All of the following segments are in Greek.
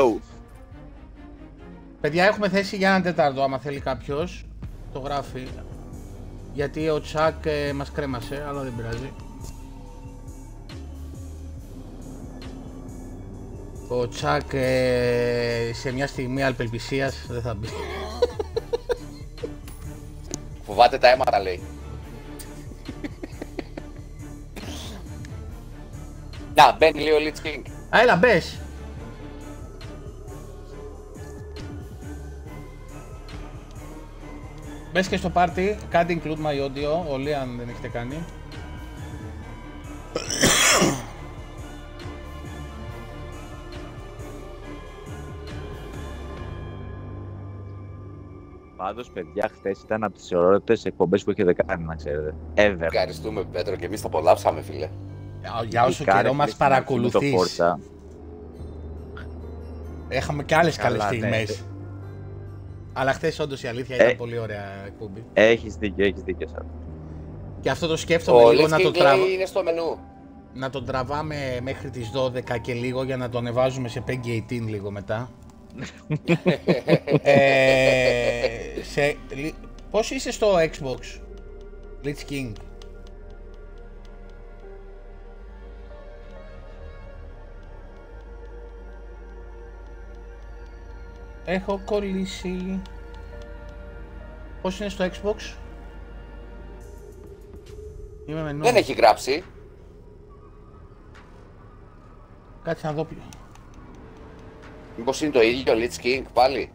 Hello. Παιδιά, έχουμε θέση για έναν τέταρτο, άμα θέλει κάποιος. Το γράφει. Γιατί ο Τσάκ μας κρέμασε, αλλά δεν πειράζει. Ο Τσάκ σε μια στιγμή αλπελπισίας δεν θα μπει. Φοβάται τα αίματα, λέει. Να, μπαίνει λίγο Λίτσ Κλίνγκ. Α, έλα, μπες. Μπες και στο πάρτι, κάντε include my audio, όλοι αν δεν έχετε κάνει. Πάντως, παιδιά, χθες ήταν από τις ωραιότερες εκπομπές που έχετε κάνει, να ξέρετε. Ever. Ευχαριστούμε, Πέτρο, και εμείς το απολαύσαμε, φίλε. Για όσο καιρό μας παρακολουθείς. Έχαμε και άλλες καλές στιγμές. Αλλά χθες όντως η αλήθεια ήταν πολύ ωραία εκπομπή. Έχεις δίκιο, έχεις δίκιο σαν. Και αυτό το σκέφτομαι λίγο να το τραβάμε. Είναι στο μενού. Να τον τραβάμε μέχρι τις 12 και λίγο για να τον ανεβάζουμε σε PEGI 18 λίγο μετά. Πώς είσαι στο Xbox, Leeds King? Έχω κολλήσει. Πώς είναι στο Xbox? Είμαι μενού. Δεν έχει γράψει. Κάτσε να δω πιο. Μήπως είναι το ίδιο Leeds King πάλι?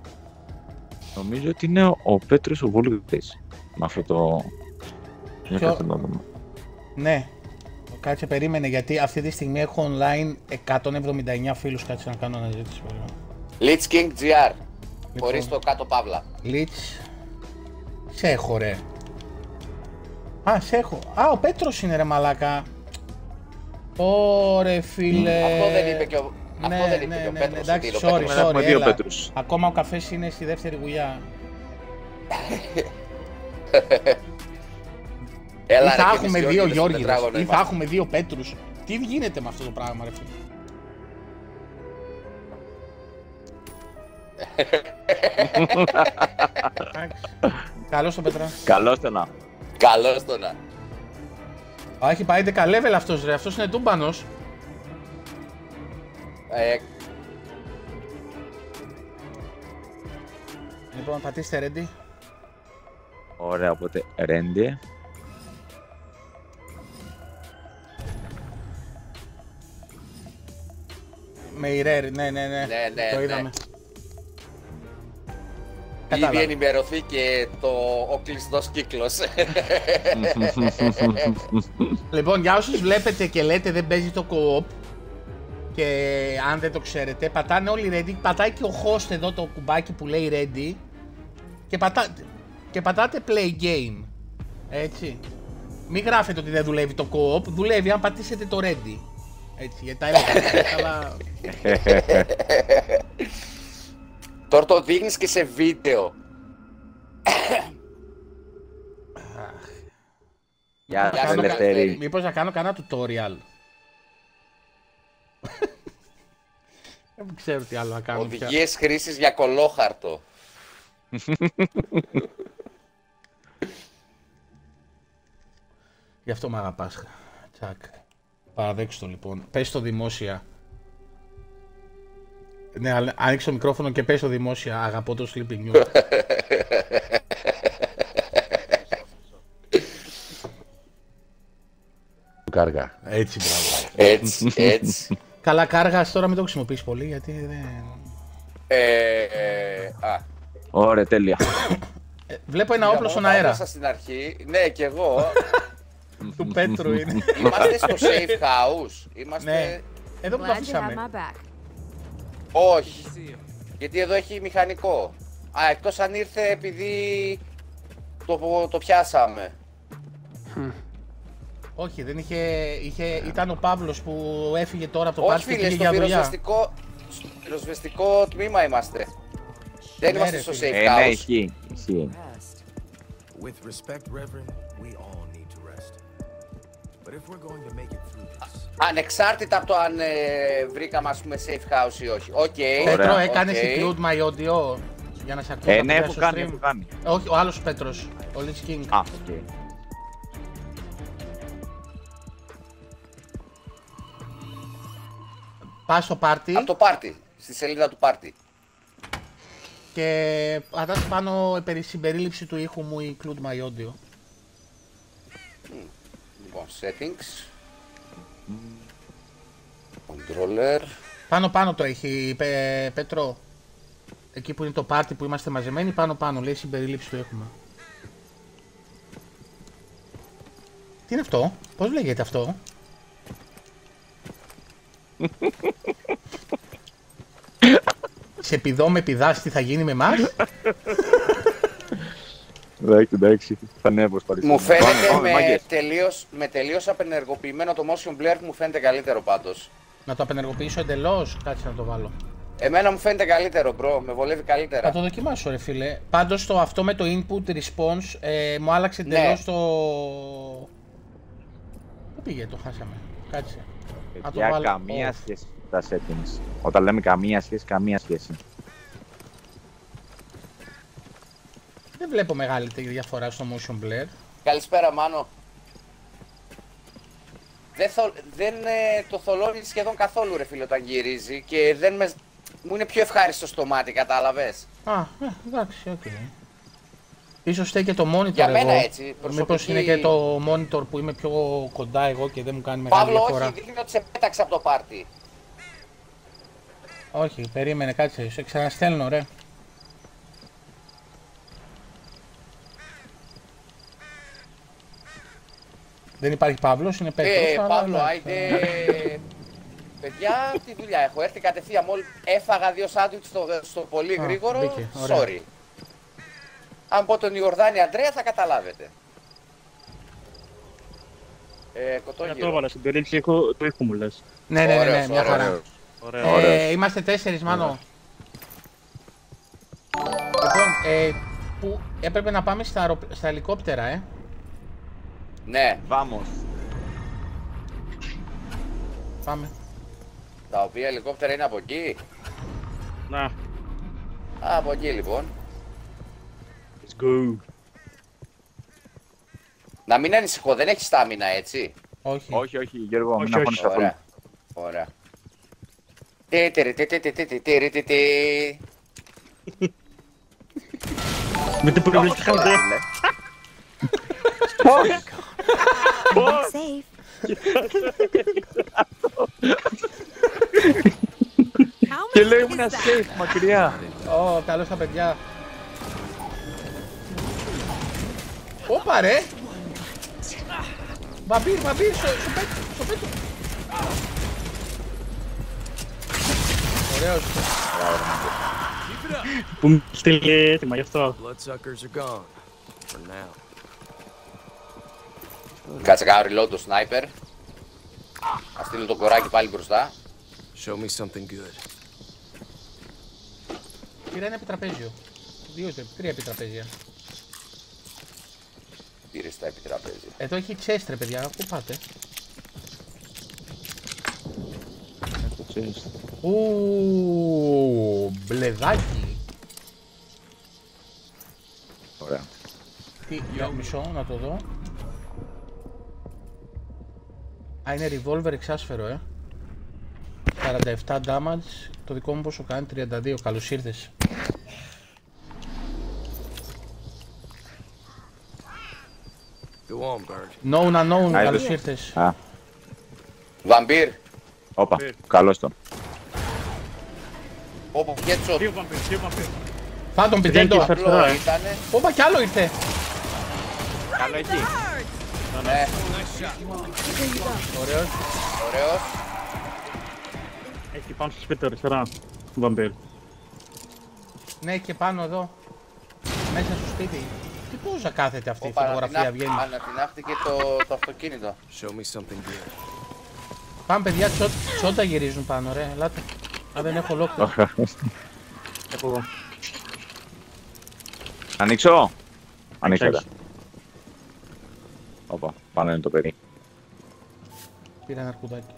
Νομίζω ότι είναι ο Πέτρος ο Βούλγκες. Με αυτό το... Ποιο... Ναι. Κάτσε περίμενε, γιατί αυτή τη στιγμή έχω online 179 φίλους. Κάτσε να κάνω αναζήτηση. Leeds King GR, χωρίς το κάτω παύλα. Leeds, σε έχω ρε. Α, σε έχω. Α, ο Πέτρος είναι ρε μαλάκα. Ωρε φίλε. Αυτό δεν είπε και ο, ναι, Πέτρος. Εντάξει, sorry, έλα. Ακόμα ο καφές είναι στη δεύτερη γουλιά. Έλα, θα έχουμε δύο Γιώργιδες ή θα έχουμε δύο Πέτρους. Τι γίνεται με αυτό το πράγμα ρε φίλε. Καλώς τον Πέτρα. Καλώς τον να. Καλώς τον να. Α, έχει πάει 10 level αυτός ρε, αυτός είναι τούμπανος. Λοιπόν, πατήστε ρέντι. Ωραία, οπότε ρέντι. Με η ρέρ, ναι, το είδαμε. Ήδη ενημερωθεί και ο κλειστός κύκλος. Λοιπόν, για όσους βλέπετε και λέτε δεν παίζει το co-op και αν δεν το ξέρετε, πατάνε όλοι ready, πατάει και ο host εδώ το κουμπάκι που λέει ready και, πατάτε play game, έτσι. Μην γράφετε ότι δεν δουλεύει το co-op, δουλεύει αν πατήσετε το ready. Έτσι, γιατί τα έλεγα, αλλά... Τώρα το δείχνεις και σε βίντεο. Γεια σας Ελευθερή. Μήπως να κάνω κανένα tutorial. Δεν ξέρω τι άλλο να κάνω. Οδηγίες χρήσης για κολόχαρτο. Γι' αυτό μ' αγαπάς. Τσακ. Παραδέξου το λοιπόν. Πες το δημόσια. Ναι, άνοιξε το μικρόφωνο και πες το δημόσια, αγαπώ το Sleeping News. Κάργα. Έτσι, μπράβο. Έτσι. Καλά, κάργας τώρα μην το χρησιμοποιείς πολύ, γιατί δεν... Ωραία, τέλεια. Βλέπω ένα όπλο στον αέρα. Άμασα στην αρχή, ναι, κι εγώ. Του Πέτρου είναι. Είμαστε στο safe house. Είμαστε... Εδώ που το αφήσαμε. Όχι, γιατί εδώ έχει μηχανικό. Α, εκτός αν ήρθε επειδή το πιάσαμε. Όχι, δεν είχε, ήταν ο Παύλος που έφυγε τώρα από το πάρτι και για δουλειά. Όχι, στο πυροσβεστικό τμήμα είμαστε. Δεν είμαστε στο safe house. Ναι, ισχύει. Ανεξάρτητα από το αν βρήκαμε ας πούμε safe house ή όχι. Okay. Πέτρο, ωραία, έκανες include my audio για να σε ακούω. Ναι, έχω κάνει, όχι, ο άλλος Πέτρος, ο Λίτσ Κλίνγκ. Α, okay. Πας στο party. Από το party, στη σελίδα του party. Και αντάς πάνω περί συμπερίληψη του ήχου μου include my audio. Λοιπόν, settings. Controller. Πάνω το έχει, Πέτρο. Εκεί που είναι το party που είμαστε μαζεμένοι, πάνω λέει συμπερίληψη του έχουμε. Τι είναι αυτό, πώς λέγεται αυτό? Σε πηδώ με πηδάς, τι θα γίνει με εμάς? Εντάξει, εντάξει, θα ανέβω στα λίστα. Μου φαίνεται με τελείως απενεργοποιημένο το motion blur, μου φαίνεται καλύτερο πάντως. Να το απενεργοποιήσω εντελώς, κάτσε να το βάλω. Εμένα μου φαίνεται καλύτερο, μπρο, με βολεύει καλύτερα. Θα το δοκιμάσω ρε φίλε. Πάντως το αυτό με το input response μου άλλαξε εντελώς το... Πού πήγε, το χάσαμε, κάτσε. Για καμία σχέση τα settings. Όταν λέμε καμία σχέση, καμία σχέση. Δεν βλέπω μεγάλη διαφορά στο motion blur. Καλησπέρα Μάνο. Δεν το θολώνει σχεδόν καθόλου ρε φίλε όταν γυρίζει και δεν με... μου είναι πιο ευχάριστο στο μάτι, κατάλαβες. Α, εντάξει, οκ. Okay. Ίσως στέκει το monitor. Για μένα εγώ, έτσι, προσωπική... Μήπως είναι και το monitor που είμαι πιο κοντά εγώ και δεν μου κάνει μεγάλη διαφορά. Παύλο, όχι, δείχνει ότι σε πέταξε από το πάρτι. Όχι, περίμενε, κάτσε, σε ξαναστέλνω ρε. Δεν υπάρχει Παύλος, είναι Πέτρος. Παύλο, άιντε... Παιδιά, τι δουλειά έχω, έρθει κατευθείαν μόλις έφαγα δύο σάντουιτς στο πολύ γρήγορο, sorry. Αν πω τον Ιορδάνη Αντρέα θα καταλάβετε. Κοτόγυρο. Για το έβαλα, συμπερίληψη το ήχο μου λες. Ναι, μια χαρά. Είμαστε 4 Μάνο. Λοιπόν, που έπρεπε να πάμε στα ελικόπτερα, Ναι, βάμος. Πάμε. Τα οποία ελικόπτερα είναι από εκεί. Να. Από εκεί λοιπόν. Let's go. Να μην ανησυχώ, δεν έχεις στάμινα έτσι. Όχι, Γιώργο, μην αγχώνεις καθόλου. Ωραία. Τε. Με την προβλητικά μου τέχλε. Πώς! Πώς! Και λέει ήμουν safe μακριά. Ω, καλώς τα παιδιά. Ωπα ρε! Βαμπύρ, στο πέτρο! Ωραίος. Που μου στείλει έτοιμα γι' αυτό. Κάτσε κάνω reload το sniper. Ας στείλω το κοράκι πάλι μπροστά. Πήρα ένα επιτραπέζιο. 2-3 επιτραπέζια. Πήρε στα επιτραπέζια. Εδώ έχει chest ρε παιδιά, πού πάτε? Ου, μπλεδάκι. Ωραία. Τι, μισό να το δω. Α, είναι revolver εξάσφαιρο, 47 damage, το δικό μου πόσο κάνει, 32, καλώς ήρθες. Known, καλώς ήρθες. Βαμπύρ. Όπα, καλώς τον. Όπα, κέτσο. Φά' τον πιτέντο. Όπα, κι άλλο ήρθε. Καλό εκεί. Ναι. Ωραίος. Έχει πάνω στο σπίτι αριστερά, Βαμπύρ. Ναι, και πάνω εδώ. Μέσα στο σπίτι. Τι πόσα κάθεται αυτή η φωτογραφία, βγαίνει. Ανατινάχτηκε το αυτοκίνητο. Πάμε παιδιά, τσόντα γυρίζουν πάνω ρε, ελάτε. Α, δεν έχω ολόκληρο. Έχω εγώ. Ανοίξω. Ανοίξω. Όπα, πάνω είναι το παιδί. Πήρα ένα αρκουδάκι.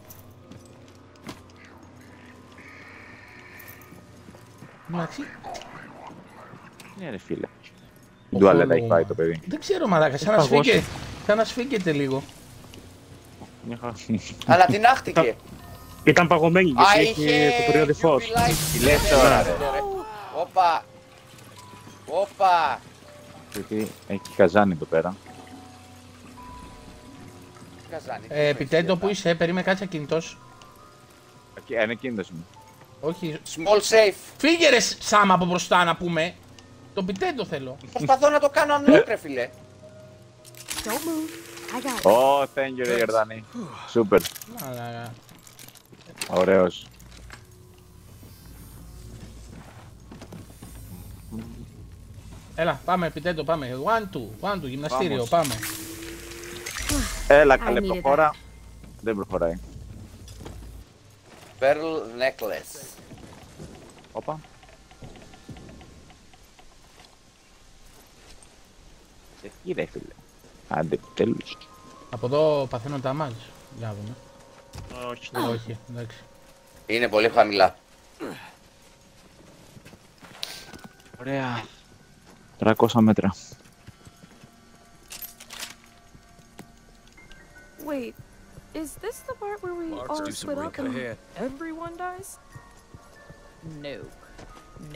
Εντάξει. Ναι ρε φίλε. Την τουαλέτα έχει πάει το παιδί. Δεν ξέρω μαλάκα, σαν να σφίγγεται λίγο. Αλλά την άχτηκε. Ήταν παγωμένη γιατί είχε το προϊόν φως. Τι λες τώρα ρε. Όπα. Όπα. Έχει καζάνι εδώ πέρα. Επιτέτω που είσαι, περίμενε κάτσε ακίνητος. Είναι κίνητος μου. Όχι. Small safe. Φύγε ρε Σάμα από μπροστά να πούμε. Το πιτέντο θέλω. Προσπαθώ να το κάνω unlock ρε φίλε. Oh, thank you ρε Γιορτάνη. Super. Ωραίος. Έλα, πάμε επιτέτω, πάμε. 1, 2, 1, 2, γυμναστήριο, πάμε. Έλα καλέ, προχώρα. Δεν προχωράει. Pearl necklace. Όπα. Σε κύριε φίλε. Άντε, τέλος. Από εδώ παθαίνω τα μάτια. Για δούμε. Όχι, δεν όχι, εντάξει. Είναι πολύ χαμηλά. Ωραία. 300 μέτρα. Wait, is this the part where we all split up and everyone dies? Nope.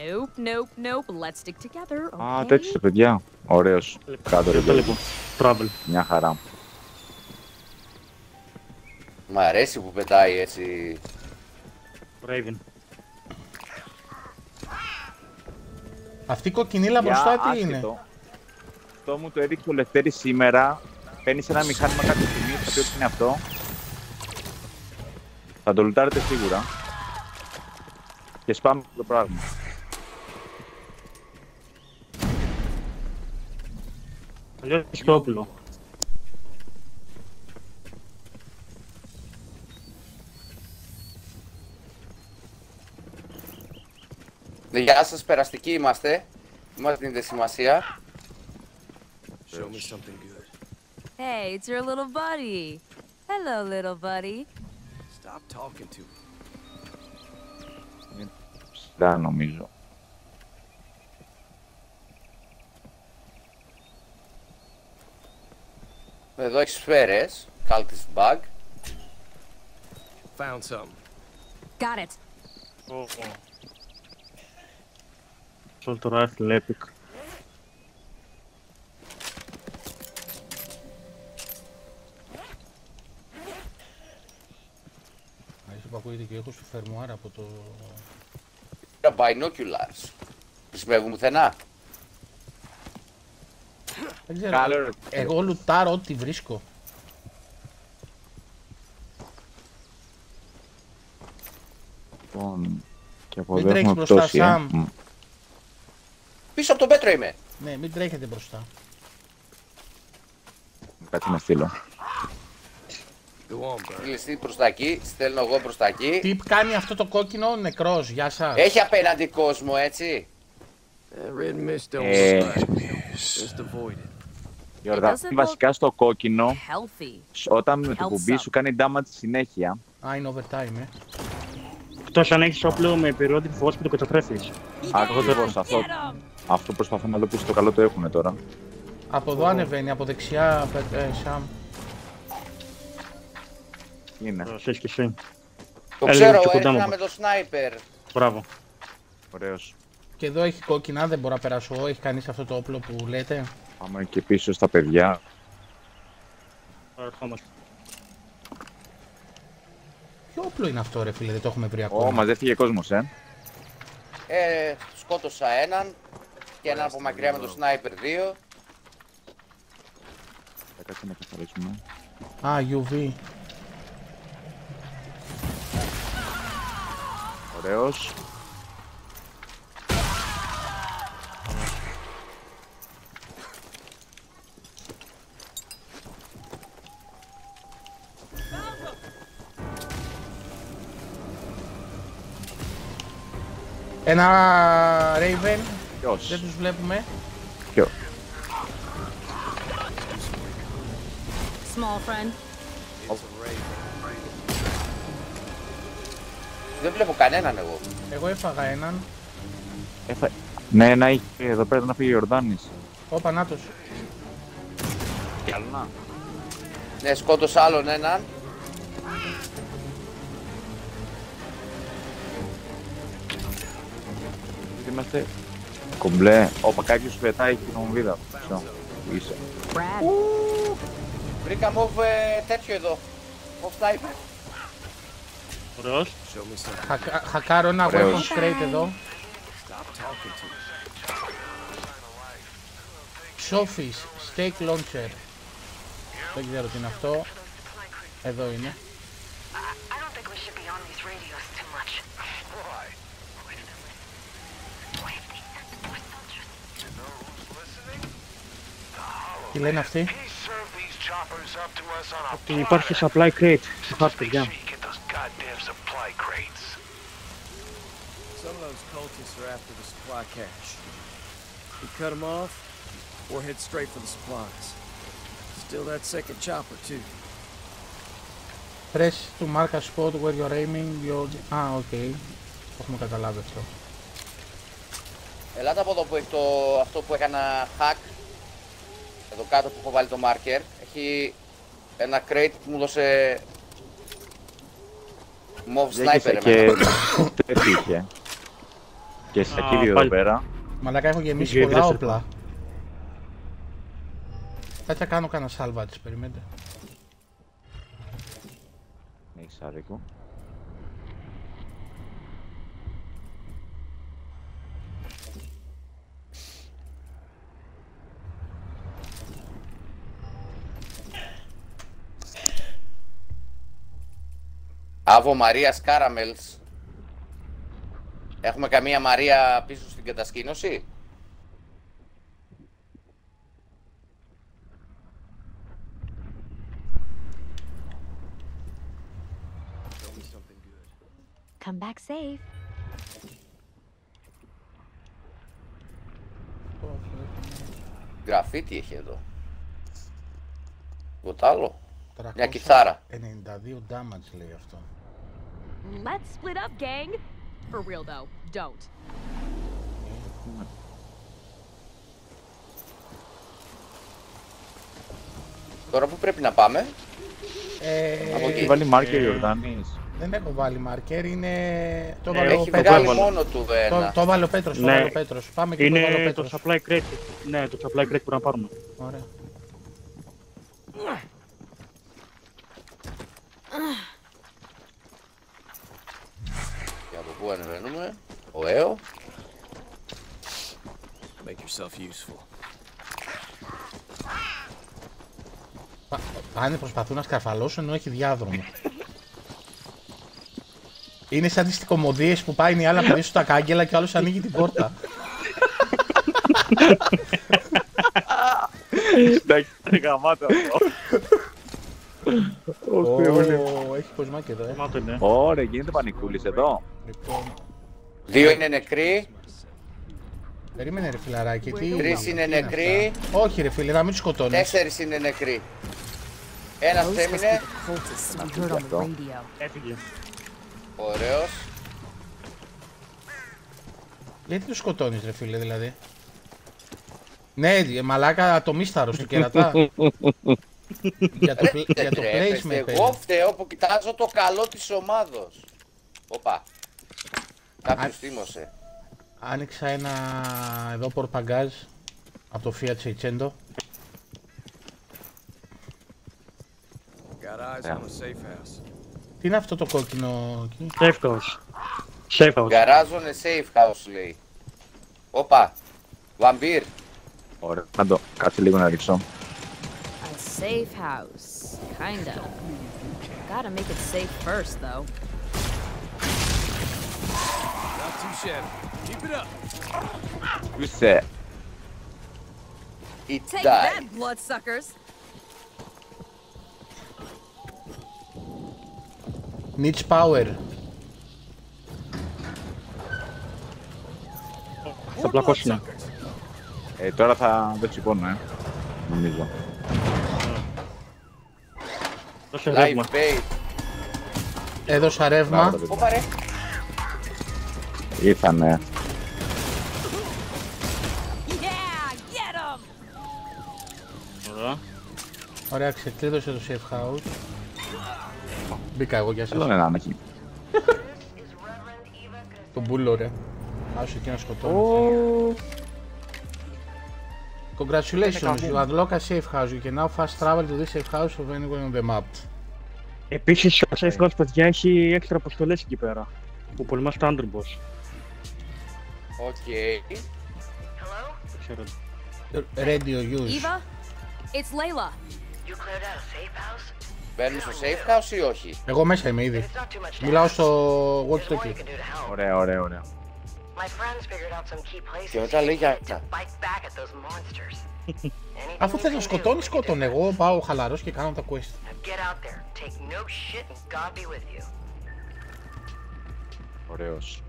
Nope, nope, nope. Let's stick together, okay? Α, τέτοιο παιδιά. Ωραίος. Κάτω ρε παιδιά. Travel. Μια χαρά. Μ' αρέσει που πετάει έτσι. Raven. Αυτή η κοκκινίλα μπροστά τι είναι? Αυτό μου το έδειξε ο Λευτέρης σήμερα. Παίρνεις ένα μηχάνημα κάποια στιγμή, θα πει ότι είναι αυτό. Θα το λουτάρετε σίγουρα. Και σπάμε το πράγμα. Αλλιώς έχεις το όπλο. Γεια σας, περαστικοί είμαστε. Μας δίνετε σημασία. Hey, it's your little buddy. Hello, little buddy. Stop talking to me. Ψηλά, νομίζω. Εδώ έχεις σφαίρες. Cultist bug. Found some. Got it. Σόλ τώρα έρθει Epic. Ακούγεται και έχω στο φερμουάρ από το... Τα binoculars. Πιστεύουν πουθενά. Δεν ξέρω. Εγώ λουτάρω ό,τι βρίσκω. Λοιπόν... Και από εδώ έχουμε πτώση, πίσω από τον Πέτρο είμαι. Ναι, μην τρέχετε μπροστά. Κάτι να στείλω. Κλειστή προς τα εκεί, στέλνω εγώ προς τα εκεί. Τι κάνει αυτό το κόκκινο, νεκρός, γεια σας. Έχει απέναντι κόσμο, έτσι. Γιώργα, βασικά στο κόκκινο, όταν με το κουμπί σου κάνει damage συνέχεια. Α, είναι overtime, Εκτός αν έχεις όπλο με περιόδι φως που το καταστρέφεις. Ακριβώς, αυτό προσπαθώ να δω πίσω, το καλό το έχουνε τώρα. Από εδώ ανεβαίνει, από δεξιά, Σαμ. Είναι. Το ξέρω, έρχομαι με το σνάιπερ. Μπράβο. Ωραίος. Και εδώ έχει κόκκινα, δεν μπορώ να περάσω. Έχει κανείς αυτό το όπλο που λέτε? Πάμε και πίσω στα παιδιά. Ποιο όπλο είναι αυτό ρε φίλε, δεν το έχουμε βρει ακόμα. Μαζεύτηκε κόσμος, σκότωσα έναν. Και έναν από μακριά με το σνάιπερ 2. Θα κάτσε να καθαρίσουμε. Α, UV. Ωραίος. Ένα Raven. Ποιος? Δεν τους βλέπουμε. Ποιο? Small friend. Δεν βλέπω κανέναν εγώ. Εγώ έφαγα έναν. Ναι, να είχε εδώ πέρα να φύγει ο Ιορδάνης. Ωπα, νάτος. Τι άλλο να. Ναι, σκότωσε άλλον έναν. Είμαστε κομπλέ. Όπα, κάποιος πετάει την ομβίδα. Είσαι. Βρήκα μοβ τέτοιο εδώ. Μοβ sniper. Ωραίος. Χακάρω ένα weapon crate εδώ. Sophies, steak launcher. Δεν ξέρω τι είναι αυτό. Εδώ είναι. Τι λένε αυτοί? Ότι υπάρχει supply crate στο χάρτη, για. Some of those cultists are after the supply cache. We cut them off, or head straight for the supplies. Still that second chopper too. Press to mark a spot where you're aiming your... Ah, okay. Το έχουμε καταλάβει αυτό. Ελάτε από εδώ που έχει το... αυτό που έκανα hack. Εδώ κάτω που έχω βάλει το marker. Έχει ένα crate που μου δώσε... Μοβ sniper εμένα. Τέτοι είχε. Και σακίδι εδώ πέρα. Μαλάκα, έχω γεμίσει πολλά όπλα. Θα κάνω κανένα σάλβα της, περιμένετε. Έχεις άρικο. Άβο Μαρίας Κάραμελς. Έχουμε καμία Μαρία πίσω στην κατασκήνωση? Come back safe. Γραφίτι έχει εδώ. Γοτάλλο. Μια κιθάρα. 92 damage λέει αυτό. Let's split up, gang. For real though, don't. Τώρα που πρέπει να πάμε? Από εκεί. Βάλει μάρκερ η Ορδάνης. Δεν έχω βάλει μάρκερ, είναι... Το βάλε ο Πέτρος. Μόνο του ένα. Το βάλε ο Πέτρος, το βάλε ο Πέτρος. Πάμε και το βάλε ο Πέτρος. Είναι το supply crate. Ναι, το supply crate πρέπει να πάρουμε. Ωραία. Και από πού ανεβαίνουμε? Ωραίο. Πάνε, προσπαθούν να σκαρφαλώσουν ενώ έχει διάδρομο. Είναι σαν τις τικομωδίες που πάει η άλλα πίσω τα κάγκελα και ο άλλος ανοίγει την πόρτα. Εντάξει, είναι γαμάτο αυτό. Έχει κοσμάκι εδώ, Ωραία, γίνεται πανικούλης εδώ. Δύο είναι νεκροί. Περίμενε ρε φιλαράκι, τι... Τρεις είναι νεκροί. Όχι ρε φίλε, να μην τους σκοτώνεις. Τέσσερις είναι νεκροί. Ένας θέμεινε. Έφυγε. Ωραίος. Γιατί τους σκοτώνεις ρε φίλε δηλαδή? Ναι, μαλάκα το μίσταρος του κερατά. Για το placement παίρνει. Εγώ φταίω που κοιτάζω το καλό της ομάδος. Οπα. Κάποιος θύμωσε. Άνοιξα ένα εδώ πορπαγκάζ από το Fiat Seicento. Τι είναι αυτό το κόκκινο εκεί? Safe house. Safe house. Γκαράζωνε safe house λέει. Όπα. Βαμπύρ. Ωραία. Να το κάτσε λίγο να ρίξω. A safe house. Kinda. Gotta make it safe first though. Not too shabby. Keep it up. You said. It died. Take that, bloodsuckers. Needs power. Θα πλακώσουν. Τώρα θα δεν σηκώνω, νομίζω. Έδωσα ρεύμα. Ήρθανε. εδώ. Ωραία, ξεκλείδωσε το safe house. Μπήκα εγώ για σας. Εδώ είναι ένα εκεί. Το μπούλο ρε. Άσου εκεί να σκοτώνει. Congratulations, you unlock a safe house. You can now fast travel to this safe house of anyone on the map. Επίσης, ο safe house, παιδιά, έχει έξτρα αποστολές εκεί πέρα. Που πολεμάς το Underboss. Okay. Radio use. Eva, it's Layla. You cleared out a safe house? Μπαίνουμε στο safe house ή όχι? Εγώ μέσα είμαι ήδη. Μιλάω στο walkie-talkie. Ωραία, ωραία, ωραία. Και μετά λέει για... Αφού θες να σκοτώνει, σκότωνε. Εγώ πάω χαλαρός και κάνω τα quest. Ωραίος.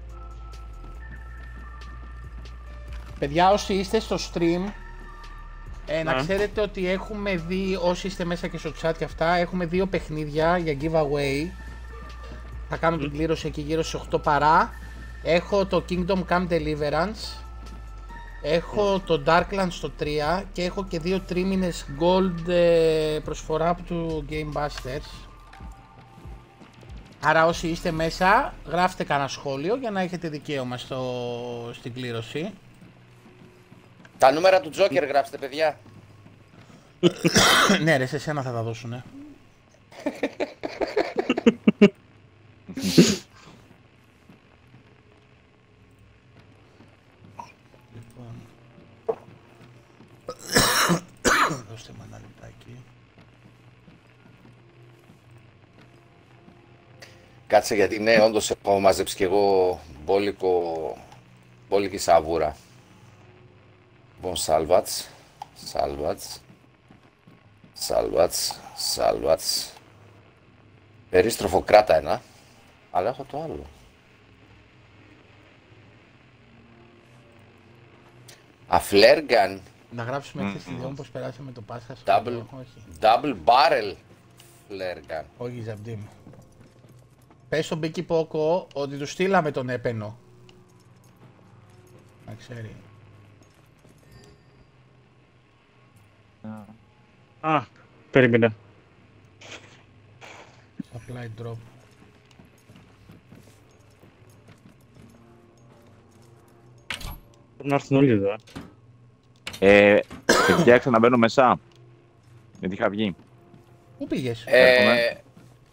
Παιδιά, όσοι είστε στο stream, να ξέρετε ότι έχουμε δει, όσοι είστε μέσα και στο chat και αυτά, έχουμε δύο παιχνίδια για giveaway. Θα κάνω την κλήρωση εκεί γύρω στις 8 παρά. Έχω το Kingdom Come Deliverance, έχω το Darklands το 3 και έχω και δύο τρίμηνες gold προσφορά από του Gamebusters. Άρα όσοι είστε μέσα, γράφτε κανένα σχόλιο για να έχετε δικαίωμα στην κλήρωση. Τα νούμερα του Τζόκερ γράψτε, παιδιά. Ναι ρε, σε εσένα θα τα δώσουνε. Δώστε μου ένα λεπτάκι. Κάτσε, γιατί ναι, όντως έχω μαζέψει κι εγώ μπόλικη σαβούρα. Λοιπόν, salvage. Περίστροφο κράτα ένα, αλλά έχω το άλλο. Αφλέργαν. Να γράψουμε έτσι στη διόμου πως περάσαμε το Πάσχα. Double barrel φλέργαν. Όχι Ζαμπτίμ. Πες στον Μπίκι Πόκο ότι του στείλαμε τον έπαινο. Να ξέρει. Α, περίμενα. Supply drop. Πρέπει να έρθουν όλοι εδώ. Παιδιά, ξαναμπαίνω μέσα. Γιατί είχα βγει. Πού πήγες?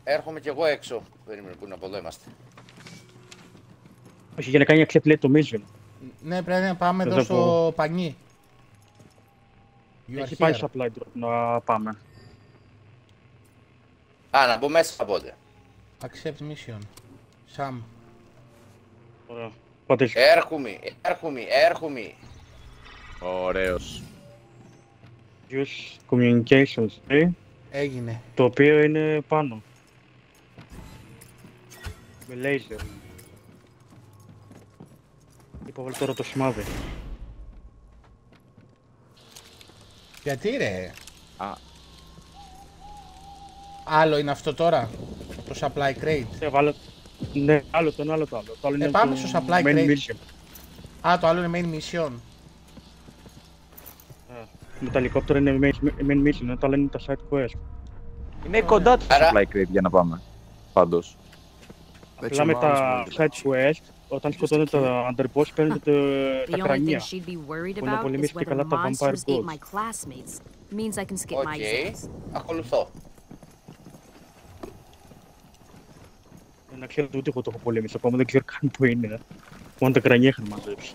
Έρχομαι κι εγώ έξω. Περίμενε, που είναι από εδώ είμαστε. Όχι, για να κάνει ξεπλέει το μίζον. Ναι, πρέπει να πάμε εδώ στο πανί. Έχει πάει supply drop, να πάμε. Α, να μπω μέσα από τότε. Accept mission. Sam. Ωραία. Έρχομαι. Ωραίος. Use communications, έγινε. Το οποίο είναι πάνω. Με laser. Υποβάλλω τώρα το σημάδι. Γιατί ρε. Α. Άλλο είναι αυτό τώρα, το supply crate. Ναι, άλλο τον άλλο το άλλο. Το άλλο είναι πάμε στο supply crate. Mission. Α, το άλλο είναι main mission. Με τα ελικόπτερα είναι main mission, το άλλο είναι τα side quest. Είναι κοντά το supply crate για να πάμε, πάντως. Απλά με τα side quest, όταν σκοτώνετε τα underboss παίρνετε τα κρανία. Που να πολεμήσει και καλά τα vampire gods. Οκ, ακολουθώ. Να ξέρετε ούτε εγώ το έχω πολεμήσει, ακόμα δεν ξέρω καν που είναι. Μόνο τα κρανία είχαν μαζέψει.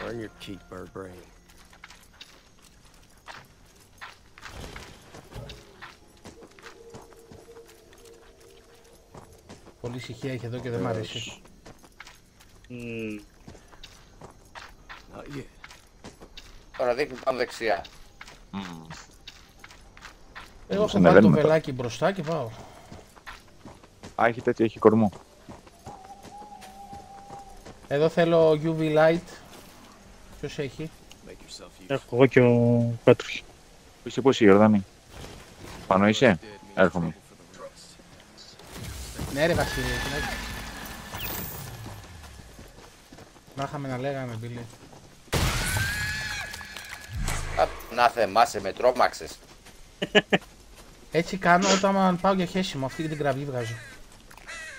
Burn your cheek, bird brain. Πολύ ησυχία έχει εδώ και δεν μ' αρέσει. Τώρα δείχνει πάνω δεξιά. Εγώ έχω βάλει το βελάκι μπροστά και πάω. Α, έχει τέτοιο, έχει κορμό. Εδώ θέλω UV light. Ποιος έχει? Έχω εγώ και ο Πέτρος. Είσαι πού είσαι Ιορδάνη? Πάνω είσαι? Έρχομαι. Ναι ρε Βασίλη, Να είχαμε να λέγαμε, Μπίλι. Να θεμάσαι, με τρόμαξες. Έτσι κάνω όταν πάω για χέσιμο, αυτή και την κραυγή βγάζω.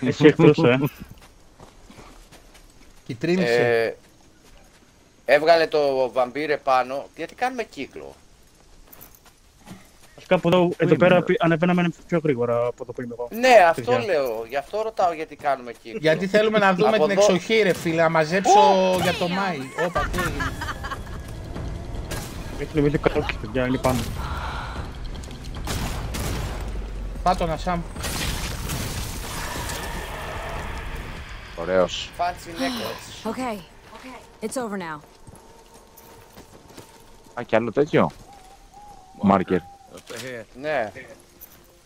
Εσύ εκτός. Κιτρίνησε. Έβγαλε το βαμπύρε πάνω, γιατί κάνουμε κύκλο. Κάπου εδώ, εδώ πέρα ανεβαίναμε πιο γρήγορα από το που είμαι εγώ. Ναι, αυτό λέω. Γι' αυτό ρωτάω γιατί κάνουμε κύκλο. Γιατί θέλουμε να δούμε την εξοχή, ρε φίλε, να μαζέψω για το Μάη. Όπα, τι έγινε. Έχει λεβίλει κάτω, παιδιά, είναι πάνω. Πάτω να Σαμ. Ωραίος. Fancy necklace. Okay, it's over now. Α, κι άλλο τέτοιο. Μάρκερ. Ναι.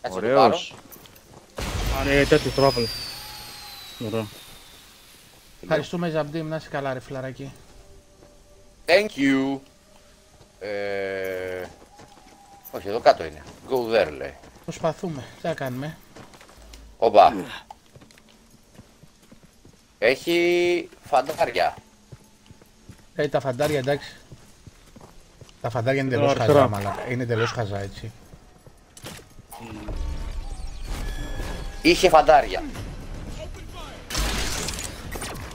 Ωραίος. Άρα τέτοιο τρόφιλ. Ωραία. Ευχαριστούμε Ζαμπτήμ, να είσαι καλά ρε φιλαράκι. Thank you. Όχι, εδώ κάτω είναι. Go there λέει. Προσπαθούμε, τι θα κάνουμε. Οπα. Έχει φαντάρια. Έχει τα φαντάρια, εντάξει. Τα φαντάρια είναι τελώς χαζά, μαλάκα. Είναι τελώς χαζά, έτσι. Είχε φαντάρια.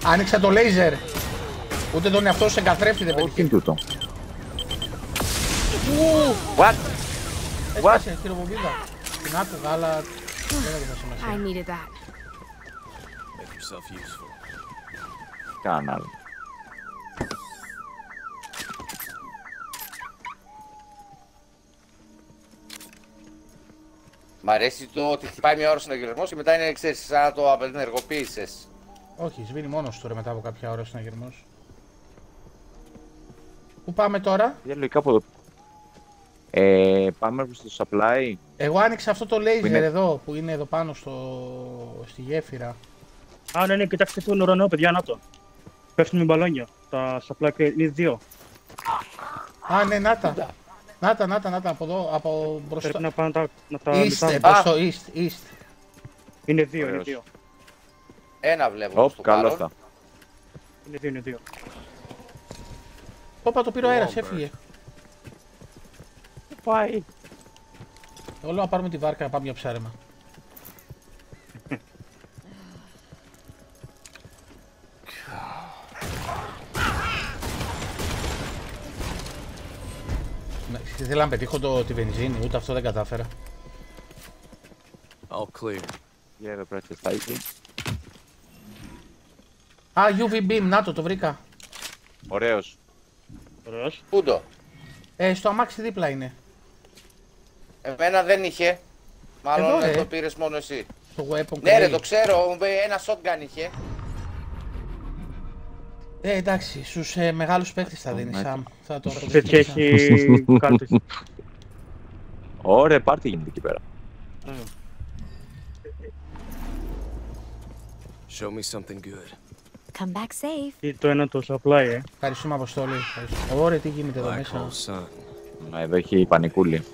Άνοιξα το λέιζερ. Ούτε τον εαυτό σε καθρέφτη δεν πετυχεί. Όχι τούτο. What? Έσπασε, χειροβοβίδα. Την άκουγα, αλλά δεν έδωσα σημασία. Κάνα άλλο. Μ' αρέσει το ότι χτυπάει μια ώρα συναγερμός και μετά είναι, ξέρεις, σαν να το απενεργοποίησες. Όχι, σβήνει μόνος του ρε μετά από κάποια ώρα συναγερμός. Πού πάμε τώρα? Για λογικά από εδώ. Πάμε στο supply. Εγώ άνοιξα αυτό το laser είναι... εδώ, που είναι εδώ πάνω στο... στη γέφυρα. Α, ναι, κοιτάξτε το νουρονό, παιδιά, να το. Πέφτουν με μπαλόνια. Τα supply είναι δύο. Α, ναι, να τα. Να τα, από εδώ, από μπροστά. Πρέπει να πάνε να τα λιτάμε. Μπροστά, east. Είναι δύο, είναι δύο. Ένα βλέπω στο παρόν. Καλό. Είναι δύο. Όπα, το πήρε ο αέρας, έφυγε. Πάει. Εγώ λέω να πάρουμε τη βάρκα, να πάμε για ψάρεμα. Ήθελα να πετύχω τη βενζίνη, ούτε αυτό δεν κατάφερα. All clear. Yeah, the breath is. Α, UV beam, να το βρήκα. Ωραίος. Πού το? Στο αμάξι δίπλα είναι. Εμένα δεν είχε. Μάλλον δεν το πήρες μόνο εσύ. Στο weapon. Ναι ρε, το ξέρω, ένα shotgun είχε. Εντάξει, στους μεγάλους παίκτες θα δίνεις, Σαμ. Τέτοια έχει κάτι. Ωραία, πάρτι γίνεται εκεί πέρα. Show me something good. Come back safe. Το ένα το supply, Ευχαριστούμε, Αποστόλη. Ωραία, τι γίνεται εδώ μέσα. Εδώ έχει πανικούλη.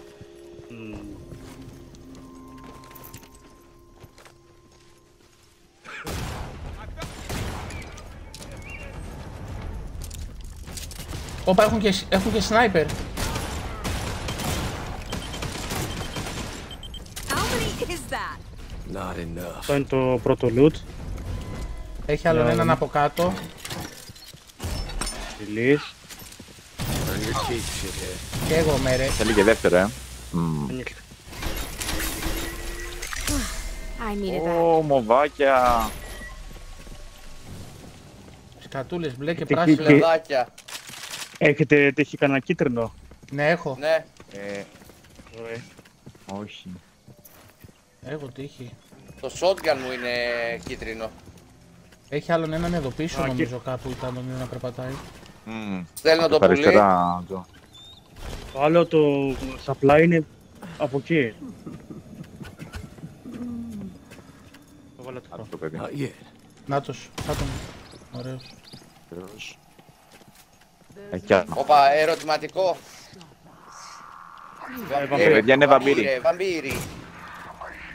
Όπα, έχουν και σνάιπερ. Αυτό είναι το πρώτο loot. Έχει άλλον έναν από κάτω. Φιλής. Και εγώ μέρε. Θέλει και δεύτερο, Ω, μοβάκια. Σκατούλες μπλε και πράσινα λεδάκια. Έχετε τύχει κανένα κίτρινο? Ναι, έχω. Ναι. Όχι. Έχω τύχει. Το shotgun μου είναι κίτρινο. Έχει άλλον έναν εδώ πίσω νομίζω κάπου ήταν να περπατάει. Στέλνω το πουλί. Το άλλο το supply είναι από εκεί. Το βάλα το παιδί. Νάτος, κάτω μου. Ωραίος. Οπα, ερωτηματικό. Παιδιά, είναι βαμπύρι.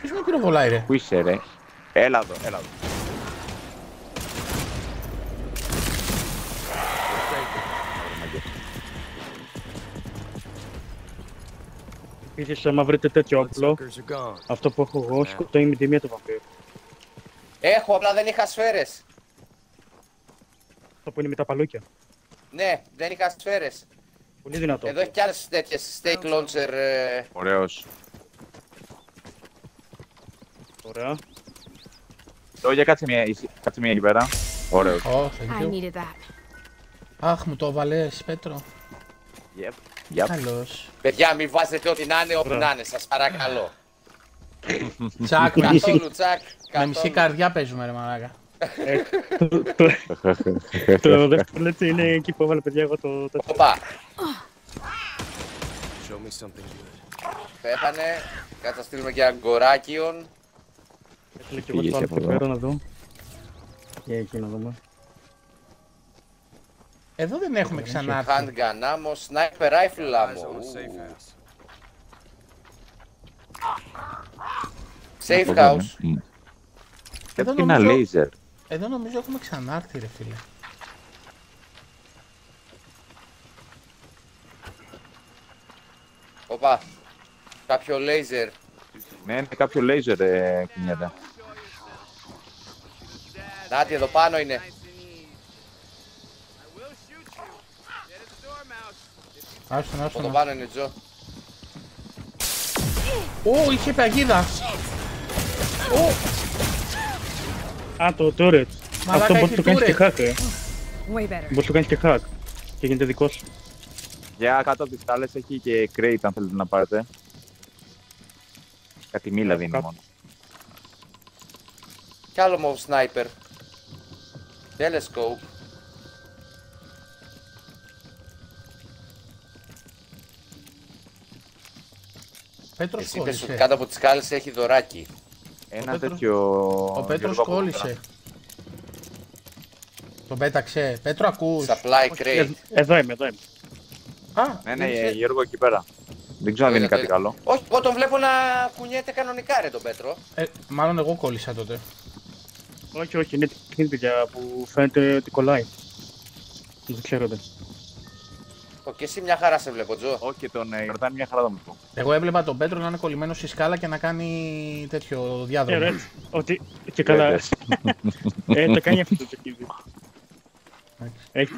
Ποιος με πυροβολάει ρε? Πού είσαι ρε? Έλα εδώ. Επίσης, άμα βρείτε τέτοιο όπλο, αυτό που έχω εγώ, σκοτώνει με τη μία το βαμπύρ. Έχω, απλά δεν είχα σφαίρες. Αυτό που είναι με τα παλούκια. Ναι, δεν είχα σφαίρες. Πολύ δυνατό. Εδώ έχει κι άλλες τέτοιες, stake launcher. Ωραίος. Ωραία. Εδώ για κάτσε μία εκεί πέρα. Ωραίος. Αχ, μου το βάλες, Πέτρο. Yep. Yep. Καλώς. Παιδιά, μην βάζετε ό,τι να είναι, όπου να είναι, σας παρακαλώ. Τσάκ, με μισή καρδιά παίζουμε, ρε μαλάκα. Το δεύτερο λέτε είναι εκεί που έβαλε, παιδιά, εγώ το... Οπα! Πέθανε, κάτσε να στείλουμε και αγκοράκιον. Έστειλε και εγώ το άλλο που πέρα να δω. Για εκεί να δούμε. Εδώ δεν έχουμε ξανά. Handgun ammo, sniper rifle ammo. Safe house. Εδώ νομίζω... Εδώ νομίζω έχουμε ξανάρθει, ρε φίλε. Οπα, κάποιο λέιζερ. Ναι, είναι κάποιο λέιζερ, κουνιάτα. Νάτι, εδώ πάνω είναι. Άστον, άστον. Από το πάνω είναι Τζο. Ω, είχε παγίδα. Α, το turret. Αυτό μπορείς να το κάνεις και hack, μπορείς να το κάνεις και hack. Και γίνεται δικό σου. Για κάτω από τις θάλες έχει και crate, αν θέλετε να πάρετε. Κάτι μήλα δίνει μόνο. Κι άλλο μόνο sniper. Telescope. Εσύ είπες ότι κάτω από τις σκάλες έχει δωράκι. Ένα τέτοιο... Ο Πέτρος κόλλησε. Τον πέταξε. Πέτρο, ακούς? Supply crate. Εδώ είμαι, εδώ είμαι. Α, ναι, Γιώργο εκεί πέρα. Δεν ξέρω αν δίνει κάτι καλό. Όχι, εγώ τον βλέπω να κουνιέται κανονικά, ρε, τον Πέτρο. Μάλλον εγώ κόλλησα τότε. Όχι, όχι, είναι την παιδιά που φαίνεται ότι κολλάει. Δεν ξέρω δεν. Και εσύ μια χαρά σε βλέπω, Τζο. Όχι, τον ρωτάνε μια χαρά, θα μου πω. Εγώ έβλεπα τον Πέτρο να είναι κολλημένος στη σκάλα και να κάνει τέτοιο διάδρομο. Ότι και καλά. Τα κάνει αυτό το τσεκίδι.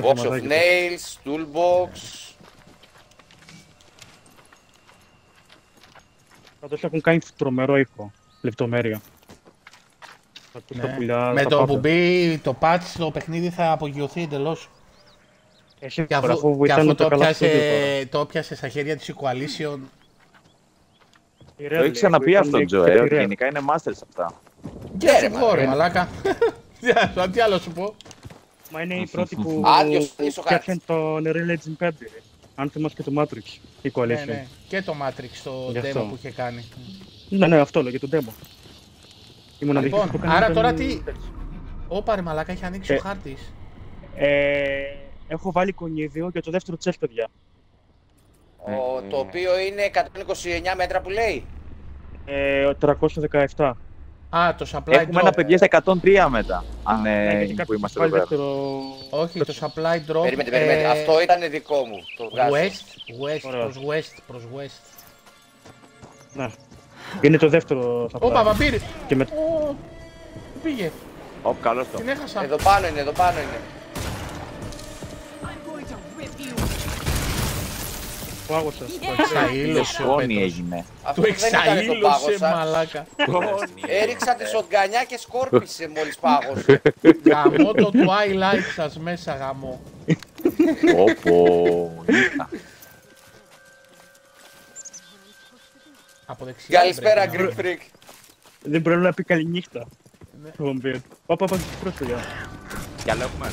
Box of nails, toolbox. Κατός έχουν κάνει τρομερό ήχο, λεπτομέρεια. Με το που μπει το patch το παιχνίδι θα απογειωθεί εντελώς. Και αφού το πιάσε στα χέρια της Equalition. Το έχει ξαναπεί αυτό, Τζοέ, ότι γενικά είναι masters αυτά. Και ρε μαλάκα. Τι άλλο σου πω. Μα είναι η πρώτη που φτιάχνει τον Real Engine 5. Αν θυμάσαι και το Matrix, η Equalition. Και το Matrix, το demo που είχε κάνει. Ναι, αυτό λέω, και το demo. Λοιπόν, άρα τώρα τι... Ωπα ρε μαλάκα, έχει ανοίξει ο χάρτης. Έχω βάλει κονίδιο για το δεύτερο τσεφ, παιδιά. Το οποίο είναι 129 μέτρα που λέει. 317. Α, το supply draw. Έχουμε ένα παιδιά στα 103 μέτρα. Αν που είμαστε εδώ πέρα. Όχι, το supply draw. Περίμενε, περίμενε. Αυτό ήταν δικό μου. Το west προς west. Ναι. Είναι το δεύτερο supply. Όπα, βαμπύρι. Πήγε. Ωπ, καλώς το. Την έχασα. Εδώ πάνω είναι, εδώ πάνω είναι. Πάγωσα, του εξαήλωσε, μαλάκα. Έριξα τη σογκανιά και σκόρπισε μόλις πάγωσε. Γαμώ το twilight σας μέσα, γαμώ. Όπο, νύχτα. Καλησπέρα, Green Freak. Δεν πρέπει να πει καληνύχτα. Πάπα, πάμε πρώτα, για. Κι άλλο έχουμε.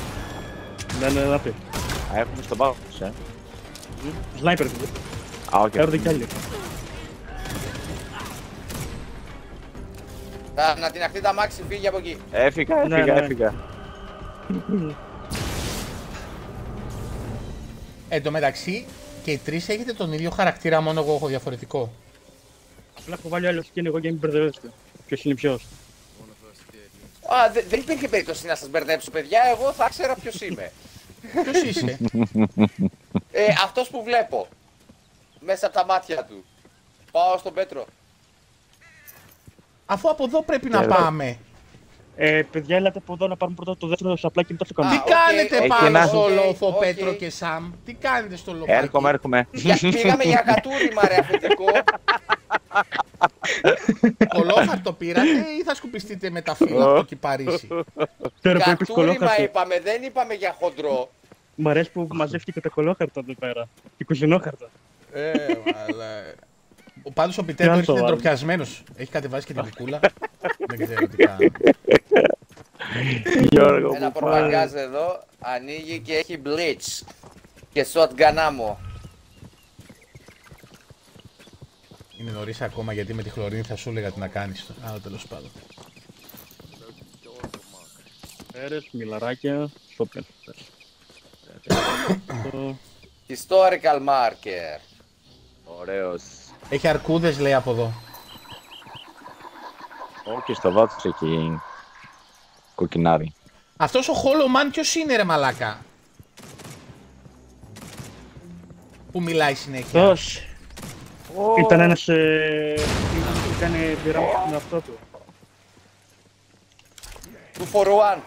Ναι, ναι, να πει. Έχουμε στον πάγος, Σνάιπερ, έρονται κι άλλοι. Να την αχτεί τα μάξι, φύγει από εκεί. Έφυγα. Εν τω μεταξύ, και οι τρεις έχετε τον ίδιο χαρακτήρα, μόνο εγώ έχω διαφορετικό. Απλά έχω βάλει άλλο σκηνικό για να μην μπερδεύεστε. Ποιος είναι ποιος. Δεν υπήρχε περίπτωση να σας μπερδέψω, παιδιά, εγώ θα ξέρα ποιος είμαι. Ποιος είσαι? Αυτός που βλέπω. Μέσα από τα μάτια του. Πάω στον Πέτρο. Αφού από εδώ πρέπει να πάμε. Παιδιά, έλατε από εδώ να πάρουμε πρώτα το δεύτερο σαπλάκι και μετά το κάνουμε. Τι κάνετε πάνω στο λόφο, Πέτρο και Σαμ? Τι κάνετε στο λόφο? Έρχομαι. Πήγαμε για κατούριμα, ρε αφεντικό. Κολόφαρτο το πήρατε ή θα σκουπιστείτε με τα φύλλα από το κυπαρίσι? Κατούριμα είπαμε, δεν είπαμε για χοντρό. Μ' αρέσει που μαζεύτηκε το κολόχαρτο εδώ πέρα. Και κουζινόχαρτο. Πάντως ο Πιτέρο έρχεται ντροπιασμένος. Έχει κατεβάσει και την κουκούλα. Δεν ξέρω τι κάνει. Ένα προπαγκάζ εδώ, ανοίγει και έχει blitz. Και shotgun ammo. Είναι νωρίς ακόμα γιατί με τη χλωρίνη θα σου έλεγα τι να κάνεις. Αλλά τέλος πάντων. Πέρες, μιλαράκια, σόπεν. Historical marker. Ωραίος. Έχει αρκούδες λέει από εδώ. Όχι, στο βάθος εκεί. Κοκκινάρι. Αυτός ο Hollow Man ποιος είναι ρε μαλάκα? Που μιλάει συνέχεια. Αυτός. Ήταν ένας... Ήταν πειράμα στον εαυτό του. 2-4-1.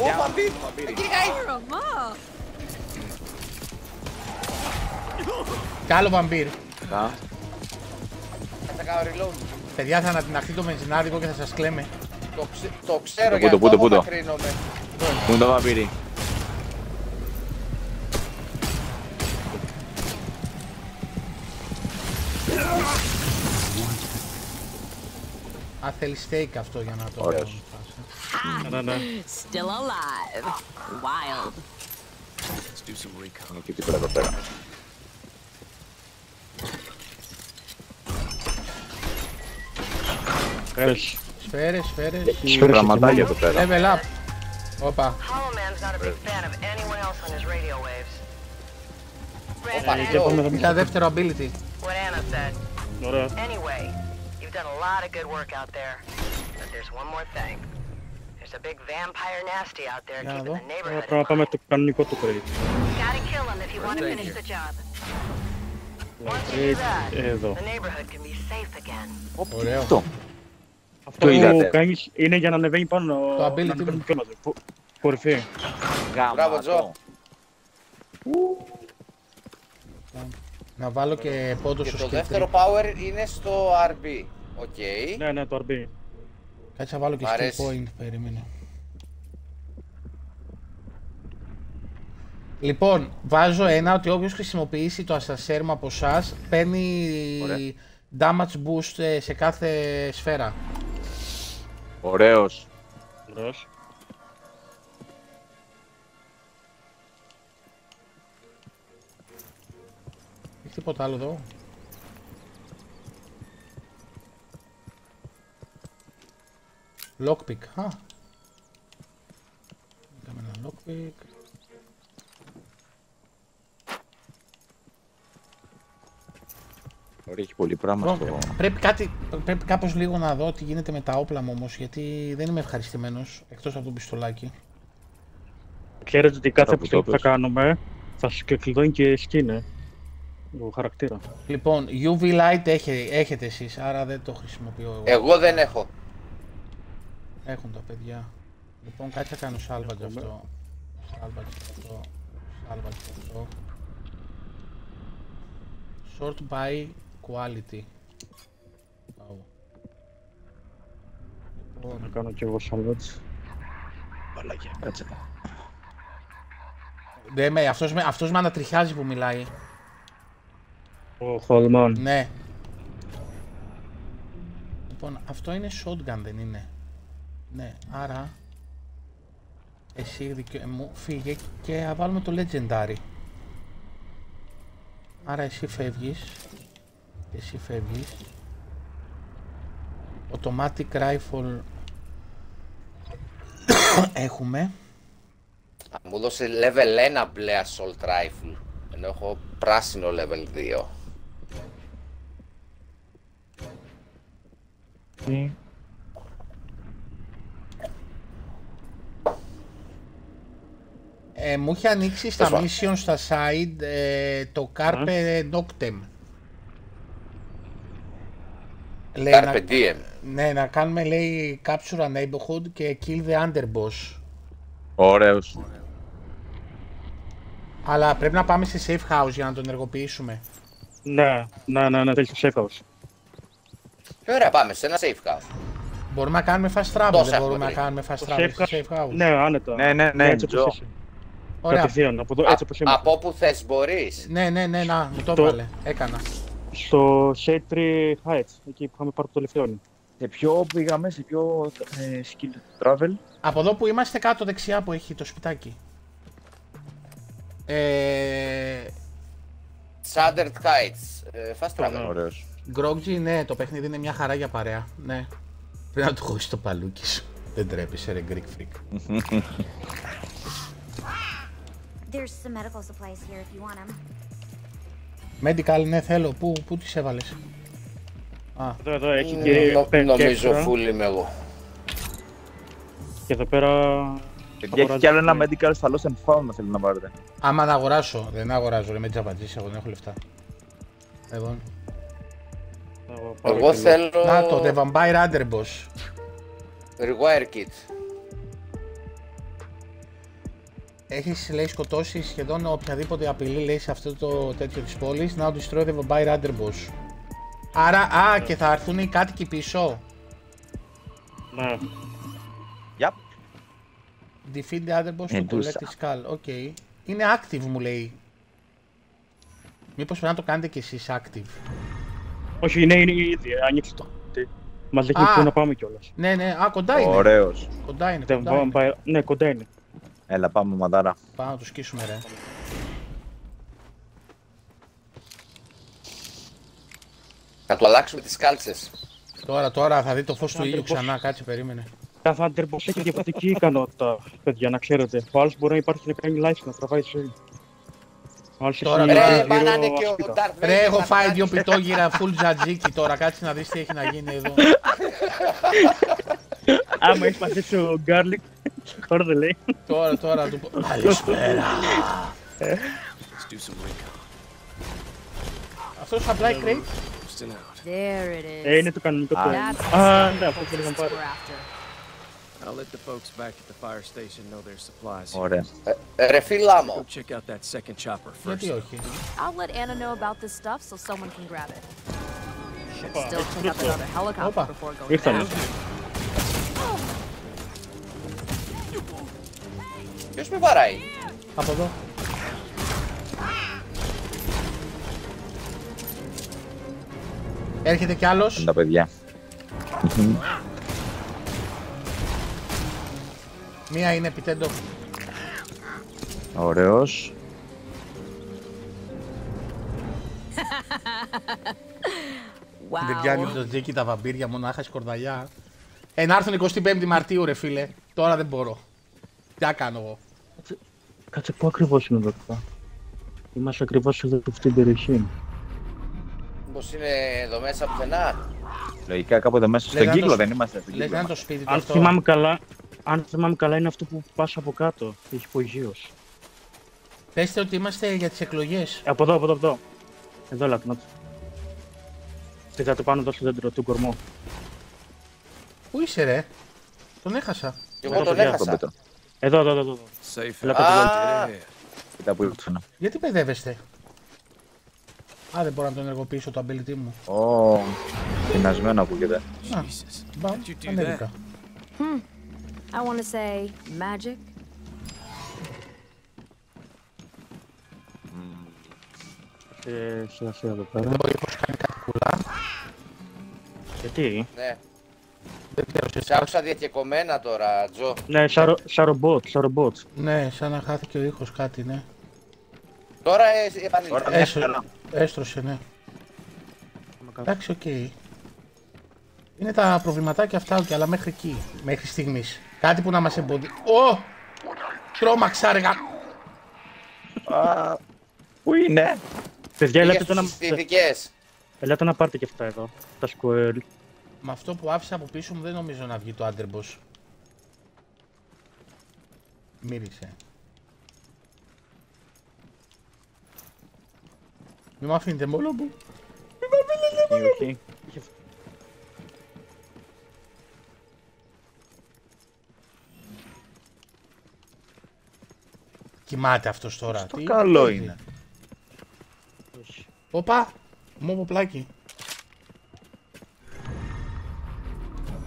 Ω, βαμπύρ! Καλό βαμπύρ. Θα κάνω reload. Παιδιά, θα ανατιναχθεί το μενζινάδικο και θα σας κλαίμε. Το ξέρω για αυτό που μακρύνομαι. Πού είναι το βαμπύρι? Α, θέλει steak αυτό για να το κάνω. Still alive. Wild. Let's do some recon. Και τίποτα εδώ πέρα. Σφαίρες. Σφαίρες. Σφαιραματάκια εδώ πέρα. Level up. Όπα. Όπα. Μετά δεύτερο ability. Ωραία. A big vampire nasty out there keeping the neighborhood. Τώρα πάμε το κανονικό του credit. Gotta kill him if you want to finish the job. Εδώ. Αυτό. Αυτό που κάνεις είναι για να ανεβαίνει πάνω. Το ability του. Κορυφή. Μπράβο Τζο. Να βάλω και πόντο στο σκέφτρι. Το δεύτερο power είναι στο RB. Οκ. Ναι, το RB. Κάτσε να βάλω και skill point, περίμενε. Λοιπόν, βάζω ένα ότι όποιος χρησιμοποιήσει το αστασέρμα από εσάς παίρνει damage boost σε κάθε σφαίρα. Ωραίος. Ωραίος. Έχει τίποτα άλλο εδώ? Lockpick, α. Κάμε ένα lockpick. Ωραία, έχει πολύ πράγμα στο... Πρέπει κάπως λίγο να δω τι γίνεται με τα όπλα μου όμως, γιατί δεν είμαι ευχαριστημένος, εκτός από το πιστολάκι. Ξέρετε ότι κάθε επεισόδιο που θα κάνουμε, θα συγκεκριθούν και σκίνε. Ο χαρακτήρα. Λοιπόν, UV light έχετε εσείς, άρα δεν το χρησιμοποιώ εγώ. Εγώ δεν έχω. Έχουν τα παιδιά. Λοιπόν, κάτι θα κάνω salvage και αυτό. Salvage αυτό. Sort by quality. Oh. Λοιπόν, να κάνω και εγώ salvage. Παλάκια, κάτσε. Ναι, αυτός με ανατριχιάζει που μιλάει. Ο Χολμόν. Ναι. Λοιπόν, αυτό είναι shotgun, δεν είναι? Ναι, άρα εσύ μου φύγε και θα βάλουμε το legendary. Άρα εσύ φεύγεις. Automatic rifle έχουμε. Μου δώσε level 1 μπλε assault rifle, ενώ έχω πράσινο level 2. Μου είχε ανοίξει στα mission στα side το Carpe Noctem. λέει, Carpe Diem. Ναι, να κάνουμε λέει Capture a Neighborhood και Kill the Underboss. Ωραίος. Αλλά πρέπει να πάμε σε safe house για να τον ενεργοποιήσουμε. Ναι, ναι, ναι, ναι, θέλει το safe house. Ωραία, πάμε σε ένα safe house. Μπορούμε να κάνουμε fast travel, δεν μπορούμε να κάνουμε fast travel σε safe house. Ναι, άνετα. Ναι, ναι, ναι, έτσι όπως είσαι. Ωραία. Κατευθείαν, από εδώ, έτσι όπως είμαστε. Από όπου θες μπορείς. Ναι, ναι, ναι, να, μου το έβαλε, έκανα. Στο Shattered Heights, εκεί που είχαμε πάρει το τελευταίο. Σε ποιο πήγαμε, σε ποιο skill travel. Από εδώ που είμαστε κάτω δεξιά που έχει το σπιτάκι. Shattered Heights, fast travel. Ωραίος. Groggy, ναι, το παιχνίδι είναι μια χαρά για παρέα, ναι. Πρέπει να του χωρίς το παλούκι σου. Δεν τρέπεις, ρε Greek Freak. Medical, ναι, θέλω. Πού τις έβαλες? Εδώ, εδώ, έχει και... Νομίζω φουλ είμαι εγώ. Και εδώ πέρα... Έχει κι άλλο ένα medical στα Lost and Found να θέλει να πάρετε. Άμα να αγοράσω. Δεν αγοράζω, ρε, με τζαπαντζήσεις, εγώ δεν έχω λεφτά. Εδώ. Εγώ θέλω... Να το, The Vampire Underboss. Rewire Kit. Έχεις, λέει, σκοτώσει σχεδόν οποιαδήποτε απειλή, λέει, σε αυτό το τέτοιο της πόλης. Now destroy the Vampire Underboss. Άρα, α, και θα έρθουν οι κάτοικοι πίσω. Ναι. Yep. Defeat the Underboss to collect the skull. Οκ. Okay. Είναι active, μου λέει. Μήπως πρέπει να το κάνετε κι εσείς active. Όχι, είναι ήδη, ανοίξει το. Μας δείχνει πού να πάμε κιόλας. Ναι, ναι, α, κοντά είναι. Ωραίος. Κοντά είναι, κοντά είναι. Ναι, κοντά είναι. Έλα, πάμε, μαντάρα. Πάμε να το σκίσουμε, ρε. Θα του αλλάξουμε τις κάλτσες. Τώρα, τώρα θα δει το φως του ήλιου ξανά, κάτσε, περίμενε. Κάθε άντερμπος έχει διαφορετική ικανότητα, παιδιά, να ξέρετε. Ο άλλος μπορεί να υπάρχει να κάνει live, να τραβάει ζωή. Τώρα, ρε, ρε, έχω φάει δυο πιτόγυρα full τζατζίκι τώρα, κάτσε να δεις τι έχει να γίνει εδώ. Άμα έχεις μαζί σου garlic, χόρδε λέει. Τώρα, τώρα του πω... Καλησπέρα. Αυτός θα πλάει κρέιτ. Είναι το κανονικό κρέιτ. Α, ναι, αυτό θέλει να πάρει. Ωραία. Ρε φίλα μου. Γιατί όχι. Όπα. Ήρθανε. Ποιος με βαράει. Από εδώ. Έρχεται κι άλλος. Τα παιδιά. Μία είναι επιτέντο. Ωραίος. Δεν πιάνει το τζίκι τα βαμπύρια, μονάχα σκορδαλιά. Να έρθουν 25η Μαρτίου ρε φίλε, τώρα δεν μπορώ. Τι κάνω εγώ. Κάτσε, πού ακριβώς είναι εδώ. Είμαστε ακριβώς εδώ στην περιοχή. Μήπως είναι εδώ μέσα πουθενά. Λογικά κάποτε μέσα στον κύκλο δεν είμαστε. Λες να είναι το σπίτι του αυτό. Αν θυμάμαι καλά είναι αυτό που πας από κάτω, έχει υπογείως. Πέστε ότι είμαστε για τις εκλογές. Από εδώ, από εδώ, από εδώ. Εδώ λακνότ. Πήγατε πάνω εδώ στο δέντρο του κορμό. Πού είσαι ρε, τον έχασα. Εγώ τον έχασα. Εδώ, εδώ, εδώ. Κοίτα που ήρθανα. Γιατί παιδεύεστε. Α, δεν μπορώ να τον ενεργοποιήσω το ability μου. Ω, πεινασμένο ακούγεται. Α, μπα, ανέβηκα. I want to say magic. Σιγά-σιγά εδώ πέρα. Δεν μπορεί πως κάνει κάτι κουλά. Γιατί? Ναι. Δεν ξέρω. Σ' άκουσα διακεκομένα τώρα, Τζο. Ναι, σαν ρομπότ, σαν ρομπότ. Ναι, σαν να χάθηκε ο ήχος κάτι, ναι. Τώρα επανήλθε. Έστρωσε, ναι. Εντάξει, οκ. Είναι τα προβληματάκια αυτά, αλλά μέχρι εκεί, μέχρι στιγμής. Κάτι που να μας εμποδίσει. Ω! Τρώμαξα, ρε γα... Πού είναι? Παιδιά, ελάτε να πάρετε και αυτά εδώ, τα square. Με αυτό που άφησα από πίσω μου δεν νομίζω να βγει το Underboss. Μύρισε. Μη μ' αφήνετε μόνο μου. Μη μ' αφήνετε μόνο μου. κοιμάται αυτός τώρα. Το καλό είναι. Όπα, μόβο πλάκι.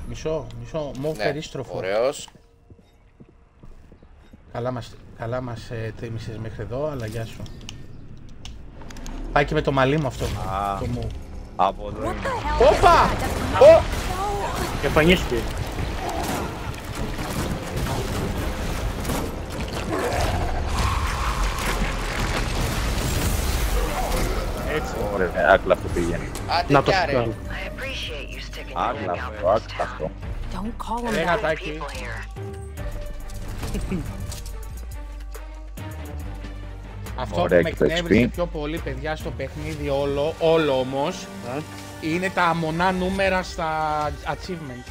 Μισό, μόβο περίστροφο. Ωραίος. Καλά μας τίμησες μέχρι εδώ, αλλά γεια σου. Πάει και με το μαλλί μου αυτό. Το μου. Από εδώ. Όπα! Εμφανίστηκε. Έτσι. Ωραία, άκλα αυτό πηγαίνει. Να το σκάλω. Άκλα αυτό, άκλα αυτό. Ένα τάκι. Αυτό που με εκνεύριζε πιο πολύ, παιδιά, στο παιχνίδι όλο όμως, είναι τα αμονά νούμερα στα achievement.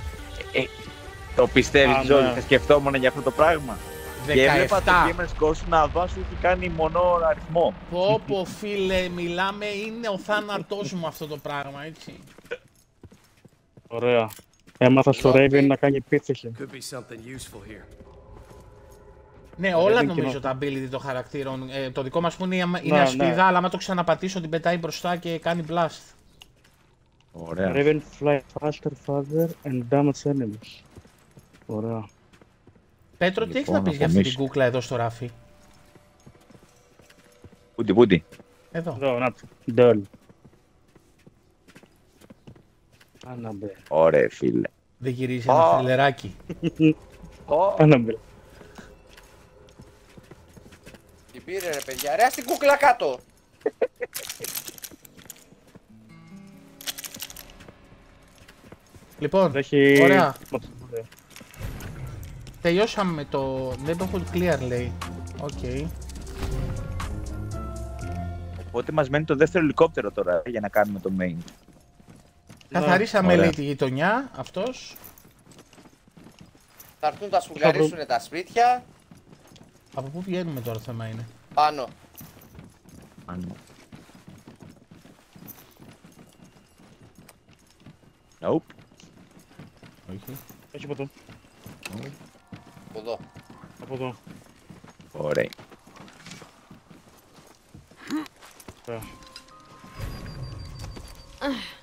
Το πιστεύεις, Τζόλι, θα σκεφτόμουν για αυτό το πράγμα. 17. Και έβλεπα το Gamers Course να βάζω ότι κάνει μονό αριθμό. Πω πω, φίλε, μιλάμε, είναι ο θάνατός μου αυτό το πράγμα, έτσι. Ωραία. Έμαθα στο Raven να κάνει πίτσεχε. Ναι, όλα νομίζω τα ability των χαρακτήρων. Το δικό μας που είναι ασπίδα, αλλά άμα το ξαναπατήσω την πετάει μπροστά και κάνει blast. Ωραία. Raven fly faster, father and damage enemies. Ωραία. Πέτρο, τι έχεις να πεις για αυτή την κούκλα εδώ στο ράφι? Πούτι. Εδώ, να το. Αναμπέ. Ωραία, φίλε. Δεν γυρίζει ένα φιλεράκι. Αναμπέ. Την πήρε, ρε παιδιά, ρε, ας την κούκλα κάτω. Λοιπόν, ωραία. Τελειώσαμε με το... Δεν έχω clear, λέει. Οκ. Οπότε μας μένει το δεύτερο ελικόπτερο τώρα για να κάνουμε το main. Καθαρίσαμε, λέει, τη γειτονιά, αυτός. Θα έρθουν να σφουγγαρίσουνε τα σπίτια. Από πού βγαίνουμε τώρα, θέμα είναι? Πάνω. Nope. Όχι. Όχι από εδώ. Από εδώ. Ωραία.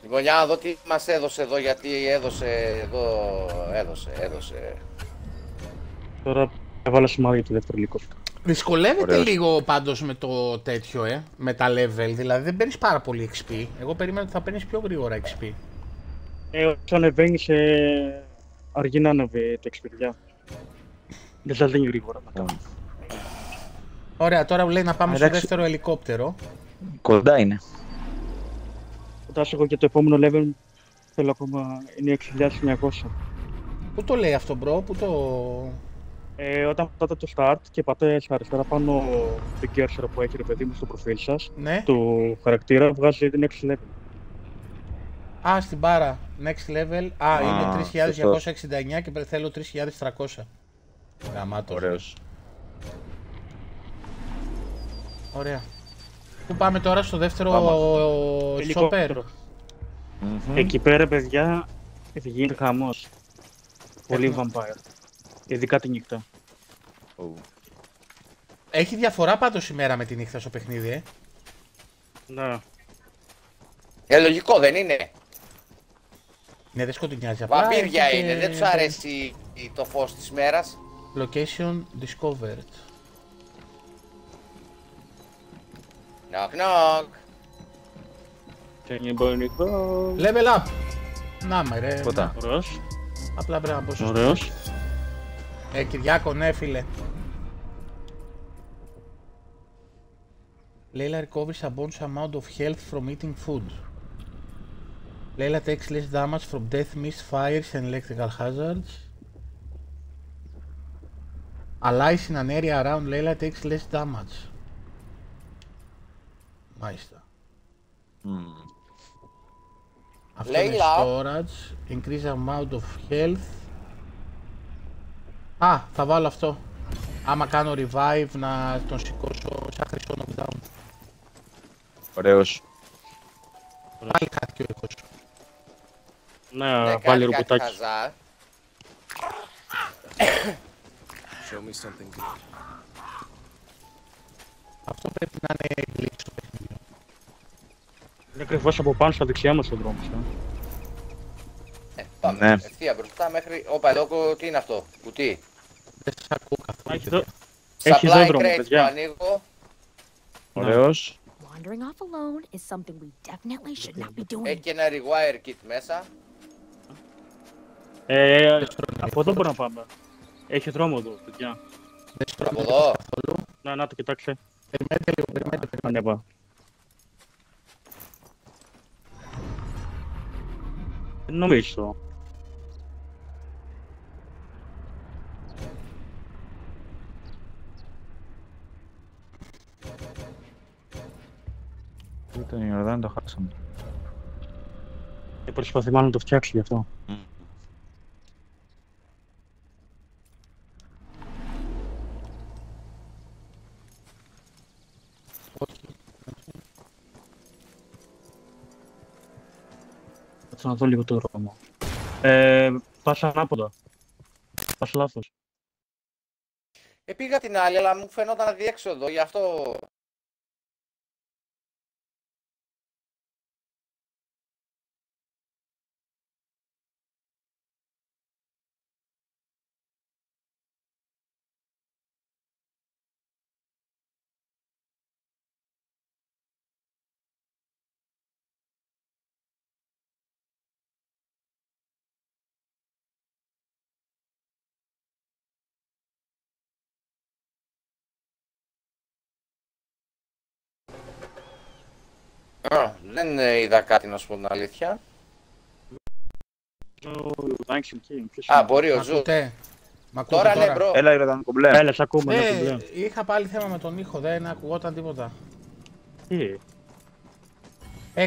Λοιπόν, για να δω τι μας έδωσε εδώ, γιατί έδωσε. Τώρα έβαλα σημάδι για το δεύτερο ελικόπτερο. Δυσκολεύεται λίγο πάντως με το τέτοιο, με τα level, δηλαδή δεν παίρνεις πάρα πολύ XP. Εγώ περίμενα ότι θα παίρνεις πιο γρήγορα XP. Όσο ανεβαίνεις, αργεί να ανεβεί τα XP. Δεν σας δίνει γρήγορα να κάνουμε. Ωραία, τώρα λέει να πάμε στο δεύτερο ελικόπτερο. Κοντά είναι. Κοντά σου, εγώ και το επόμενο level θέλω ακόμα, είναι 6.900. Πού το λέει αυτό, bro, πού το... Όταν πατάτε το start και πατάτε στα αριστερά πάνω την cursor που έχει, ρε παιδί μου, στο προφίλ σας, του χαρακτήρα, βγάζει την next level. Α, στην μπάρα, next level, είναι 3.269 και θέλω 3.300. Γαμάτο. Ωραίος. Ωραία. Πού πάμε τώρα στο δεύτερο Shaper? Εκεί πέρα, παιδιά, γίνεται χαμός. Πολύ vampire. Ειδικά τη νύχτα. Έχει διαφορά πάντως η μέρα με τη νύχτα στο παιχνίδι, Ναι. Λογικό δεν είναι? Ναι, δεν σκοτεινιάζει απλά. Βαμπύρια είναι, δεν τους αρέσει το φως της μέρας. Location discovered. Knock knock. Level up. Να με ρε. Ποτά. Ωραίος. Απλά πρέπει να πω σωστά. Ωραίος. Κυριάκο, ναι, φίλε. Layla recovers a bonus amount of health from eating food. Layla takes less damage from death, mist, fires and electrical hazards. Allies in an area around Layla takes less damage. Μάλιστα. Αυτό είναι storage. Increase amount of health. Α, θα βάλω αυτό. Άμα κάνω revive να τον σηκώσω σαν χρυσό knockdown. Ωραίος. Πάλι χάθηκε ο ήχος. Ναι, πάλι ρουποτάκι. Αυτό πρέπει να είναι glitch στο παιχνίδι. Είναι ακριβώς από πάνω στα δεξιά μας ο δρόμος. Πάμε ναι. Ευθεία μπροστά μέχρι... Όπα εδώ τι είναι αυτό, κουτί. Δεν σας ακούω καθόλου. Έχει εδώ δρόμο παιδιά. Ανοίγω. Ωραίος. Έχει και ένα rewire kit μέσα. Από εδώ μπορούμε να πάμε. Έχει δρόμο εδώ παιδιά. Από εδώ. Να το κοιτάξτε. Περιμένετε λίγο, περιμένετε. Νομίζω. Ήταν η Ιορδάνη, το χάσαμε. Προσπαθεί μάλλον να το φτιάξει γι' αυτό. Να δω λίγο το δρόμο. Πας ανάποδα. Πας λάθος. Πήγα την άλλη, αλλά μου φαινόταν αδιέξοδο, γι' αυτό... Δεν είδα κάτι να σου πω την αλήθεια. Μπορεί ο Ζου. Τώρα ναι μπρο. Έλα Ιροδάνη κομπλέ. Έλα σ' ακούμε. Είχα πάλι θέμα με τον ήχο, δεν ακουγόταν τίποτα. Τι.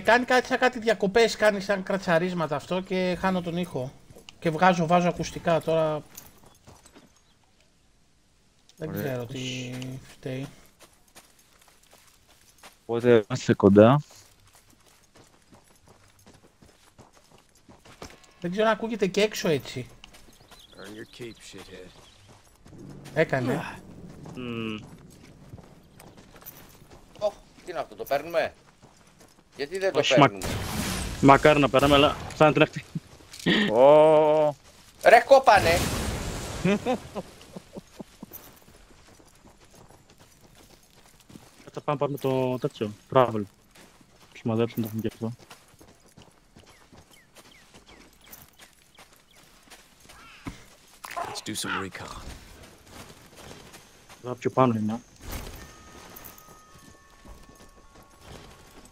Κάνει κάτι σαν κάτι διακοπές, κάνει σαν κρατσαρίσματα αυτό και χάνω τον ήχο. Και βγάζω, βάζω ακουστικά τώρα. Δεν ξέρω τι φταίει. Οπότε είμαστε κοντά. Δεν ξέρω αν ακούγεται και έξω έτσι. Έκανε. Τι είναι αυτό, το παίρνουμε. Γιατί δεν το παίρνουμε. Μακάρι να περάμε, αλλά θα είναι τρέχτη. Ρε κόπανε. Θα πάμε πάρουμε το τέτοιο, travel. Σημαδέψουμε το έχουμε και αυτό. Do some recon. Εδώ πιο πάνω είναι.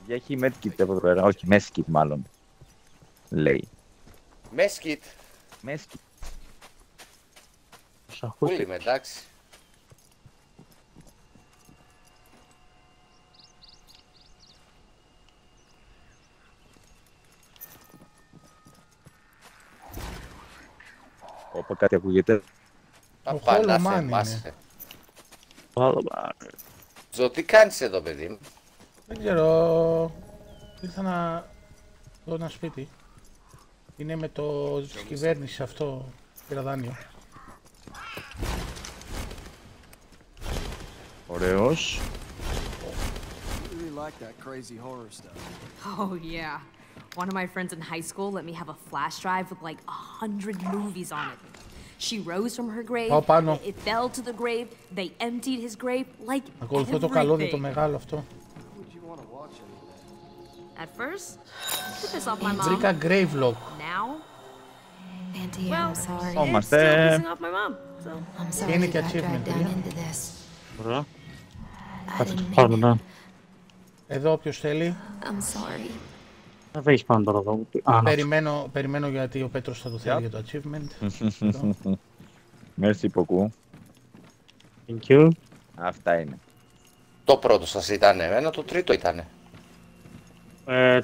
Για έχει medkit από εδώ πέρα, όχι meskit μάλλον. Λέει. Meskit. Meskit. Ούλη με, εντάξει. Όπα κάτι ακούγεται. Τα πάντα σε εμάς. Ζω, τι κάνεις εδώ παιδί μου. Δεν ξέρω. Ήρθα να δω ένα σπίτι. Είναι με το κυβέρνηση αυτό. Πήρα δάνειο. Ωραίος. Oh yeah. One of my friends in high school let me have a flash drive with like 100 movies on it. She rose from her grave, it fell to the grave, they emptied his grave, like everything. Το καλώδιο το μεγάλο αυτό. At first, put this off my mom. Βρήκα grave log. Now, well, I'm sorry. It's still pissing off my mom. So, I'm sorry you got dragged down into this. Ωραία. Κάτσε το πάνω να. Εδώ όποιος θέλει. I'm sorry. Θα βρεις πάνω τώρα εδώ. Περιμένω γιατί ο Πέτρος θα το θέλει για το achievement. Merci beaucoup. Thank you. Αυτά είναι. Το πρώτο σας ήταν εμένα, το τρίτο ήταν.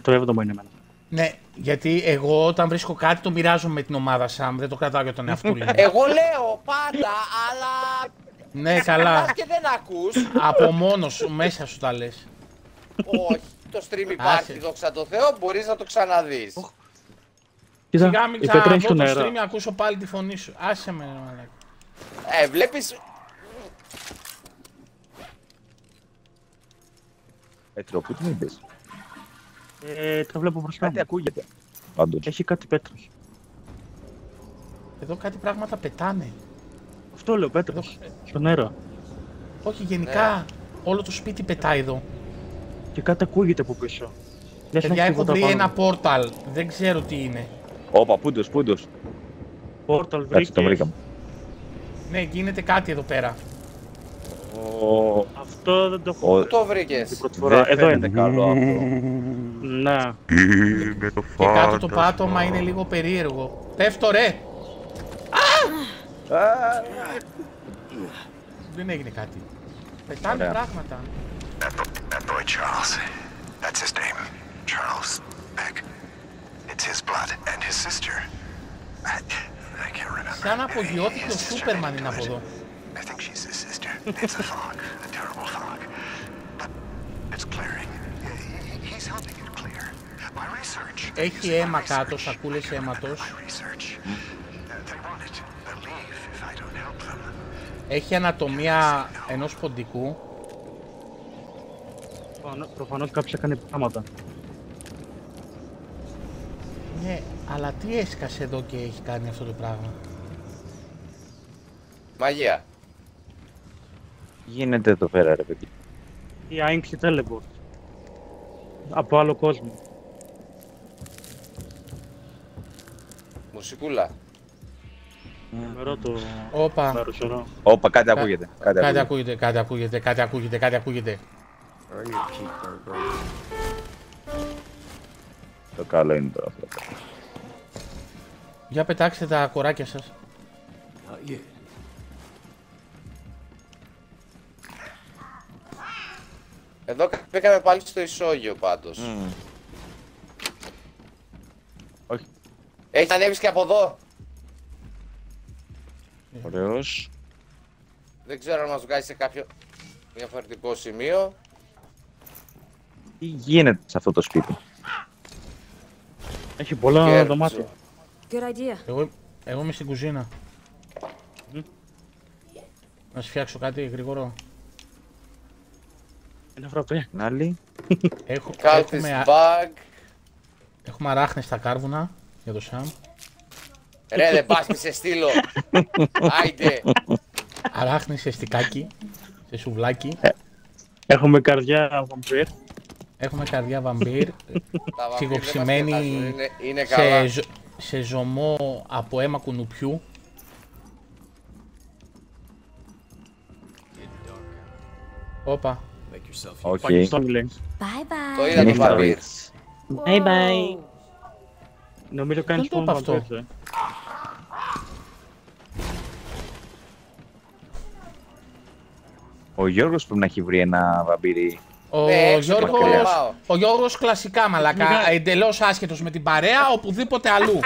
Το έβδομο είναι εμένα. Ναι, γιατί εγώ όταν βρίσκω κάτι το μοιράζομαι με την ομάδα Σαμ, δεν το κρατάω για τον εαυτού μου. Εγώ λέω πάντα, αλλά... Ναι, καλά. Και δεν ακούς. Από μόνος σου, μέσα σου τα λες. Όχι. Το stream υπάρχει, δόξα τω Θεώ, μπορείς να το ξαναδείς. Σιγά μην ξαναδώ το stream, ακούσω πάλι τη φωνή σου. Άσε με, μαλάκα. Βλέπεις... Πέτρο, πού την είδες? Το βλέπω μπροστά μου. Κάτι ακούγεται. Πάντως. Έχει κάτι Πέτρος. Εδώ κάτι πράγματα πετάνε. Αυτό λέω Πέτρος. Εδώ... στον αέρα. Όχι, γενικά όλο το σπίτι πετάει εδώ. Και κάτι ακούγεται από πίσω. Παιδιά, έχω βρει ένα πόρταλ. Δεν ξέρω τι είναι. Όπα, πούντος. Πόρταλ βρήκες. Έτσι το βρήκαμε. Ναι, γίνεται κάτι εδώ πέρα. Αυτό δεν το έχω. Πού το βρήκες? Εδώ είναι καλό αυτό. Να. Και κάτω το πάτωμα είναι λίγο περίεργο. Πέφτω ρε! Δεν έγινε κάτι. Πετάνε πράγματα. That boy Charles. That's his name. Charles Beck. It's his blood and his sister. I can't remember. Σαν απογειώθηκε ο Σούπερμαν είναι από εδώ. I think she's his sister. It's a fog, a terrible fog. But it's clearing. He's helping it clear. My research. Έχει αίμα κάτω, σακούλες αίματος. Έχει ανατομία ενός ποντικού. Προφανώς κάποιος έκανε πράγματα. Ναι, αλλά τι έσκασε εδώ και έχει κάνει αυτό το πράγμα? Μαγεία. Γίνεται εδώ πέρα ρε παιδί. Η άινξη teleport. Από άλλο κόσμο. Μουσικούλα. Όπα. Όπα, κάτι ακούγεται. Κάτι ακούγεται. Το καλό είναι τώρα αυτό. Για πετάξτε τα κοράκια σας. Εδώ πήγαμε πάλι στο ισόγειο πάντως. Όχι. Έχει ανέβει και από εδώ. Ωραίος. Δεν ξέρω αν μας βγάζει σε κάποιο διαφορετικό σημείο. Τι γίνεται σε αυτό το σπίτι? Έχει πολλά δωμάτια. Εγώ είμαι στην κουζίνα. Να σου φτιάξω κάτι γρήγορο. Ένα φραπέ. Άλλη. Έχουμε αράχνες στα κάρβουνα για το Σαμ. Ρε δεν πας, μη σε στείλω. Άιντε. Αράχνες σε στικάκι, σε σουβλάκι. Έχουμε καρδιά βαμπύρ. Ψιγοψημένη σε ζωμό από αίμα κουνουπιού. Όπα. Οκ. Το είδα το βαμπύρ. Bye bye. Νομίζω κάνεις πόνο αυτό. Ο Γιώργος πρέπει να έχει βρει ένα βαμπύρι. Ο Γιώργος κλασικά μαλακά, εντελώς άσχετος με την παρέα, οπουδήποτε αλλού.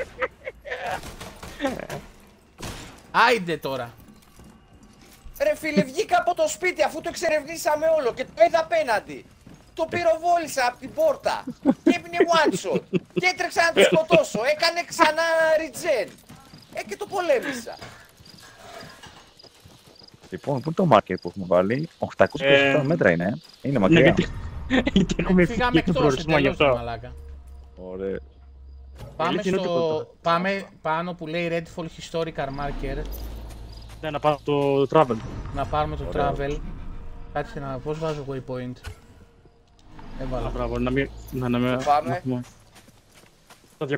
Άιντε τώρα. Ρε φίλε, βγήκα από το σπίτι αφού το εξερευνήσαμε όλο και το είδα απέναντι. Το πυροβόλησα από την πόρτα και έμεινε one shot και έτρεξα να το σκοτώσω, έκανε ξανά regen και το πολέμησα. Λοιπόν, πού είναι το marker που έχουμε βάλει? 827 μέτρα είναι, είναι μακριά. Γιατί έχουμε φύγει το προορισμό γι' αυτό. Ωραία. Πάμε στο... πάμε πάνω που λέει Redfall Historical Marker. Ναι, να πάρουμε το travel. Να πάρουμε το travel. Κάτσε να... πώς βάζω waypoint? Έβαλα. Μπράβο, να μην... πάμε.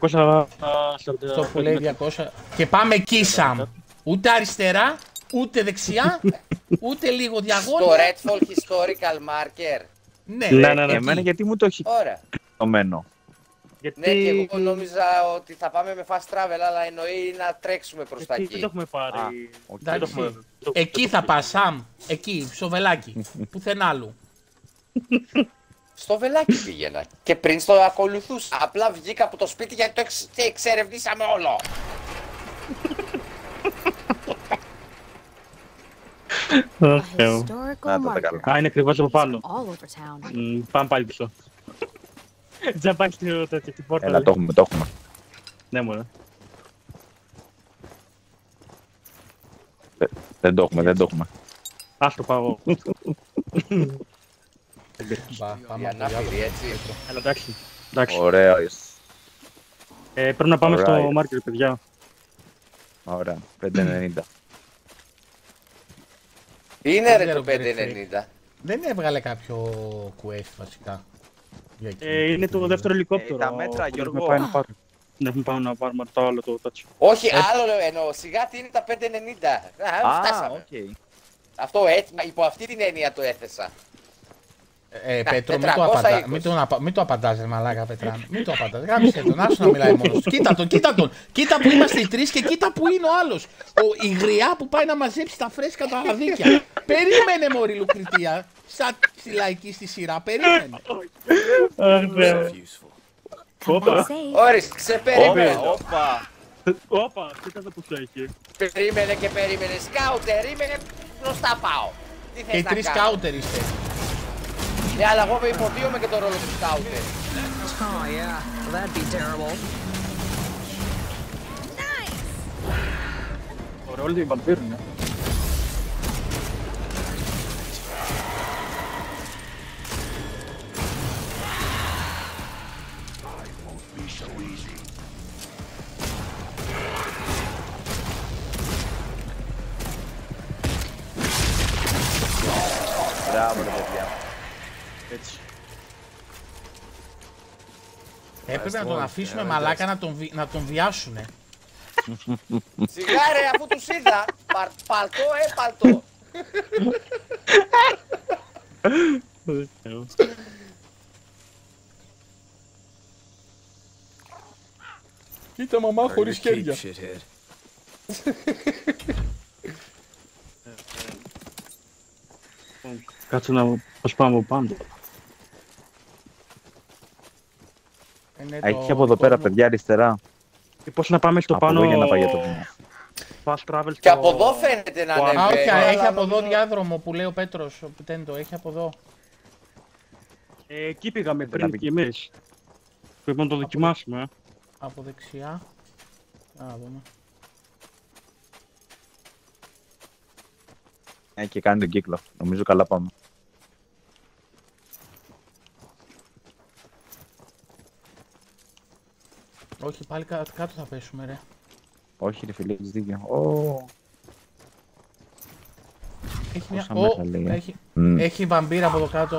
Στο 200... στο που λέει 200... και πάμε εκεί Sam. Ούτε αριστερά. Ούτε δεξιά, ούτε λίγο διαγώνια. Στο Redfall Historical Marker. Ναι, ναι, εμένα γιατί μου το έχει κλειδωμένο. Ναι, και εγώ νόμιζα ότι θα πάμε με fast travel, αλλά εννοεί να τρέξουμε προς τα εκεί. Δεν το έχουμε πάρει. Εκεί θα πας, Σαμ. Εκεί, στο βελάκι. Πουθενά άλλου. Στο βελάκι πήγαινα. Και πριν το ακολουθούσα. Απλά βγήκα από το σπίτι γιατί το εξερευνήσαμε όλο. Α, είναι ακριβώς από πάνω. Πάμε πάλι πίσω. Τζαμπάκι στην πόρτα. Έλα, το έχουμε, το έχουμε. Ναι, μωρέ. Δεν το έχουμε, δεν το έχουμε. Ας το πάω. Εντάξει. Ωραία. Πρέπει να πάμε στο market, παιδιά. Ωραία, 5.90. Είναι ρε το 5.90. Δεν έβγαλε κάποιο quest βασικά. Είναι το δεύτερο ελικόπτερο. Τα μέτρα, Γιώργο. Δεν έχουμε πάμε να πάρουμε το άλλο το τάτσο. Όχι, άλλο εννοώ. Σιγά τι είναι τα 5.90. Φτάσαμε. Αυτό υπό αυτή την έννοια το έθεσα. Πέτρο, μην το απαντάς ρε μαλάκα, Πέτρα, μην το απαντάς, γάμισε τον, άσου να μιλάει μόνος του, κοίτα τον, κοίτα τον, κοίτα που είμαστε οι τρεις και κοίτα που είναι ο άλλος, η γριά που πάει να μαζέψει τα φρέσκα τα αδίκια, περίμενε μωρή Λουκριτία, σαν στη λαϊκή στη σειρά, περίμενε. Ωρις, ξεπερίμενε. Όπα, κοίτατε που θα έχει. Περίμενε και περίμενε, σκάουτερ, περίμενε, μπροστά πάω. Και οι τρεις σκάουτερ είστε. Ναι, αλλά εγώ υποδίωμαι και τον ρόλο του σκάουτερ. Oh, yeah. That'd be terrible. Nice! Ωραία, όλοι την παρπίρουνε. Μπράβο, ρε παιδιά. Έτσι. Έπρεπε να τον αφήσουμε μαλάκα να τον βιάσουνε. Σιγά ρε, αφού τους είδα. Παλτό, παλτό. Κοίτα μαμά χωρίς χέρια. Κάτσε να προσπάμε πάνω. Έχει από εδώ πέρα παιδιά αριστερά. Και πώς να πάμε στο πάνω. Από εδώ για να πάει για το βήμα. Και από εδώ φαίνεται να είναι. Α, όχι, έχει από εδώ διάδρομο που λέει ο Πέτρος. Έχει από εδώ. Εκεί πήγαμε πριν και εμείς. Πρέπει να το δοκιμάσουμε. Από δεξιά. Να δούμε. Και κάνει τον κύκλο. Νομίζω καλά πάμε. Όχι, πάλι κάτω θα πέσουμε ρε. Όχι ρε φίλε, έχεις δίκιο. Έχει μια... έχει βαμπύρ από εδώ κάτω.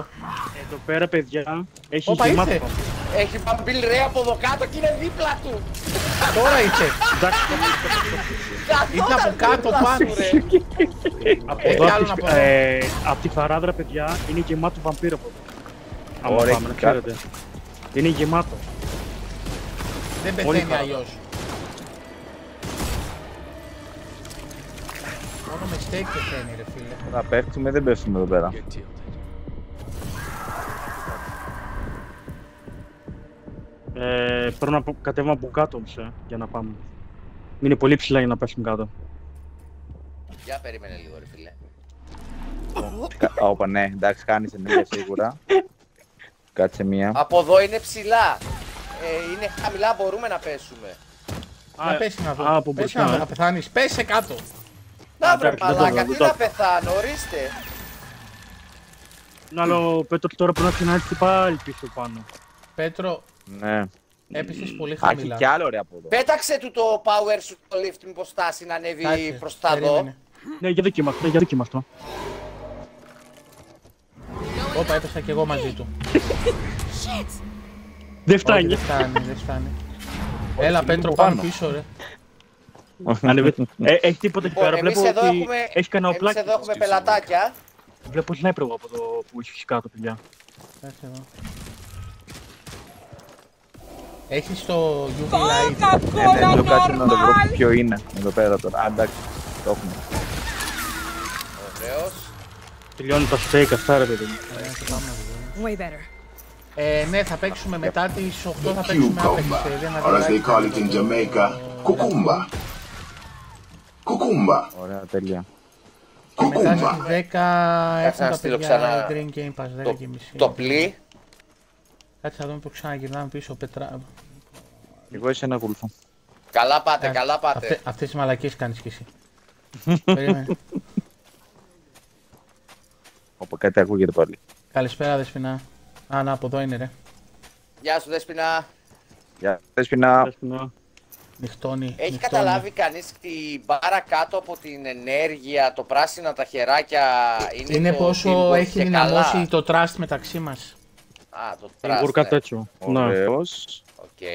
Εδώ πέρα παιδιά, έχει γεμάτο. Έχει βαμπύρ ρε από εδώ κάτω και είναι δίπλα του. Τώρα ήρθε. Ήταν από κάτω πάνω ρε. Απ' τη χαράδρα παιδιά, είναι γεμάτο βαμπύρ από εδώ. Άμα πάμε να ξέρετε. Είναι γεμάτο. Δεν πεθαίνει αλλιώς. Μόνο με στέκ πεθαίνει ρε φίλε. Να πέφτουμε, δεν πέφτουμε εδώ πέρα. Πρέπει να κατέβουμε από κάτω όμως, για να πάμε. Είναι πολύ ψηλά για να πέσουμε κάτω. Για περίμενε λίγο ρε φίλε. Όπα ναι, εντάξει κάνεις ενέργεια σίγουρα. Κάτσε μία. Από εδώ είναι ψηλά. Είναι χαμηλά, μπορούμε να πέσουμε. Να πέσει να δω, πέσει να πεθάνεις, πέσε κάτω. Να βρε μαλάκα, τι να πεθάνω, ορίστε. Να λέω, Πέτρο τώρα πρέπει να ξανάρθει πάλι πίσω πάνω. Πέτρο, έπεσες πολύ χαμηλά. Άχι κι άλλο ρε από εδώ. Πέταξε του το power σου το lift μήπως στάσει να ανέβει προς τα δω. Ναι, για δοκίμαστο. Όπα, έπεσα κι εγώ μαζί του. Δεν φτάνει. Δεν φτάνει. Έλα Πέτρο πάνω πίσω ρε. Έχει τίποτα εκεί πέρα, βλέπω ότι έχει κανένα οπλάκι. Εμείς εδώ έχουμε πελατάκια. Βλέπω ότι να έπρεπε από το που έχει κάτω παιδιά. Έχεις το UV light. Εδώ κάτσε να το βρω ποιο είναι εδώ πέρα τώρα. Αντάξει, το έχουμε. Ωραίος. Τελειώνει τα στέικ αυτά ρε παιδί. Way better. Ναι, θα παίξουμε μετά τις 8, θα παίξουμε Apex. Κουκούμπα. Ωραία, τέλεια. Μετά στις 10 έχουμε τα παιδιά Green Game Pass 10.30. Το πλή. Κάτσε να δούμε που ξαναγυρνάμε πίσω, Πέτρα. Εγώ εσένα ακολουθώ. Καλά πάτε, καλά πάτε. Αυτές τις μαλακίες κάνεις κι εσύ. Περίμενε. Όπα, κάτι ακούγεται πάλι. Καλησπέρα Δεσπινά. Α, να, από εδώ είναι ρε. Γεια σου Δεσπινά. Γεια Δεσπινά. Νυχτώνει. Έχει καταλάβει κανείς την μπάρα κάτω από την ενέργεια, το πράσινα, τα χεράκια. Είναι πόσο έχει δυναμώσει το trust μεταξύ μας. Α, το trust. Ωραίος. Οκ.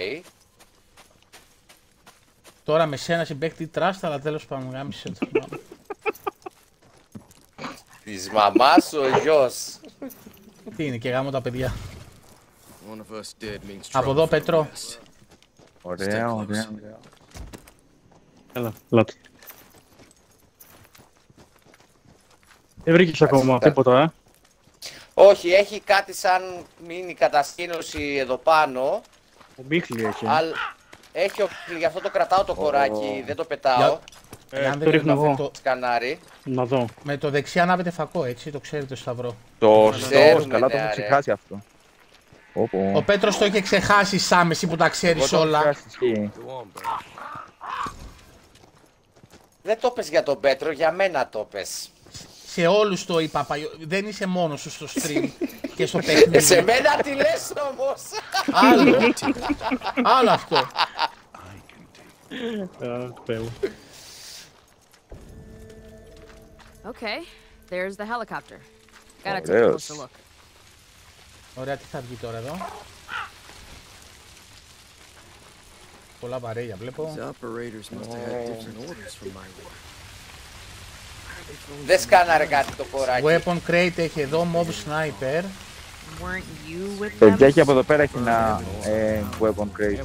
Τώρα με σένα συμπαίκτη trust, αλλά τέλος πάντων γάμισε το μάμα. Της μαμάς ο γιος. Τι είναι και γάμω τα παιδιά. Από εδώ Πέτρο. Ωραία, ωραία, ωραία. Έλα, λάτε. Δεν βρήκες ακόμα τίποτα, Όχι, έχει κάτι σαν μίνι κατασκήνωση εδώ πάνω. Ο Μίχλι έχει. Έχει ο Μίχλι, γι' αυτό το κρατάω το κοράκι, δεν το πετάω. Αν δεν ρίχνω εγώ. Σκανάρι. Να δω. Με το δεξί ανάβεται φακό, έτσι, το ξέρετε το σταυρό. Το σταυρό, καλά το έχω ξεχάσει αυτό. Ο Πέτρος το είχε ξεχάσει Σάμ, εσύ που τα ξέρεις όλα. Δεν το πες για τον Πέτρο, για μένα το πες. Σε όλους το είπα, δεν είσαι μόνος σου στο stream και στο παιχνίδι. Σε μένα τι λες όμως. Άλλο αυτό. Okay, there's the helicopter. Gotta take a closer look. Ωραία, τι θα βγει τώρα εδώ. Πολλά βαρέλια βλέπω. Δεν σκάναρε κάτι το κοράκι. Weapon crate έχει εδώ, mob sniper. Έχει από εδώ πέρα έχει ένα weapon crate.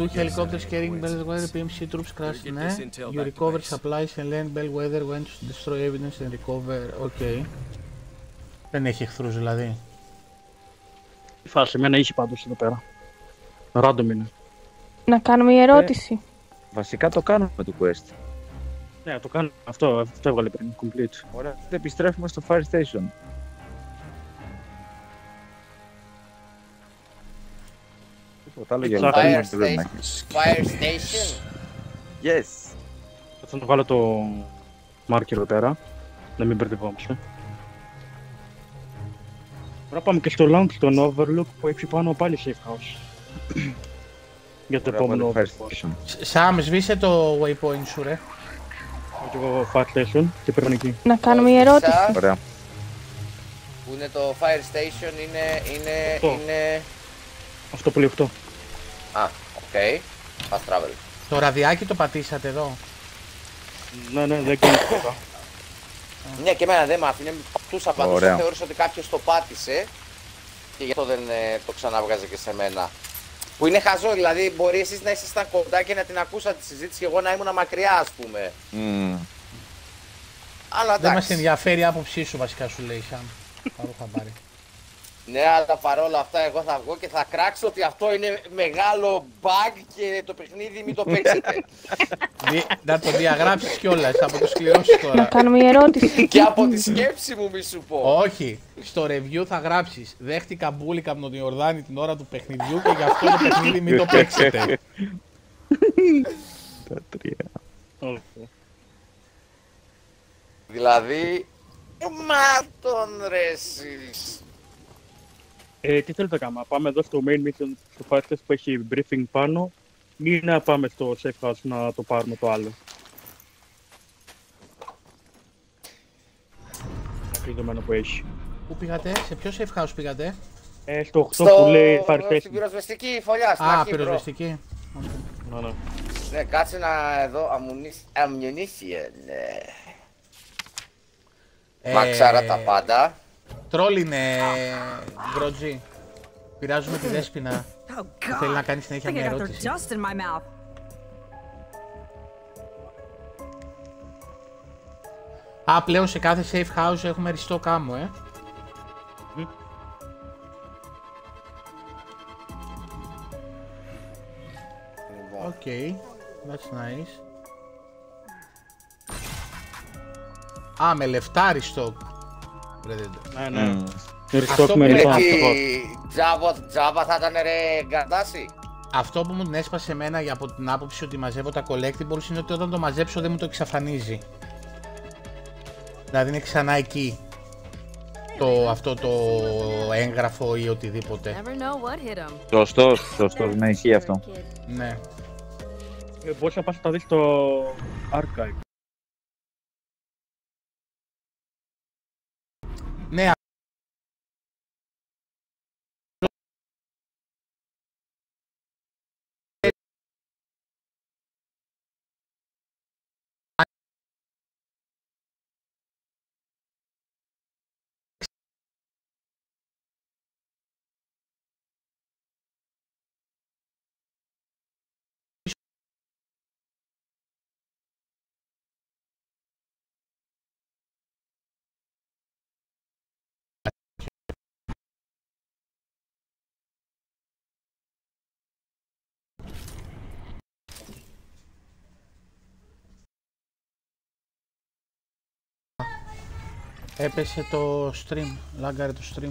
Two helicopters carrying bellwether PMC troops crashed, ναι. You recover supplies and land bellwether when to destroy evidence and recover, ok. Δεν έχει εχθρούς δηλαδή. Η φάση εμένα είχε πάντως εδώ πέρα. Random είναι. Να κάνουμε μια ερώτηση. Βασικά το κάνουμε με το quest. Ναι, το κάνουμε. Αυτό έβγαλε πριν. Complete. Ωραία. Επιστρέφουμε στο fire station. Τίποτα άλλο για fire station. Yes. Θα το βάλω το marker εδώ πέρα. Να μην μπερδευόμαστε. Τώρα πάμε και στο Langston Overlook που έχει πάνω πάλι safe house. Για το επόμενο overlook. Σαμ, σβήσε το waypoint σου ρε. Το fire station και πρέπει να εκεί. Να κάνουμε μια ερώτηση. Ωραία. Που είναι το fire station είναι... Αυτό που λέει 8. Α, οκ. Fast travel. Το ραδιάκι το πατήσατε εδώ. Ναι, δεν κάνει τίποτα. Ναι, και εμένα δεν μ' άφηνε, τους απαντούσα, θεώρησα ότι κάποιος το πάτησε και γι' αυτό δεν το ξαναβγάζε και σε μένα. Που είναι χαζό, δηλαδή μπορεί εσείς να ήσασταν κοντά και να την ακούσατε τη συζήτηση και εγώ να ήμουν μακριά, ας πούμε. Αλλά εντάξει. Δεν μας ενδιαφέρει η άποψή σου βασικά, σου λέει Σαμ. Ναι, αλλά παρόλα αυτά εγώ θα βγω και θα κράξω ότι αυτό είναι μεγάλο bug και το παιχνίδι μην το παίξετε. Να το διαγράψεις κιόλας, θα το σκληρώσεις τώρα. Να κάνω μια ερώτηση. Και από τη σκέψη μου μη σου πω. Όχι, στο review θα γράψεις δέχτηκα μπούλικα από τον Ιορδάνη την ώρα του παιχνιδιού και γι' αυτό το παιχνίδι μην το παίξετε. Τα τρία. Δηλαδή... Μάτων ρε εσείς. Τι θέλετε να κάνουμε, πάμε εδώ στο main mission του Fighters που έχει briefing πάνω ή να πάμε στο safe house να το πάρουμε το άλλο. Ακριβώς που έχει. Πού πήγατε, σε ποιο safe house πήγατε? Στο 8 που λέει Fire Station. Στην πυροσβεστική φωλιά, στην αρχή. Α, πυροσβεστική. Ναι, κάτσε να εδώ, αμμιονίσιεν. Μαξάρα τα πάντα. Τρόλ είναι, Γκρότζι. Πειράζουμε τη Δέσποινα. Θέλει να κάνει συνέχεια μια ερώτηση. Α, πλέον σε κάθε safe house έχουμε ριστό κάμμο, Okay, that's nice. Α, με λεφτά ριστό. Ναι. Αυτό που Java θα ήταν ρε γκαντάσι. Αυτό που μου την έσπασε εμένα για από την άποψη ότι μαζεύω τα collectibles είναι ότι όταν το μαζέψω δεν μου το εξαφανίζει. Δηλαδή είναι ξανά εκεί. αυτό το έγγραφο ή οτιδήποτε. Σωστός, σωστός, ναι, ισχύει αυτό. Ναι. Μπορείς να πας να τα δεις στο archive. Ναι, έπεσε το stream, λάγκαρε το stream.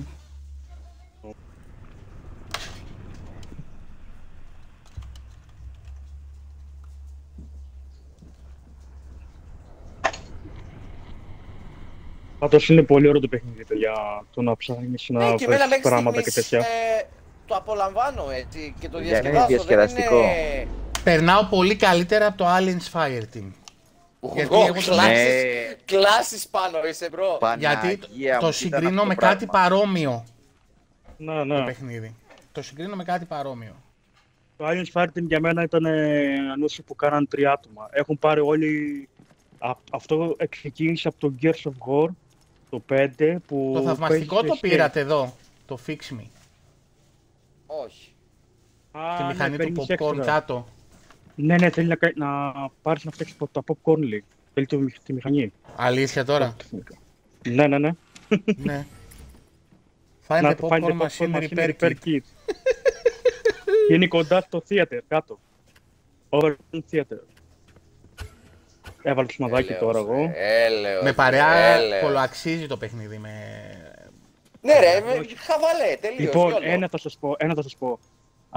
Πάντως είναι πολύ ωραίο το παιχνίδι, παιδιά, το να ψάχνεις να βρεις πράγματα και τέτοια. Το απολαμβάνω έτσι και το διασκεδαστικό. Είναι... περνάω πολύ καλύτερα από το Alien's Fireteam. Γιατί έχω κλάσεις πάνω είσαι, μπρο. Γιατί το συγκρίνω με κάτι παρόμοιο. Ναι, ναι. Το παιχνίδι. Το συγκρίνω με κάτι παρόμοιο. Το Alien Fireteam για μένα ήταν ανούσιο που κάναν 3 άτομα. Έχουν πάρει όλοι... Αυτό ξεκίνησε από το Gears of War, το 5, που... Το θαυμαστικό το πήρατε εδώ, το Fix Me. Όχι. Τη μηχανή του popcorn κάτω. Ναι, ναι, θέλει να πάρει να φτιάξει το popcorn league. Θέλει τη μηχανή. Αλήθεια τώρα. Ναι, ναι, ναι. Ναι. Find the popcorn machine repair kit. Είναι κοντά στο theater, κάτω. Overton theater. Έβαλε το σμαδάκι τώρα εγώ. Με παρέα πολλοαξίζει το παιχνίδι με... Ναι ρε, χαβαλέ, τελείως. Λοιπόν, ένα θα σας πω.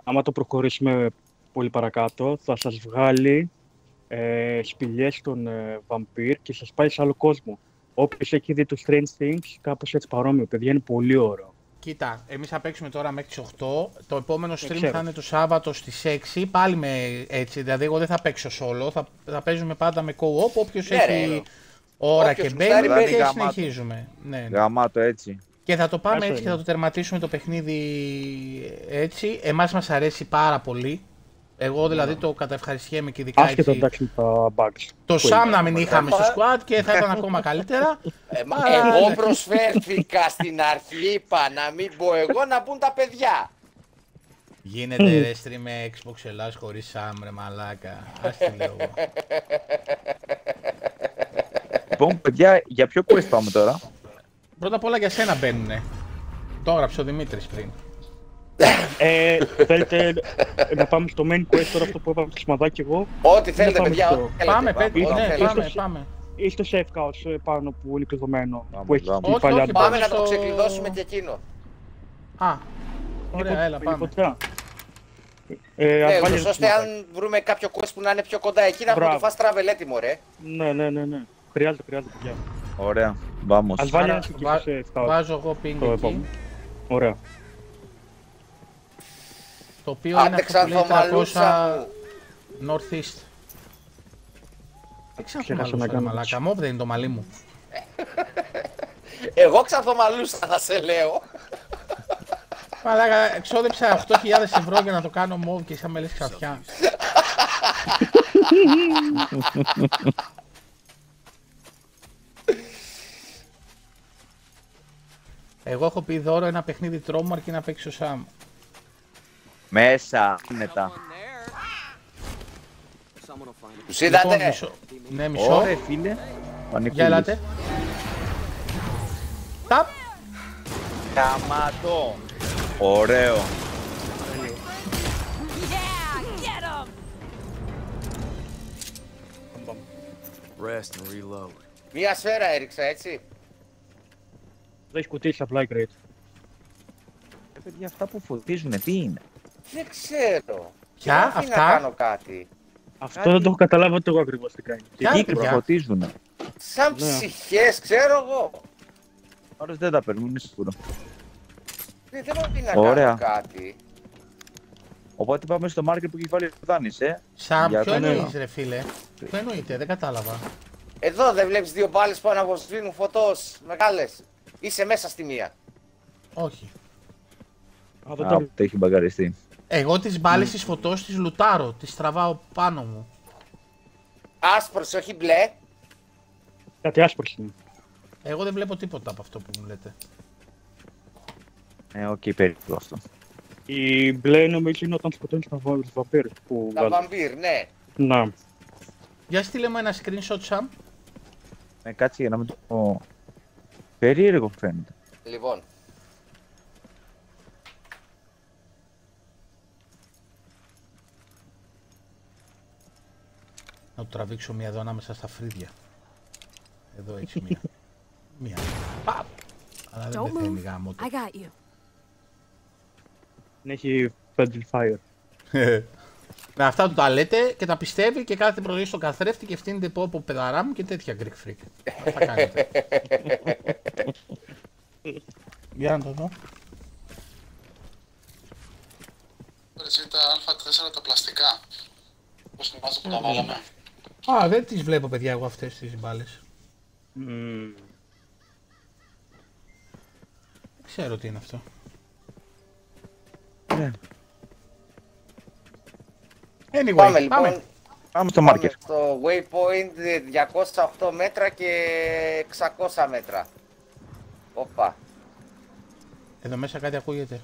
Άμα το προχωρήσουμε... πολύ παρακάτω, θα σας βγάλει σπηλιές των Vampire και σας πάει σε άλλο κόσμο. Όποιος έχει δει το Strange Things, κάπως έτσι παρόμοιο, παιδιά, είναι πολύ ωραίο. Κοίτα, εμείς θα παίξουμε τώρα μέχρι τις 8, το επόμενο stream θα είναι το Σάββατο στις 6, πάλι με έτσι, δηλαδή εγώ δεν θα παίξω solo, θα παίζουμε πάντα με co-op, όποιος έχει ώρα και μπαίνει και συνεχίζουμε. Ναι. Γαμάτο έτσι. Και θα το πάμε έτσι και θα το τερματίσουμε το παιχνίδι έτσι, εμάς μας αρέσει πάρα πολύ. Εγώ δηλαδή το καταευχαριστιέμαι και ειδικά έτσι. Εντάξει, τα bugs. Το Σαμ να μην είχαμε στο squad και θα ήταν ακόμα καλύτερα. Εγώ προσφέρθηκα στην αρχή, είπα να μην πω εγώ, να μπουν τα παιδιά. Γίνεται ρε stream με Xbox Hellas χωρίς Σαμ ρε μαλάκα. Ας τη λέω εγώ. Λοιπόν παιδιά, για ποιο quest πάμε τώρα? Πρώτα απ' όλα για σένα μπαίνουνε. Το έγραψε ο Δημήτρης πριν. Θέλετε να πάμε στο main quest τώρα, αυτό που είπαμε στο σημαδάκι εγώ? Ό,τι θέλετε παιδιά, πάμε πάμε. Ή στο safe house πάνω που είναι κλειδωμένο, που έχει την παλιά. Πάμε να το ξεκλειδώσουμε και εκείνο. Α, ωραία, έλα πάμε. Ναι, ούτως ώστε αν βρούμε κάποιο quest που να είναι πιο κοντά εκεί, να έχουμε το fast travel έτοιμο ρε. Ναι, ναι, ναι, χρειάζεται παιδιά. Ωραία, βάμος. Ας βάλει ένας εκεί στο safe house. Βάζω εγώ ping εκεί. Ωραία. Το οποίο είναι αυτό που λέει 300 Northeast. Δεν ξανθομαλούσα μαλάκα, μόβ δεν είναι το μαλλί μου. Εγώ ξανθομαλούσα θα σε λέω. Μαλάκα, ξόδεψα 8.000 ευρώ για να το κάνω μόβ και σαν με λες ξαφιά. Εγώ έχω πει δώρο ένα παιχνίδι τρόμου αρκεί να παίξει ο Σαμ. Μέσα, μετά. Τους είδατε! Ναι, μισό. Ωρε, φίλε. Για ελάτε. Ταπ. Καμάτο. Ωραίο. Μία σφαίρα έριξα, έτσι. Δεν έχει κουτίσει απλά η κρέτη. Παιδιά, αυτά που φωτίζουνε, τι είναι? Δεν ξέρω. Ποια αυτά? Να κάνω κάτι. Αυτό δεν το έχω καταλάβει ότι εγώ ακριβώς τι κάνει. Τι φωτίζουνε. Σαν ψυχές, ξέρω εγώ. Άρα δεν τα παίρνουν, είναι σίγουρο. Δεν θέλω να κάνω κάτι. Οπότε πάμε στο market που έχει βάλει ο Δάνης, Σαν ποιο εννοείς ρε φίλε, ποιο εννοείται, δεν κατάλαβα. Εδώ δεν βλέπεις δύο μπάλες που αναβοσβήνουν φωτός, μεγάλες. Είσαι μέσα στη μία. Όχι. Α, το έχει μπαγκαριστεί. Εγώ τις μπάλες της φωτός τις λουτάρω, τις τραβάω πάνω μου. Άσπρος, όχι μπλε. Κάτι άσπρος είναι. Εγώ δεν βλέπω τίποτα από αυτό που μου λέτε. Okay, περίπου αυτό. Η μπλε νομίζω είναι όταν σκοτώνεις τον βαμπύρ που βγάζει. Τα βαμπύρ, ναι. Να. Για στείλε μου ένα screenshot, Sam. Κάτσε για να μην το πω. Περίεργο φαίνεται. Λοιπόν. Να του τραβήξω μία εδώ ανάμεσα στα φρύδια. Εδώ έτσι μία. Μία. Παπ! Αλλά δεν πεθαίνει γάμο του. Έχει friendly fire. Με αυτά του τα λέτε και τα πιστεύει και κάθεται πρωί στον καθρέφτη και ευθύνεται πω από παιδαρά μου και τέτοια Greek Freak. Αυτά κάνετε. Για να το δω. Εσύ τα α4 τα πλαστικά. Πώς θυμάστε που τα βάλαμε. Α, δεν τις βλέπω παιδιά εγώ αυτές τις μπάλες. Δεν ξέρω τι είναι αυτό. Anyway, πάμε λοιπόν, πάμε στο market. Στο waypoint 208 μέτρα και 600 μέτρα. Οπα. Εδώ μέσα κάτι ακούγεται.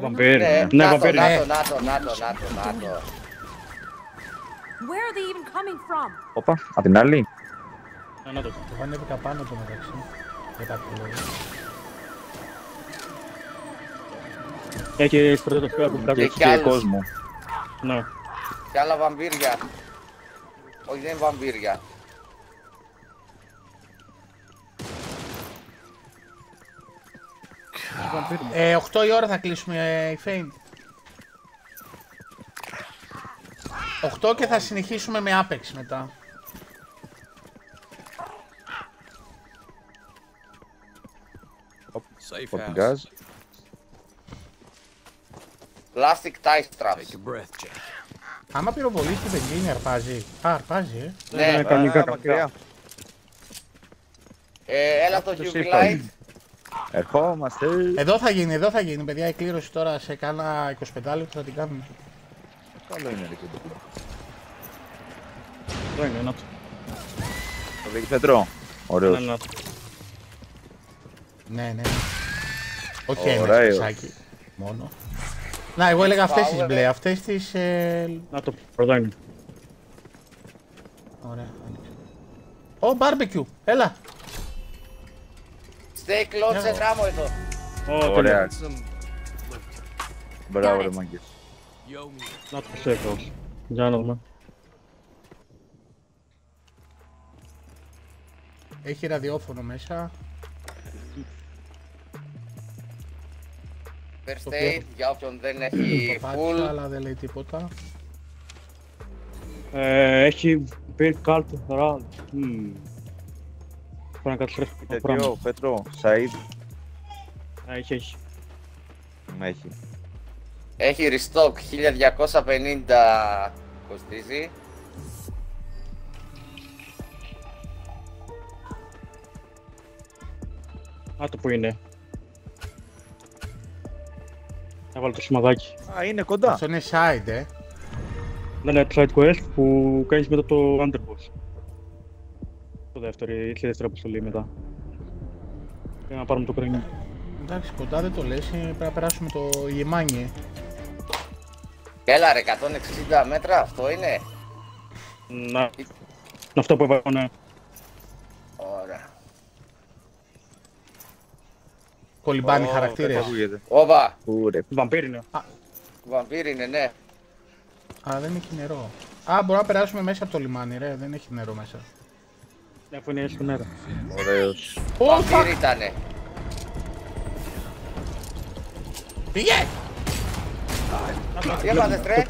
Βαμπύρ. Ναι, βαμπύρ. Νάτο. Οπα, απ' την άλλη. Το πανέβηκα πάνω το μεταξύ. Έχει πρωτοτοφία που κάποιος και κόσμο. Ναι. Και άλλα βαμπύρια. Όχι, δεν είναι βαμπύρια. Ε, 8 η ώρα θα κλείσουμε, η Fane. 8 και θα συνεχίσουμε με Apex μετά. Safe house. Plastic tie straps. Άμα πυροβολείς την πεγκίνη αρπάζει. Α, αρπάζει, Ναι, κανονικά μακριά. Έλα το Jubilight. Ερχόμαστε. Εδώ θα γίνει, παιδιά. Η κλήρωση τώρα σε κάνα 25 λεπτό θα την κάνουμε. Καλό είναι, ρε. Εδώ είναι, να το. Το βγήκε Πέτρο. Ωραίος. Ναι. Όχι ένα σπισάκι μόνο. Να, εγώ έλεγα αυτές τις μπλε, αυτές τις... Να το προτείνω. Ωραία, άνοιξε. Ω, μπάρμπεκιου, έλα! Steak, lots and ramo εδώ. Ωραία. Μπράβο ρε μάγκες. Να το προσέχω. Για να δούμε. Έχει ραδιόφωνο μέσα. First aid, για όποιον δεν έχει full. Αλλά δεν λέει τίποτα. Έχει beer cart round. Πρέπει να καταστρέψει το πράγμα. Τέτοιο, Πέτρο, Σαΐδ. Έχει. Έχει restock, 1250 κοστίζει. Α, το που είναι. Θα βάλω το σημαδάκι. Α, είναι κοντά. Αυτό είναι side, Ναι, είναι side quest που κάνεις μετά το underboss. Το δεύτερο, η δεύτερη αποστολή μετά. Για να πάρουμε το κρίνι. Εντάξει, κοντά δεν το λες, πρέπει να περάσουμε το γεμάνι. Έλα ρε, 160 μέτρα, αυτό είναι. Ναι, αυτό που έβαλα, Ωραία. Κολυμπάνει χαρακτήρες. Ωπα! Βαμπύρ είναι. Βαμπύρ είναι, ναι. Α, δεν έχει νερό. Α, μπορούμε να περάσουμε μέσα από το λιμάνι, ρε. Δεν έχει νερό μέσα. Ναι, αφού είναι έτσι το νερό. Ωραίος. Βαμπύρ ήτανε. Πήγε! Τι έπαθες, ρε.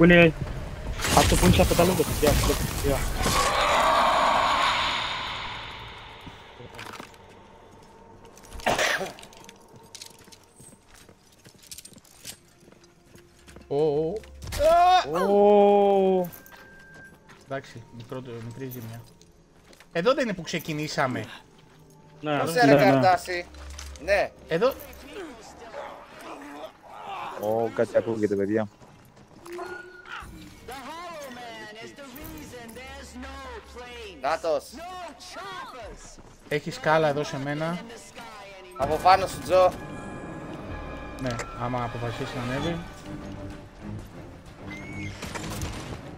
Αυτό που είναι σαν πεταλούν το παιδιά. εντάξει, μικρή ζημιά. Εδώ δεν είναι που ξεκινήσαμε. Ναι, πώς έλεγε καρτάσι. Ναι. Εδώ... Ω, κάτι ακούγεται, παιδιά. Νάτος. Έχει σκάλα εδώ σε μένα. Από πάνω σου, Τζο. Ναι, άμα αποφασίσει να ανέβει.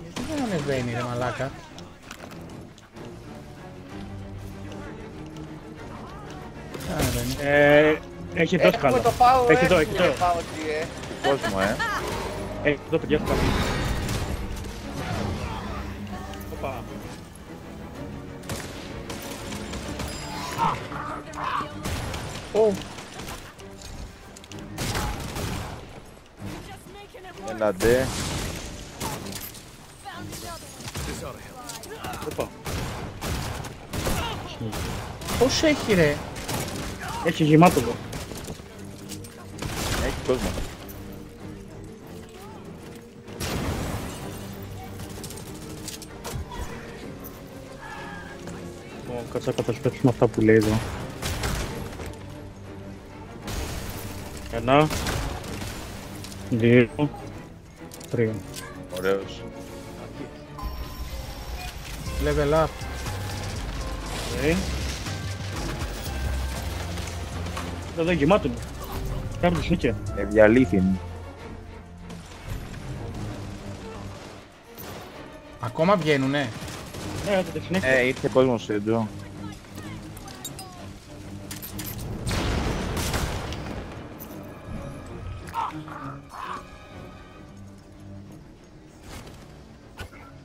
Γιατί δεν ανεβαίνει, ρε μαλάκα. Έχει εδώ σκάλα. Έχει εδώ, έχει εδώ. Κόσμο, Έχει εδώ, παιδιά, έχω Ωπα. Έλα ντε. Πώς έχει ρε. Έχει γεμάτο εδώ. Έχει κόσμο. Κάτσα κατασπέψουμε αυτά που λέει εδώ. Ένα, δύο, τρία. Ωραίος. Level up. Okay. Εδώ γεμάτο μου. Κάρτος νίκε. Διαλύθιν. Ακόμα βγαίνουνε. Ήρθε κόσμος εδώ.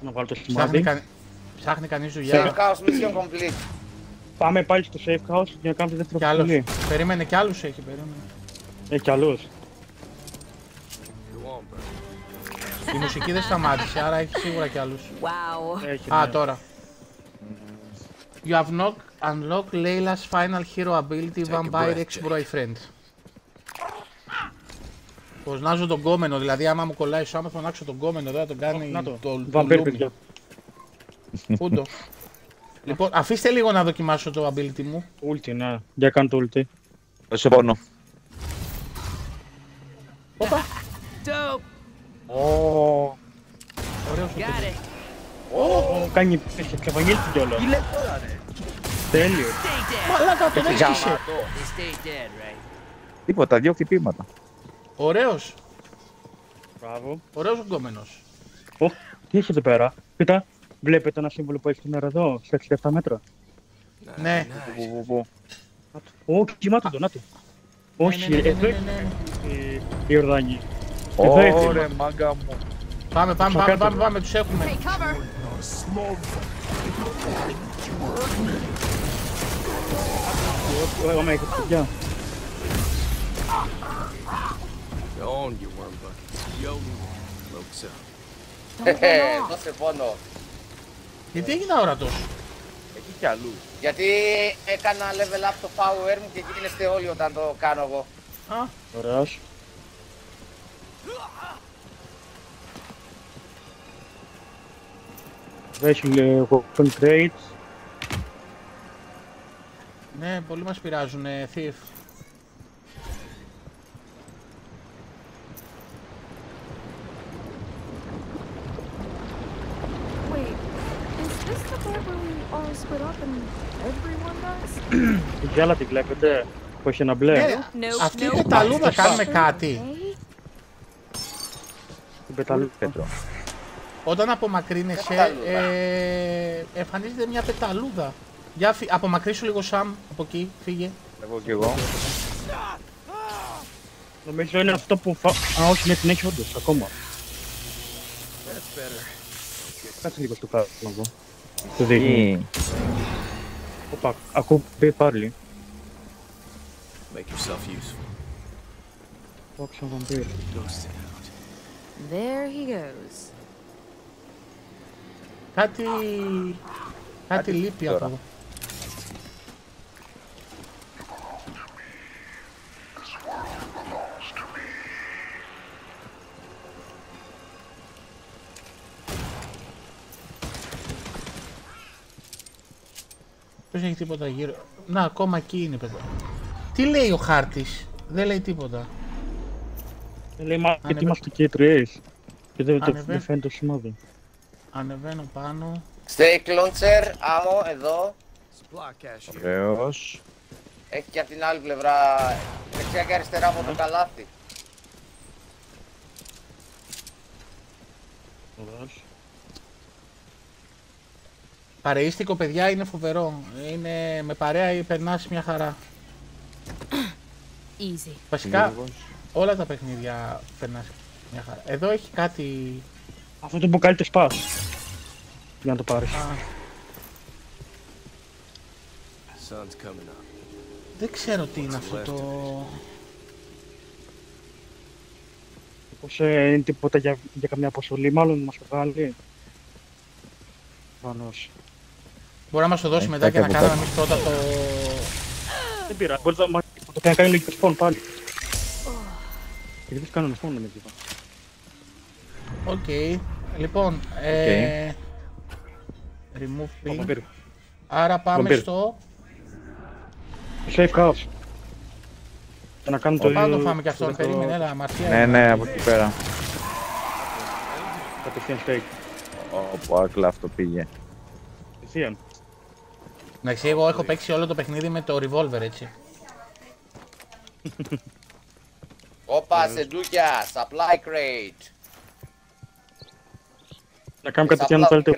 Να βάλω το σημάδι. Ψάχνει κανείς δουλειά. Safe house, mission complete. Πάμε πάλι στο safe house για να κάνουμε δεύτερο κουμπί. Περίμενε κι άλλους έχει, περίμενε. Έχει κι άλλους. Η μουσική δεν σταμάτησε, άρα έχει σίγουρα κι άλλους. Wow. Α, τώρα. You have unlocked Layla's final hero ability, Vampire Ex-Boyfriend. Κοσνάζω τον κόμενο, δηλαδή άμα μου κολλάει σάμα θα φωνάξω τον κόμενο εδώ, θα τον κάνει το λούμιο. Πούντο. Λοιπόν, αφήστε λίγο να δοκιμάσω το ability μου. Ulti, ναι. Για κάνω το ulti. Σε πόνο. Όπα. Ω, ωραίος ο παιδί. Ω, κάνει πέφτια, ξαφανγίλησε κιόλα. Τι λέει τώρα ρε. Τέλειο. Μαλάκα, τον έξισε. Τίποτα, δύο χτυπήματα. Ωραίος. Μπράβο. Ωραίος ο γκόμενος. Ω, τι έχει εδώ πέρα. Κοίτα, βλέπετε ένα σύμβολο που έχει σήμερα εδώ, στα 67 μέτρα. Ναι. Ω, κοιμάται το, να του. Όχι, εδώ είναι η Ορδάνη. Ωραία, μάγκα μου. Πάμε, πάμε, τους έχουμε. Δώσε πόνο. Γιατί έγινε αόρατος. Εκεί κι αλλού. Γιατί έκανα level up το power μου και γίνεστε όλοι όταν το κάνω εγώ. Ωραίος. Βέσιλε weapon crates. Ναι, πολλοί μας πειράζουν, Thief. Την γυάλα την βλέπετε, που έχει ένα μπλε. Αυτή είναι τα λούδα, κάνουμε κάτι. Όταν απομακρύνεσαι, εμφανίζεται μια πεταλούδα. Για απομακρύσου λίγο, Σαμ, από εκεί, φύγε. Εγώ κι εγώ. Νομίζω είναι αυτό που α, όχι, ναι, την έχει όντως, ακόμα. Κάτσε λίγο στο κάτω, να δω. Το δείχνει. Οπα, ακούω πάλι. Όξα βαμπύρ. There he goes. Κάτι λείπει από εδώ. Δεν έχει τίποτα γύρω. Να, ακόμα εκεί είναι παιδιά. Τι λέει ο χάρτης, δεν λέει τίποτα. Δεν λέει μάλλον γιατί είμαστε και οι τρεις. Και δεν φαίνεται το σημάδι. Ανεβαίνω πάνω. Stake launcher, άμμο, εδώ. Ωραίος. Έχει και από την άλλη πλευρά, δεξιά και αριστερά από το καλάθι. Ωραίος. Παρεΐστικο παιδιά είναι φοβερό. Είναι με παρέα ή περνάς μια χαρά. Easy. Βασικά όλα τα παιχνίδια περνάς μια χαρά. Εδώ έχει κάτι... Αυτό το μπουκάλι το σπάς. Για να το πάρεις. Δεν ξέρω τι είναι αυτό το... Πώς είναι τίποτα για καμιά αποστολή, μάλλον μας βγάλει. Βανώς. Μπορεί να μας το δώσει μετά και να κάνουμε εμείς πρώτα το... Δεν πειράζει, μπορείς να το κάνει λογικό σπον πάλι. Γιατί δεν κάνω σπον με τίποτα. Οκ. Λοιπόν, remove pin. Άρα πάμε στο... Safe house. Να κάνουμε το... Πάμε να το φάμε κι αυτόν, περίμενε, έλα, αμαρτία. Ναι, ναι, από εκεί πέρα. Κατευθείαν fake. Όπου άκλα αυτό πήγε. Κατευθείαν. Εντάξει, εγώ έχω παίξει όλο το παιχνίδι με το revolver, έτσι. Όπα, σεντούκια, supply crate. Να κάνουμε κατευθείαν να πάρετε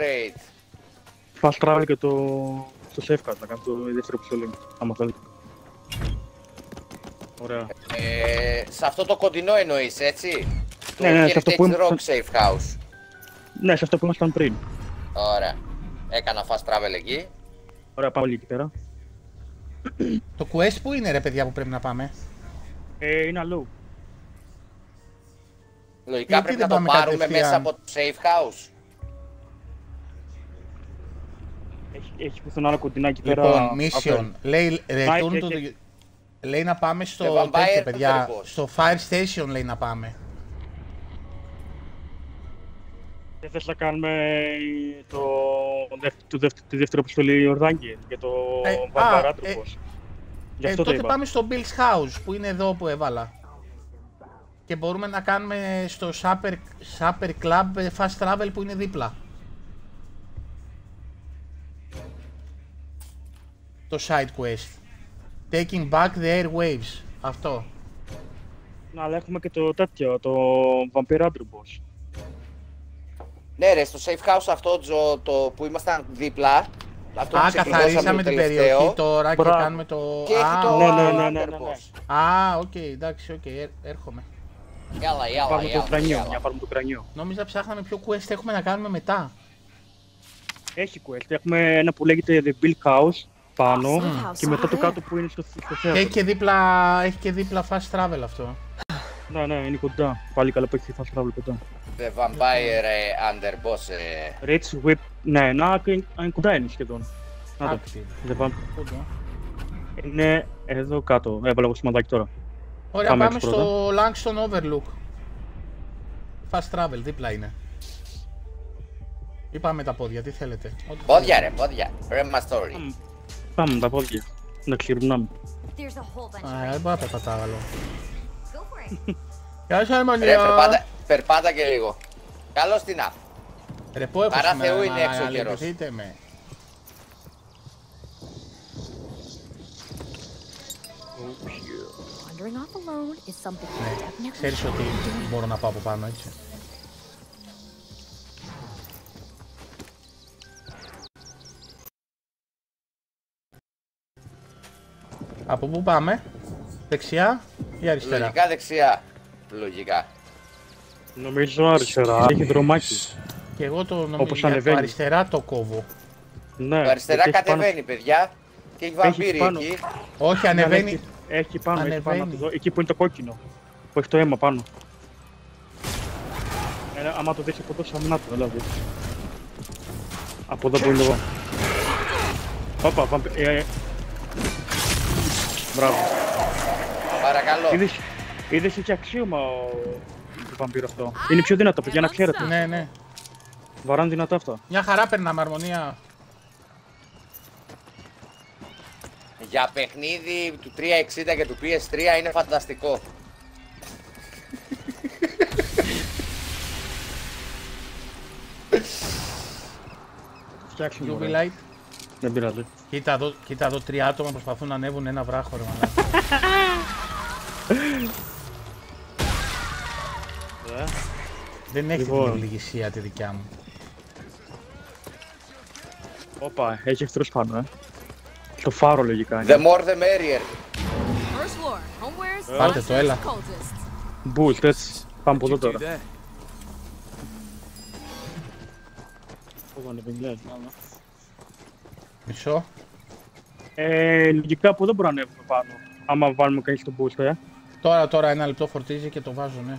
fast travel και το safe card, να κάνουμε το δεύτερο πιστολή, άμα θέλετε. Ωραία. Σε αυτό το κοντινό εννοείς, έτσι. Ναι, ναι, σε αυτό που είναι... safe house. Ναι, σε αυτό που ήμασταν πριν. Ωραία. Έκανα fast travel εκεί. Ωραία, πάμε όλοι εκεί πέρα. Το quest που είναι ρε παιδιά που πρέπει να πάμε? Είναι αλλού. Λογικά γιατί πρέπει να το πάρουμε κατευθείαν μέσα από το safe house. Έχει πουθενά άλλο κοντινάκι πέρα. Λοιπόν, mission. Λέει να πάμε στο τέτοιο παιδιά. Στο fire station λέει να πάμε. Δεν θες να κάνουμε τη δεύτερη επιστολή Ορδάγκη για το Βαρβαράτροπος. Τότε πάμε στο Bill's House που είναι εδώ που έβαλα. Και μπορούμε να κάνουμε στο Shaper Club fast travel που είναι δίπλα. Το side quest. Taking back the airwaves. Αυτό. Να, αλλά έχουμε και το τέτοιο, το Βαρβαράτροπος. Ναι ρε, στο safe house αυτό το που ήμασταν δίπλα. Αυτό καθαρίσαμε την περιοχή τώρα και κάνουμε το... Και έχει το... ναι. Α, οκ, εντάξει, οκ, έρχομαι. Πάρουμε το κρανιό. Νόμιζα ψάχναμε ποιο quest έχουμε να κάνουμε μετά. Έχει quest, έχουμε ένα που λέγεται The Build House πάνω και μετά το κάτω που είναι στο θέατρο. Έχει και δίπλα fast travel αυτό. Ναι, ναι, είναι κοντά. Πάλι καλά που έχει fast travel κοντά. The Vampire Underboss. Rich Whip, ναι, να είναι κοντά είναι σχεδόν. Να το πει. Είναι εδώ κάτω. Έβαλα εγώ σημαντάκι τώρα. Ωραία, πάμε στο Langston Overlook. Fast travel, δίπλα είναι. Ή πάμε τα πόδια, τι θέλετε. Πόδια ρε, πόδια. Ρέμα story. Πάμε τα πόδια. Να ξυρνάμε. Α, δεν μπορώ να πετατά άλλο. Γεια σας αρμονία! Ρε, περπάτα και λίγο. Καλώς την ΑΠ. Ρε, πού έχω σήμερα είναι έξω να αληθείτε με. Ναι, ξέρεις ότι μπορώ να πάω από πάνω, έτσι. Από πού πάμε? Δεξιά ή αριστερά? Λογικά δεξιά. Λογικά. Νομίζω αριστερά. Έχει δρομάκι. Και εγώ το νομίζω για το αριστερά το κόβω. Ναι. Το αριστερά κατεβαίνει πάνω... παιδιά. Και έχει βαμπύρι πάνω... εκεί. Όχι ανεβαίνει. Έχει πάνω, ανεβαίνει. Έχει πάνω. Εκεί που είναι το κόκκινο. Που έχει το αίμα πάνω. Άμα το δεις από εδώ σαμνά το δηλαδή. Από εδώ που είναι εγώ. Όπα βαμπύρι. Μπράβο. Παρακαλώ. Είδες είχε αξίωμα το βαμπύρο αυτό. Είναι πιο δυνατό, παιδιά, να ξέρετε. Ναι, ναι. Βαράνε δυνατά αυτά. Μια χαρά περνάμε, αρμονία. Για παιχνίδι του 360 και του PS3 είναι φανταστικό. Φτιάξουμε UV light. Δεν πειράζει. Κοίτα εδώ 3 άτομα προσπαθούν να ανέβουν ένα βράχο ρε μαλάκα. Δεν έχει την ευλογησία τη δικιά μου. Όπα, έχει εχθρούς πάνω, ε. Το φάρο λογικά είναι. The more the merrier. Πάτε το, έλα. Μπουλτ, έτσι. Πάμε από εδώ τώρα. Μισό. Λογικά από εδώ μπορούμε να ανέβουμε πάνω. Άμα βάλουμε κανείς τον boost, ε. Τώρα ένα λεπτό φορτίζει και το βάζω, ναι.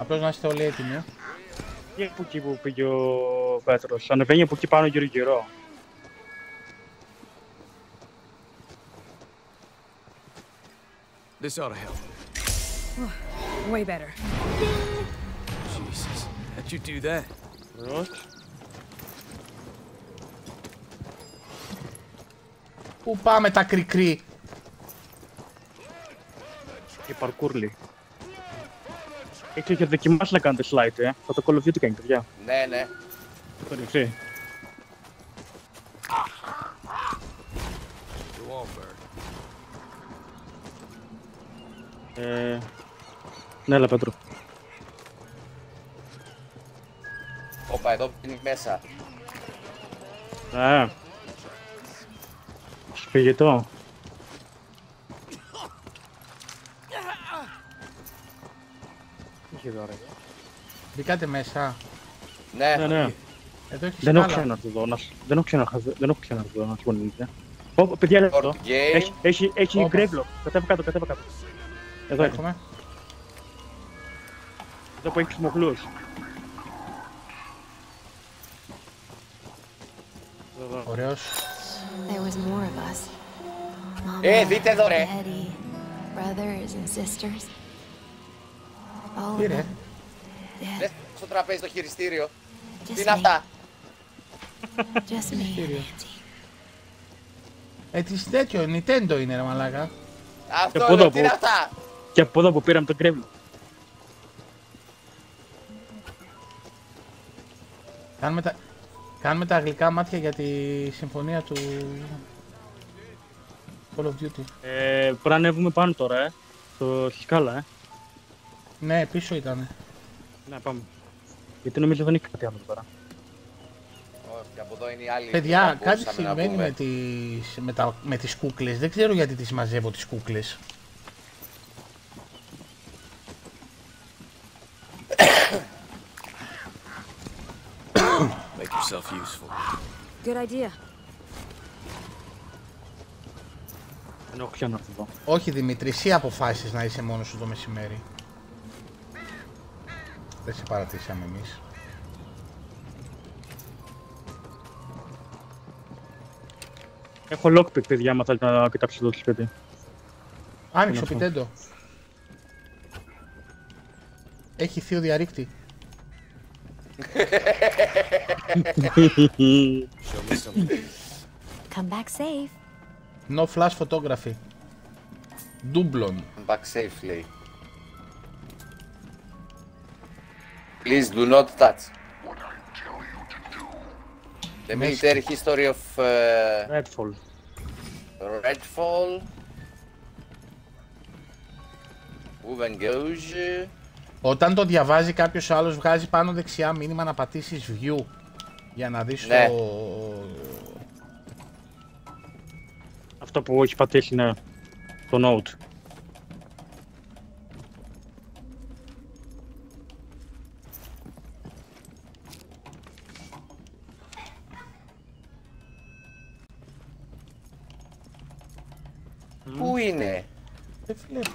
Απλώς να είστε όλοι έτοιμοι, ε. Πήγε από εκεί που πήγε ο Πέτρος. Ανεβαίνει από εκεί πάνω γύρω-γύρω. This ought to help. Way better. Jesus, how'd you do that? Right. Πού πάμε τα κρικρί. Και παρκούρλι. Έχετε δοκιμάσει να κάνετε slide, ε. Θα το κολοφτεί τι κάνει, παιδιά. Ναι, ναι. Το κρυφτεί. Ναι, έλα Πέτρο. Όπα, εδώ πίνει μέσα. Ναι. Σπηγητό. Είχε δώρα. Μπήκατε μέσα. Ναι. Ναι. Εδώ έχεις δεν έχω ξανάρθει εδώ, δεν έχω ξανάρθει εδώ, να συμφωνείτε. Ω, παιδιά, έλα εδώ. Έχει γκρέβλο. Κατέβα κάτω, κατέβα κάτω. Εδώ έχουμε. Εδώ που έχεις μοχλούς. Ωραίος. Δείτε εδώ ρε. Τι ρε. Λες στο τραπέζι το χειριστήριο. Τι είναι αυτά. Χειριστήριο. Της τέτοιο, Nintendo είναι ρε μαλάκα. Αυτό είναι, τι είναι αυτά. Και από εδώ που πήραμε τον κρέβλο. Κάνουμε τα αγγλικά μάτια για τη συμφωνία του Call of Duty. Πρέπει να ανέβουμε πάνω τώρα, ε. Στη σκάλα, ε. Ναι, πίσω ήτανε. Ναι, πάμε. Γιατί νομίζω δεν έχει κάτι άλλο τώρα. Όχι, από εδώ είναι οι άλλοι. Παιδιά, κάτι συμβαίνει με τις κούκλες. Δεν ξέρω γιατί τις μαζεύω τις κούκλες. Good idea. Δεν έχω πια να έρθω εδώ. Όχι Δημήτρη, εσύ αποφάσισες να είσαι μόνος σου το μεσημέρι. Δεν σε παρατήσαμε εμείς. Έχω lockpick παιδιά, άμα θέλετε να κοιτάξετε εδώ το σπίτι. Άνοιξε ο Nintendo. Έχει θείο διαρρήκτη. Come back safe. No flash photography. Doublon. Come back safely. Please do not touch. What I tell you to do. The military history of Redfall. Redfall. Uvengage. Όταν το διαβάζει κάποιος άλλος βγάζει πάνω δεξιά μήνυμα να πατήσεις view για να δεις ναι. Το... Αυτό που έχει πατήσει είναι το note. Πού είναι? Δεν βλέπω.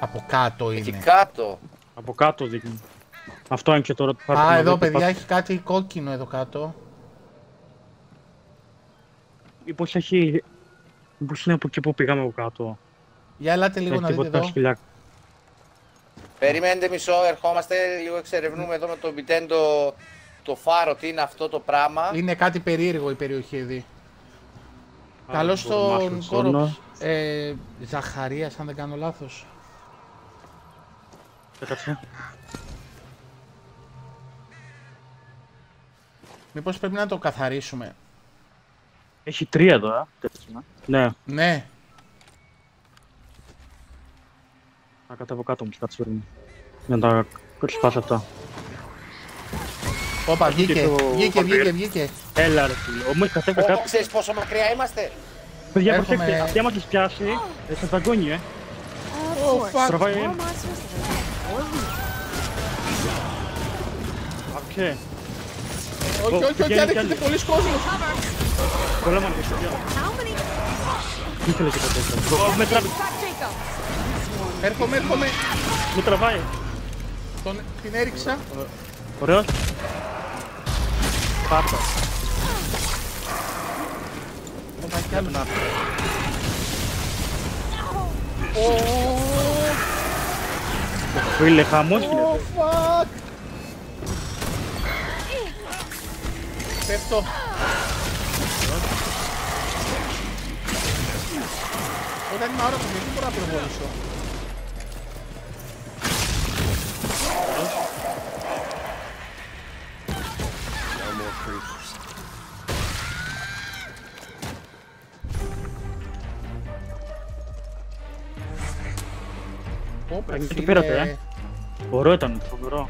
Από κάτω είναι. Εκεί κάτω. Από κάτω δείχνει. Αυτό είναι και τώρα το πάρκο. Α, εδώ παιδιά έχει κάτι κόκκινο εδώ κάτω. Μήπως έχει... Μήπως είναι από εκεί που πήγαμε από κάτω. Για ελάτε λίγο να δείτε εδώ. Περιμένετε μισό, ερχόμαστε, λίγο εξερευνούμε εδώ με τον Μπιτέντο το φάρο, τι είναι αυτό το πράγμα. Είναι κάτι περίεργο η περιοχή εδώ. Καλώς τον κόρο, Ζαχαρίας αν δεν κάνω λάθος. Κάτσε. Μήπως πρέπει να το καθαρίσουμε. Έχει τρία εδώ, α. Ναι. Ναι. Να κατέβω κάτω μου, κάτσε πριν. Για να τα κρυσπάς αυτά. Όπα, βγήκε. Έλα ρε φίλοι, όμως κατέβω κάτω. Ξέρεις πόσο μακριά είμαστε. Παιδιά, προσέξτε, αυτιά μας τους πιάσει, σας δαγκώνει, ε. Στραβάει ένα. Οκ. Όχι, ανέχεται πολλοί κόσμος. Πολλά μάλλον, τι θέλετε κατέφερα. Έρχομαι. Μου τραβάει. Την έριξα. Ωραίος. Πάρτα. Όταν κι άλλο να έρθει. Φίλε, χαμός γίνεται. Πέφτω. Όταν είμαι άρωτος, γιατί μπορώ να πυροβολήσω. Αγγλί το πήρατε, ε. Ωραίο ήταν, φοβερό.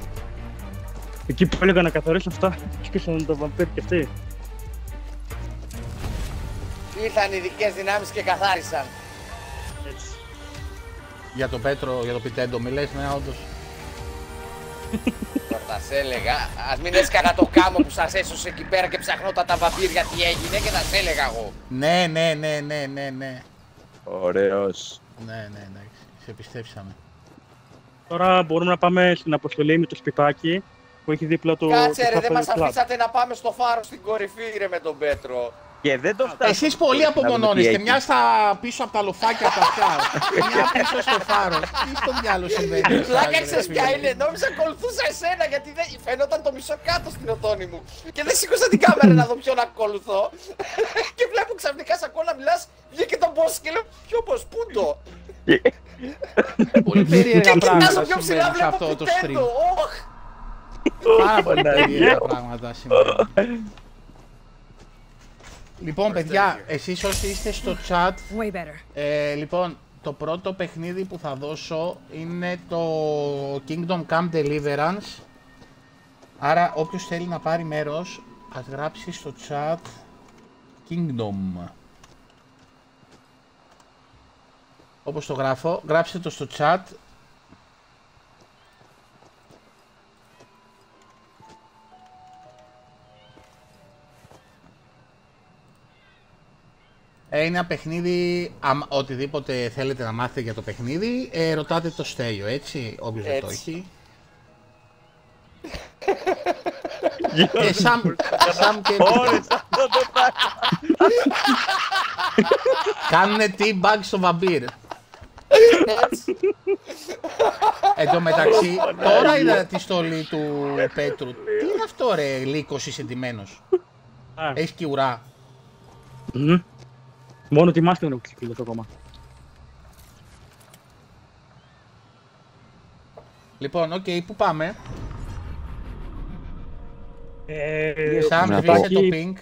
Εκεί που έλεγα να καθαρίσω αυτά, σκίσανε τα βαμπέρ και αυτοί. Ήρθαν οι δικές δυνάμεις και καθάρισαν. Έτσι. Για τον Πέτρο, για τον Πιτέντο, μιλές, ναι, όντως. Θα σε έλεγα, ας μην έσκανα το κάμο που σας έσωσε εκεί πέρα και ψαχνόταν τα βαμπύρια τι έγινε και θα σε έλεγα εγώ. Ναι. Ωραίος. Ναι. Επιστέψαμε. Τώρα μπορούμε να πάμε στην αποστολή με το σπιτάκι που έχει δίπλα το. Κάτσε ρε, δεν μας αφήσατε να πάμε στο φάρο στην κορυφή ρε με τον Πέτρο. Και δεν το φτάσαμε. Εσείς πολύ απομονώνεστε, μια στα πίσω από τα λοφάκια τα αυτά. Μια πίσω στο φάρο. Τι στο διάλογο συμβαίνει. Πλάκα ξέρεις ποια είναι, νόμιζα ακολουθούσα εσένα γιατί δεν... φαινόταν το μισό κάτω στην οθόνη μου. Και δεν σήκωσα την κάμερα να δω ποιον ακολουθώ. Και βλέπω ξαφνικά σαν κόλλα μιλάς, βγήκε το boss και λέω ποιο boss, πού το. Πολύ περίεργα πράγματα συμβαίνουν σε αυτό το stream. Πάρα πολύ περίεργα πράγματα συμβαίνουν. Λοιπόν παιδιά, εσείς όσοι είστε στο chat, λοιπόν το πρώτο παιχνίδι που θα δώσω είναι το Kingdom Come Deliverance. Άρα όποιος θέλει να πάρει μέρος, ας γράψει στο chat Kingdom. Όπως το γράφω, γράψτε το στο chat. Είναι ένα παιχνίδι, οτιδήποτε θέλετε να μάθετε για το παιχνίδι, ρωτάτε το Στέλιο, έτσι, όποιος δεν το έχει. Και Σαμ και... Κάνουνε T-Bag στο βαμπύρ. Εν τω μεταξύ, τώρα είδα τη στολή του Πέτρου. Τι είναι αυτό ρε, λύκος είσαι ντυμένος. Έχεις και ουρά. Μόνο τη μάσκα δεν έχω ξεκλειδώσει ακόμα. Λοιπόν, οκ, πού πάμε. Σαμ, σβήσε το ping.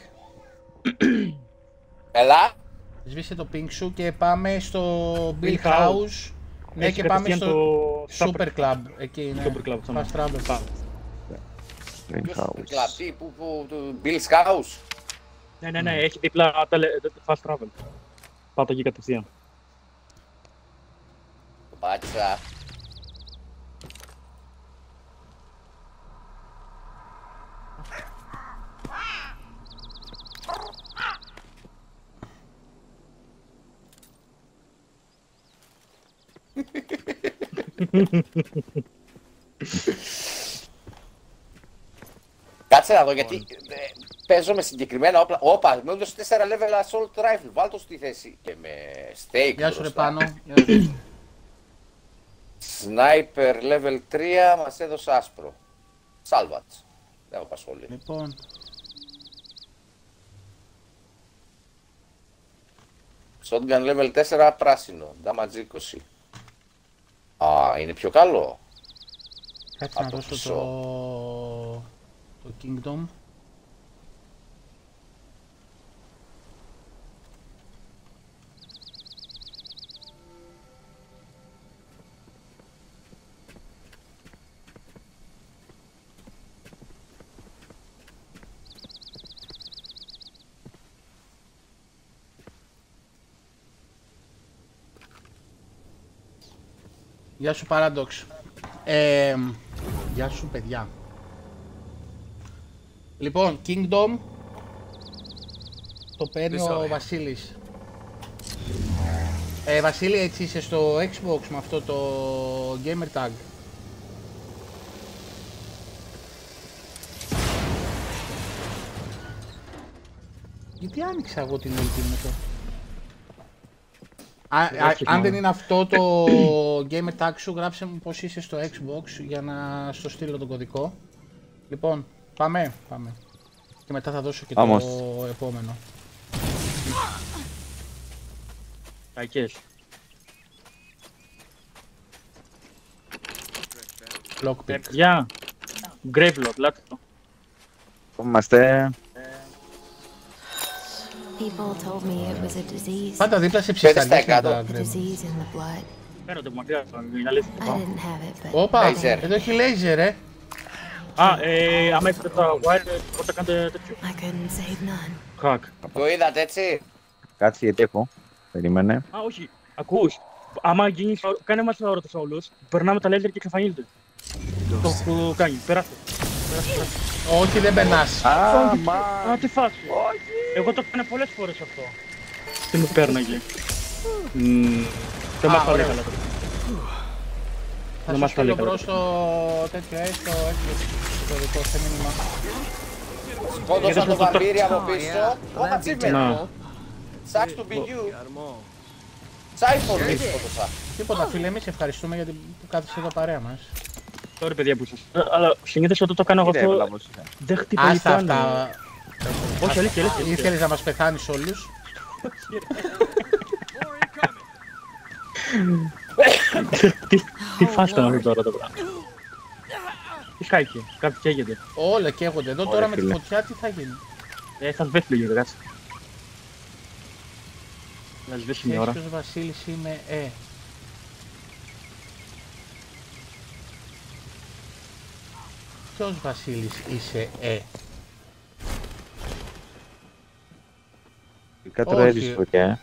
Έλα. Σβήσε το ping σου και πάμε στο Bill's House. Ναι, και πάμε στο Shaper Club. Εκεί είναι. Fast Travel. Bill's House. Bill's House. Ναι, έχει δίπλα Fast Travel. Πάτα εκεί κατευθείαν. Πάτσα. Κάτσε να δω γιατί παίζω με συγκεκριμένα όπλα. Όπα, με όντως 4 level assault rifle. Βάλ' το στη θέση και με steak. Γεια σου ρε πάνω. Sniper level 3 μας έδωσε άσπρο. Salvage. Δεν απασχολεί. Λοιπόν. Shotgun level 4 πράσινο. Damage 20. Α, είναι πιο καλό. Κάτσε να δώσω το Kingdom. Γεια σου Paradox. Γεια σου παιδιά. Λοιπόν, Kingdom. Το παίρνει ο Βασίλης. Βασίλη, έτσι είσαι στο Xbox με αυτό το Gamer Tag? Γιατί άνοιξα εγώ την ουλτή μου το? Αν δεν είναι αυτό το Gamer Tag σου, γράψε μου πως είσαι στο Xbox για να στο στείλω τον κωδικό. Λοιπόν, πάμε. Και μετά θα δώσω και το επόμενο. Κακές. Lockpick. Γεια. Gravelock, λάξτε το. Είμαστε. Πάντα δίπλα σε ψυχαλίες με τα γκρέμμα. Παίρνονται μακριά στον γυναλίστη. Όπα, εδώ έχει λέιζερ, Α, άμα έχετε τα wire, πρώτα κάντε τέτοιο. Χακ. Το είδατε έτσι? Κάτσε γιατί έχω, περίμενε. Α, όχι, ακούς. Άμα γίνεις, κάνε μας ένα όροτος όλους. Περνάμε τα λέιζερ και εξαφανίζονται. Το έχω κάνει, περάστε. Όχι, δεν περνάς. Α, τι φάση. Εγώ το έκανα πολλές φορές αυτό. Τι μου πέρναγε. Δεν μας τα λέει καλά. Θα σου στείλω μπρος το τέτοιο το δικό σε μήνυμα. Σκόντωσα το βαμπύρι από πίσω. Όμα τσίπεν. Σάξ του πηγιού. Τσάιφον πίσω σκόντωσα. Τίποτα φίλε, εμείς ευχαριστούμε γιατί κάθεσαι εδώ παρέα μας. Τώρα παιδιά που είσαι. Αλλά συνήθως όταν το κάνω εγώ αυτό δεν χτύπα λιθάνει. Όχι, αλήθεια. Ήθελες να μας πεθάνεις όλους. Τι φάστα να δω τώρα το πράγμα. Τι χάκι, κάτι καίγεται. Όλα καίγονται. Εδώ τώρα με τη φωτιά τι θα γίνει. Θα σβέσει λίγο, κάτσε. Να σβέσει μια ώρα. Ποιος Βασίλης είμαι, Ποιος Βασίλης είσαι,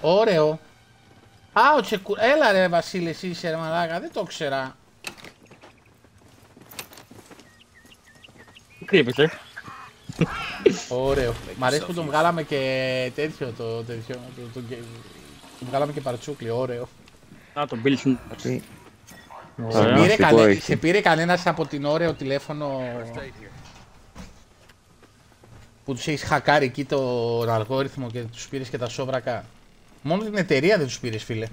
Ωραίο. Α, ο τσεκου... Έλα ρε Βασίλη, εσύ είσαι ρε μαλάκα, δεν το ξέρα. Κρύβεσαι. Ωραίο. Μ' αρέσει που τον βγάλαμε και τέτοιο τον βγάλαμε και παρτσούκλι, ωραίο. Α, τον πήλησουν. Σε πήρε κανένας από την ωραίο τηλέφωνο που τους έχεις χακάρει εκεί τον αλγόριθμο και τους πήρες και τα σόβρακα? Μόνο την εταιρεία δεν τους πήρες φίλε.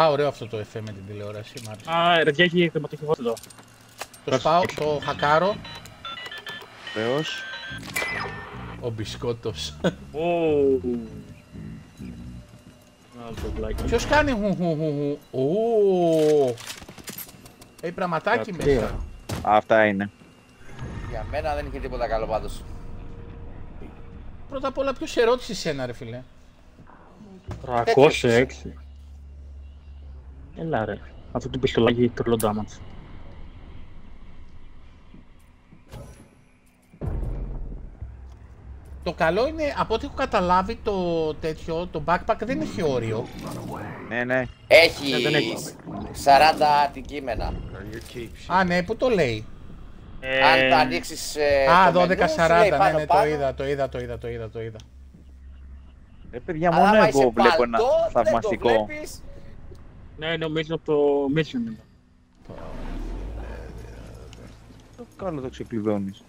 Α, ωραίο αυτό το εφέ με την τηλεόραση, μ' άρεσε. Α, ρε, έχει χρηματοχικό εδώ. Το σπάω, το χακάρω. Βεβαίως. Ο μπισκότος. Ποιος κάνει Έχει πραγματάκι μέσα. Αυτά είναι. Για μένα δεν είχε τίποτα καλό πάντως. Πρώτα απ' όλα ποιος ερώτησε σένα ρε φίλε? 306. Έλα ρε, αυτό το πιστολάκι τρελό damage. Το καλό είναι, από ό,τι έχω καταλάβει, το τέτοιο, το backpack δεν έχει όριο. Ναι. Έχει 40 αντικείμενα. Α, ναι, πού το λέει? Αν το ανοίξεις το 1240, μενού, ναι, το είδα. Παιδιά, μόνο εγώ βλέπω ένα θαυμαστικό. Ναι, νομίζω το mission. Το καλό το ξεκλειδώνεις.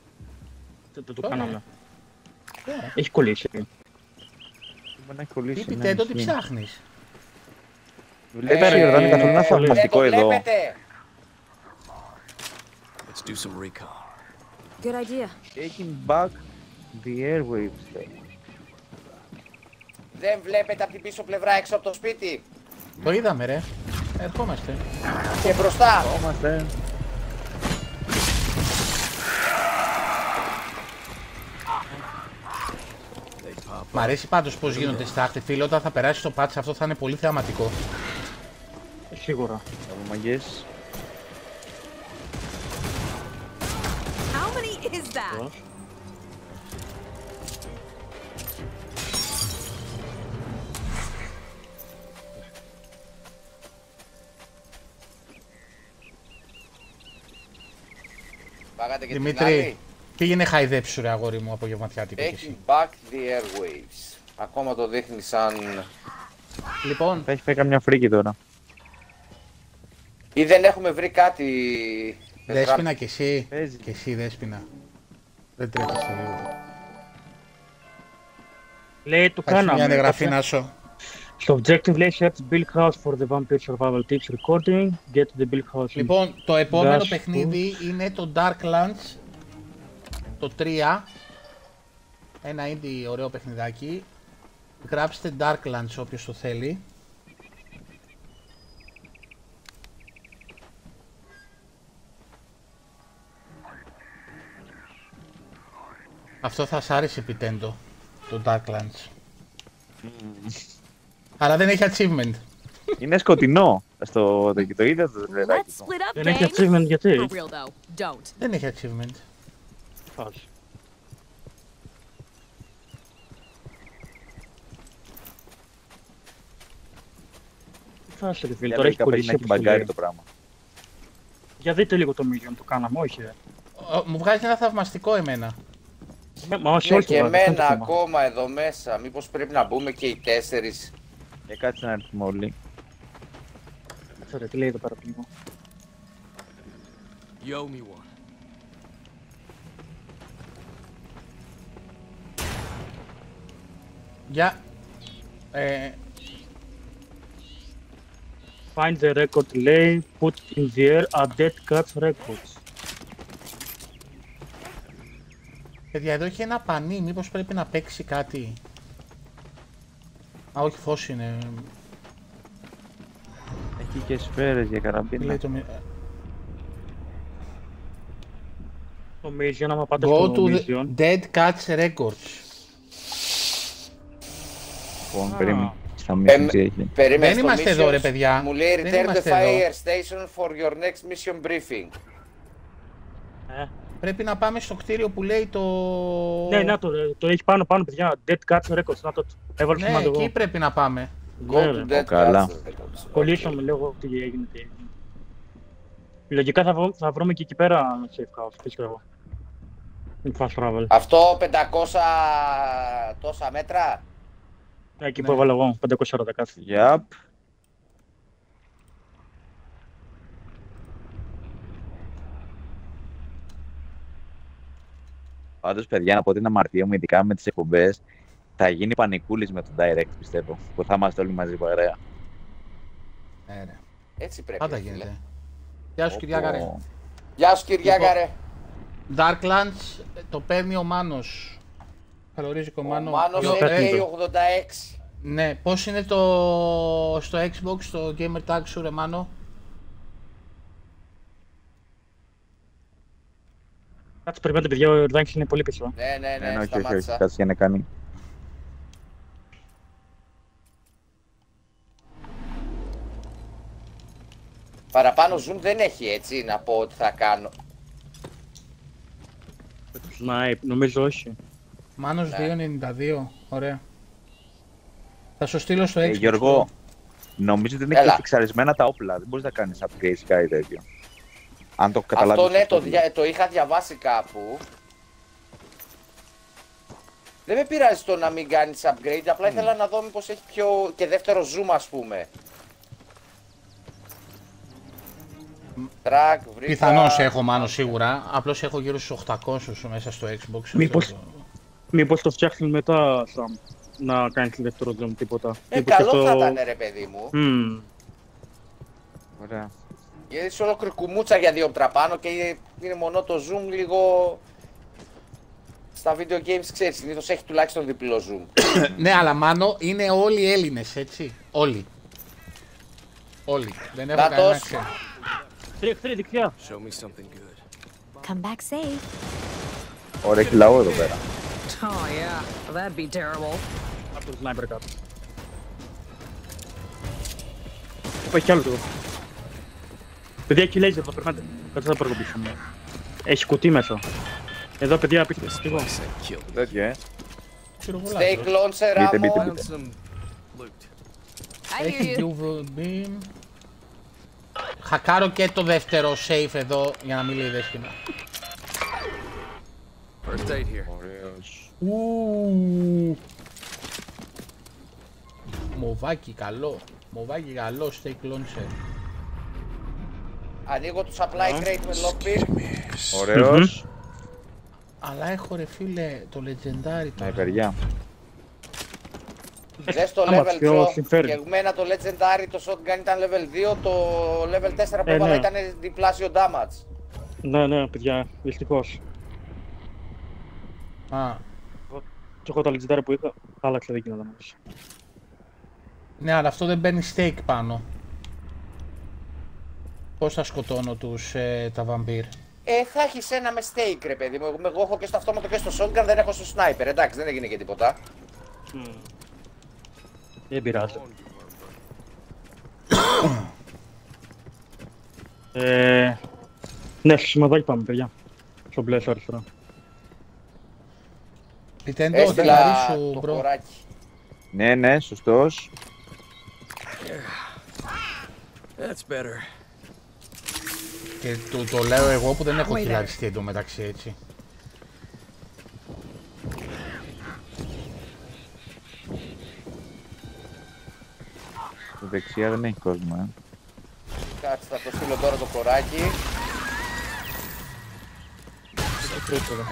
Το κάναμε. Έχει κολλήσει. να κολλήσει. Πείτε το τι ψάχνεις. Βλέπετε ρε, δεν είναι καθόλου ένα θαυμαστικό εδώ. Let's do some recon. Good idea. Taking back the airwaves. Δεν βλέπετε από την πίσω πλευρά έξω από το σπίτι. Το είδαμε ρε. Ερχόμαστε. Και μπροστά. Ερχόμαστε. Μ' αρέσει πάντως πως γίνονται στάχτη, φίλε, όταν θα περάσει το patch αυτό θα είναι πολύ θεαματικό. Σίγουρα. Μαγκές. How many is that? Δημήτρη, πήγαινε χαϊδέψου ρε αγόρι μου από γευματιάτικο. Taking back the airwaves. Ακόμα το δείχνει σαν... Λοιπόν... Θα έχει πέκα μια φρίκη τώρα. Ή δεν έχουμε βρει κάτι... Δέσποινα κι εσύ. Παίζει. Κι εσύ Δέσποινα. Δεν τρέχεις λίγο. Λέει του κάναμε. Μια εγγραφή Νάσο. Το objective λέει search Bill's House for the Vampire Survival Tips recording. Get to the Bill's House. Λοιπόν, το επόμενο παιχνίδι είναι το Darklands. Το 3. Ένα indie ωραίο παιχνιδάκι. Γράψτε Darklands όποιος το θέλει. Αυτό θα σ' άρεσε επιτέντο. Το Darklands. Αλλά δεν έχει achievement. Είναι σκοτεινό. Το είδα το δελτάκι. Δεν έχει achievement γιατί. Δεν έχει achievement. Όχι. Φάσε ρε φίλε, τώρα έχει κολλήσει όπως το λέει. Για δείτε λίγο το medium, το κάναμε, όχι ρε. Μου βγάζει ένα θαυμαστικό εμένα. Μα όχι όχι. Και εμένα ακόμα εδώ μέσα, μήπως πρέπει να μπούμε και οι 4. Για κάτσε να έρθουμε όλοι. Κάτσε ρε, τι λέει εδώ πέρα πλήγμα. Yeah. Find the record lay, put in the air a Dead Cats Records. Παιδιά, εδώ έχει ένα πανί, μήπως πρέπει να παίξει κάτι. Α, όχι, φως είναι. Έχει και σφαίρες για καραμπίνα. Το Μίζιο, να πάτε στο Μίζιο. Go to Dead Cats Records. Δεν είμαστε εδώ ρε παιδιά. Μου λέει return the fire station for your next mission briefing. Πρέπει να πάμε στο κτίριο που λέει το... Ναι, να το έχει πάνω πάνω παιδιά, Dead Cats Records, να το έβαλες σημαντικό εγώ. Ναι, εκεί πρέπει να πάμε. Go to Dead Cats Records. Κολλήσαμε λίγο τι έγινε. Λογικά θα βρούμε και εκεί πέρα safe house, πιστεύω. Αυτό 500 τόσα μέτρα. Εκεί που έβαλα εγώ, 540 κάθε. Γιαπ. Πάντως παιδιά, από την αμαρτία μου, ειδικά με τις εκπομπές, θα γίνει πανικούλης με τον Direct, πιστεύω. Που θα είμαστε όλοι μαζί παρέα. Ναι. Έτσι πρέπει. Πάντα γίνεται. Γεια σου Κυριάκαρε. Γεια σου Κυριάκαρε. Darklands, το παίρνει ο Μάνος. Καλωρίζει κομμάνο. Μάνος είναι 86. Ναι, πώς είναι το... στο Xbox, το gamer tag σου ρε Μάνο? Κάτσε περιμένετε παιδιά, ο Ρδάνκης είναι πολύ πίσω. Ναι, σταμάτησα. Κάτσε για να κάνει. Παραπάνω zoom δεν έχει έτσι, να πω ότι θα κάνω. Ναι, νομίζω όχι. Μάνος 2.92, ωραία. Θα σου στείλω στο Xbox. Γιώργο, νομίζω ότι είναι και φιξαρισμένα τα όπλα, δεν μπορείς να κάνεις upgrade κάτι τέτοιο. Αν το καταλάβεις. Αυτό ναι, το είχα διαβάσει κάπου. Δεν με πειράζει το να μην κάνεις upgrade, απλά ήθελα να δω μήπως έχει πιο... και δεύτερο zoom ας πούμε. Track, βρήκα... Πιθανώς έχω Μάνο σίγουρα, απλώς έχω γύρω στους 800 μέσα στο Xbox. Μήπως το φτιάχνει μετά, Sam. να κάνει τη δευτερότητα μου τίποτα. Καλό αυτό... θα ήταν ρε παιδί μου. Ωραία. Γιατί είσαι όλο κρυκουμούτσα για δύο τραπάνω και είναι μονό το zoom λίγο... Στα video games ξέρεις, συνήθως έχει τουλάχιστον διπλό zoom. Ναι, αλλά Μάνο είναι όλοι Έλληνες, έτσι. Όλοι. Όλοι. Δεν έχω κανένα ξέρω. Τρέχει δεξιά. Come back safe. Ωραία, έχει λαό εδώ πέρα. Oh yeah, that'd be terrible. Αυτό το sniper κάτω. Υπάρχει κι άλλο εδώ. Παιδιά, έχει laser εδώ, περνάτε. Κάτσε να παρακολουθήσουμε. Έχει κουτί μέσα. Εδώ παιδιά πήγες, τι εγώ. Τέτοιο, Stay closer, Άμμο. Έχει double beam. Χακάρω και το δεύτερο safe εδώ, για να μην λέει δεύτερο. Ωραίος. Μοβάκι καλό. Μοβάκι καλό, stay closer. Ανοίγω το supply crate με lockpick. Ωραίος. Αλλά έχω ρε φίλε το legendary τώρα. Ναι παιδιά. Δες το level 2 και εμένα το legendary το shotgun ήταν level 2, το level 4 που έβαλα ήταν διπλάσιο damage. Ναι ναι παιδιά, δυστυχώς. Α. Και έχω τα legendary που είχα, άλλαξα δεν κοινόταν όμως. Ναι αλλά αυτό δεν μπαίνει stake πάνω. Πώς θα σκοτώνω τους τα vampire. Θα έχεις ένα με stake ρε παιδί μου, εγώ έχω και στο αυτόματο και στο shotgun, δεν έχω στο sniper, εντάξει δεν έγινε και τίποτα. Δεν πειράζει. Ναι, στο σημαδάκι πάμε παιδιά, στο μπλε αριστερά. Πιτέντο, δεν αρίσου μπρο. Ναι, ναι, σωστός. That's better. Και το λέω εγώ που δεν έχω κυλαριστεί εντωμεταξύ έτσι. Στη δεξιά δεν έχει κόσμο, Κάτσε, θα το στείλω τώρα το κοράκι.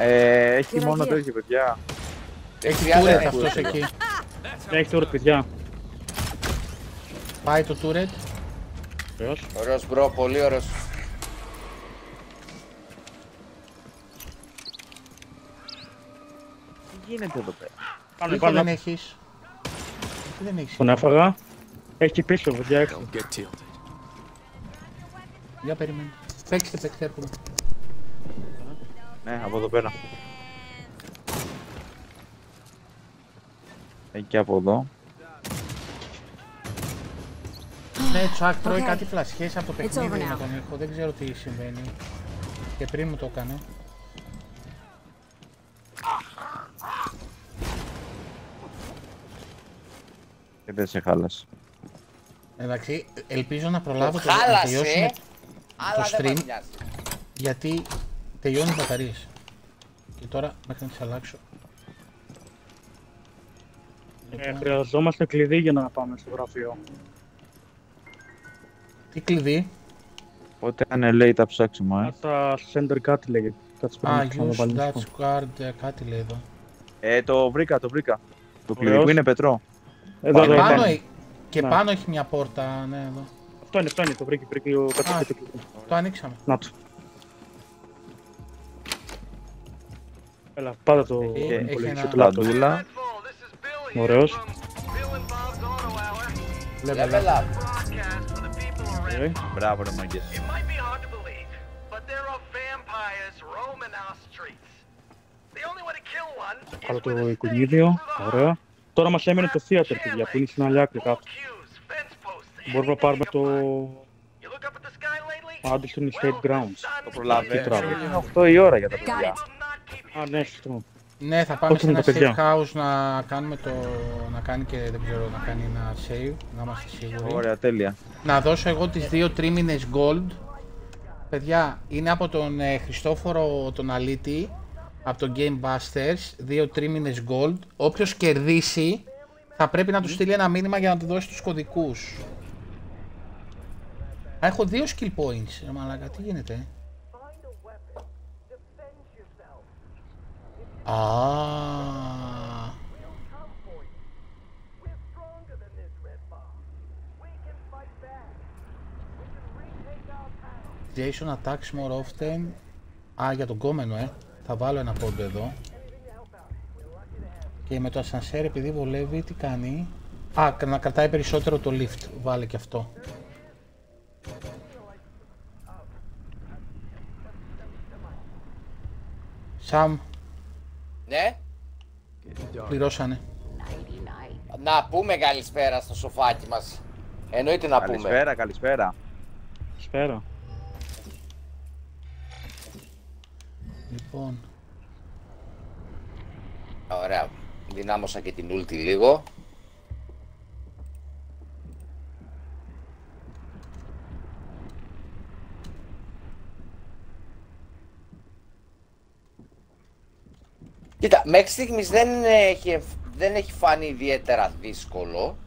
Έχει μόνο τέτοιο, παιδιά. Έχει τούρετ αυτός εκεί. Έχει τούρετ, παιδιά. Πάει το τούρετ. Ωραίος μπρο, πολύ ωραίος. Τι γίνεται εδώ πέρα. Πάμε πάνω. Δεν έχεις. Δεν έχεις. Τον έφαγα. Έχει πίσω παιδιά. Για περιμένω. Παίξτε, έρχομαι. Ναι, από εδώ πέρα. Έχει και από εδώ. Ναι, Τσάκ τρώει κάτι φλασχές από το παιχνίδι με τον ήχο. Δεν ξέρω τι συμβαίνει. Και πριν μου το έκανε. Και δεν σε χάλασε. Εντάξει, ελπίζω να προλάβω το τελειώσουμε το stream, γιατί τελειώνει οι μπαταρίες. Και τώρα μέχρι να τις αλλάξω. Χρειαζόμαστε κλειδί για να πάμε στο γραφείο. Τι κλειδί? Πότε αν λέει τα ψάξιμα. Τα center κάτι λέγεται. Use that card, κάτι λέει εδώ. Το βρήκα, Το κλειδί που είναι πετρό. Εδώ, και πάνω έχει μια πόρτα, ναι εδώ. Αυτό είναι, το βρήκε ο κατάστατος. Το ανοίξαμε. Να το. Έλα, πάτα το υπολογιστή του Λαντούλα. Ωραίος. Λεβελά. Μπράβο ρε μάγκες. Πάρω το εικονίδιο, ωραία. Τώρα μας έμεινε το θέατρο, παιδιά, που είναι στην άλλη άκρη κάτω. Μπορούμε να πάρουμε το... Anderson State Grounds. Το προλαβαίνω. Είναι 8 η ώρα για τα παιδιά. Α, ναι, σωστό. Ναι, θα πάμε σε ένα safe house να κάνουμε το... να κάνει και, δεν ξέρω, να κάνει ένα save, να είμαστε σίγουροι. Ωραία, τέλεια. Να δώσω εγώ τις 2 τρίμηνες gold. Παιδιά, είναι από τον Χριστόφορο τον Αλήτη. Από το Gamebusters, 2 τρίμηνες gold. Όποιος κερδίσει θα πρέπει να του στείλει ένα μήνυμα για να του δώσει τους κωδικούς. Έχω 2 skill points, ρε μαλάκα, τι γίνεται. Creation attacks more often. Α, για τον κόμενο, θα βάλω ένα πόντο εδώ. Και με το ασανσέρ, επειδή βολεύει, τι κάνει. Α, να κρατάει περισσότερο το lift. Βάλε και αυτό. Σαμ. Ναι. Πληρώσανε. Να πούμε καλησπέρα στο σοφάκι μας. Εννοείται να πούμε. Καλησπέρα, καλησπέρα. Καλησπέρα. Λοιπόν. Ωραία. Δυνάμωσα και την ούλτη λίγο. Κοίτα, μέχρι στιγμής δεν έχει φανεί ιδιαίτερα δύσκολο.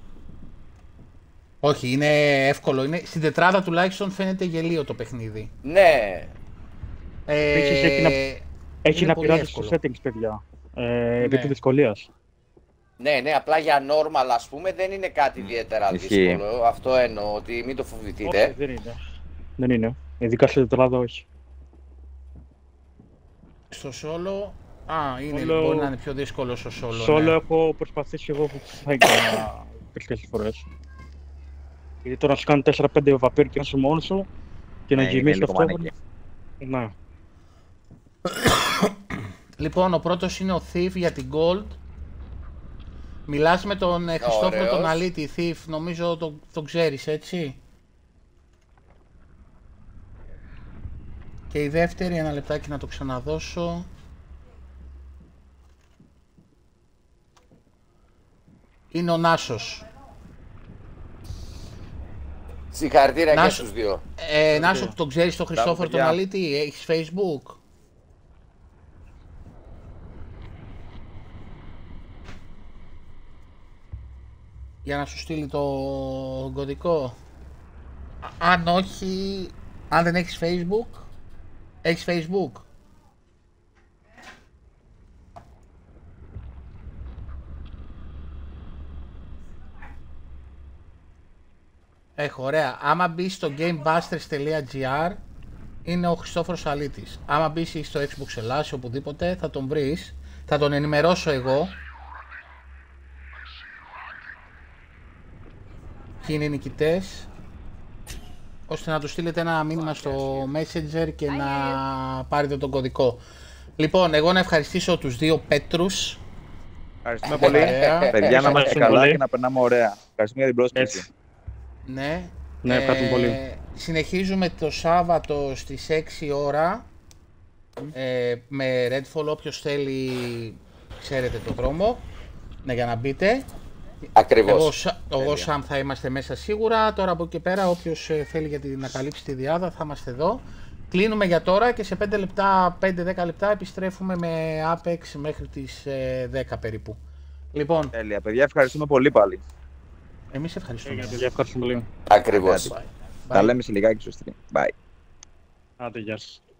Όχι, είναι εύκολο. Είναι... Στην τετράδα τουλάχιστον φαίνεται γελίο το παιχνίδι. Ναι. Έχει να πειράζει στους settings, παιδιά. Επί τη δυσκολία. Ναι, ναι, απλά για normal, ας πούμε, δεν είναι κάτι ιδιαίτερα δύσκολο. Αυτό εννοώ, ότι μην το φοβηθείτε. Όχι, δεν είναι. Δεν είναι. Ειδικά στην τετράδα, όχι. Στο solo... Α, είναι, μπορεί να είναι πιο δύσκολο στο solo. Solo έχω προσπαθήσει εγώ που θα έκανα πολλές φορές. Γιατί τώρα σου κάνει 4-5 βαπύρ και να είσαι μόνος σου και να γεμίσεις το αυτόβολο. Ναι. Λοιπόν, ο πρώτος είναι ο Thief για την Gold. Μιλάς με τον Χριστόφορο τον Αλήτη, Thief, νομίζω τον ξέρεις, έτσι. Και η δεύτερη, ένα λεπτάκι να το ξαναδώσω. Είναι ο Νάσος. Συγχαρητήρια και στους δύο. Νάσο, τον ξέρεις τον Χριστόφορο τον Αλήτη, έχεις Facebook? Για να σου στείλει το κωδικό. Αν όχι, αν δεν έχεις Facebook, έχεις Facebook. Έχω, ωραία. Άμα μπει στο gamebusters.gr είναι ο Χριστόφορος Αλήτης. Άμα μπει στο Xbox Hellas ή οπουδήποτε θα τον βρεις. Θα τον ενημερώσω εγώ. Και είναι νικητές. Ώστε να του στείλετε ένα μήνυμα στο Messenger και να πάρετε τον κωδικό. Λοιπόν, εγώ να ευχαριστήσω τους δύο Πέτρους. Ευχαριστούμε πολύ. Παιδιά, να είμαστε καλά και να περνάμε ωραία. Ευχαριστούμε για την πρόσκληση. Ναι, ναι, πολύ. Συνεχίζουμε το Σάββατο στις 6 ώρα με Redfall, όποιος θέλει ξέρετε το δρόμο, ναι, για να μπείτε. Ακριβώς. Εγώ Σαμ θα είμαστε μέσα σίγουρα, τώρα από εκεί πέρα όποιος θέλει για να καλύψει τη διάδα θα είμαστε εδώ. Κλείνουμε για τώρα και σε 5-10 λεπτά επιστρέφουμε με Apex μέχρι τις 10 περίπου. Λοιπόν, τέλεια παιδιά, ευχαριστούμε πολύ πάλι. Εμείς ευχαριστούμε. Ευχαριστούμε λίγο. Ακριβώς. Τα λέμε σε λιγάκι στο stream. Bye. Άντε, γεια σας.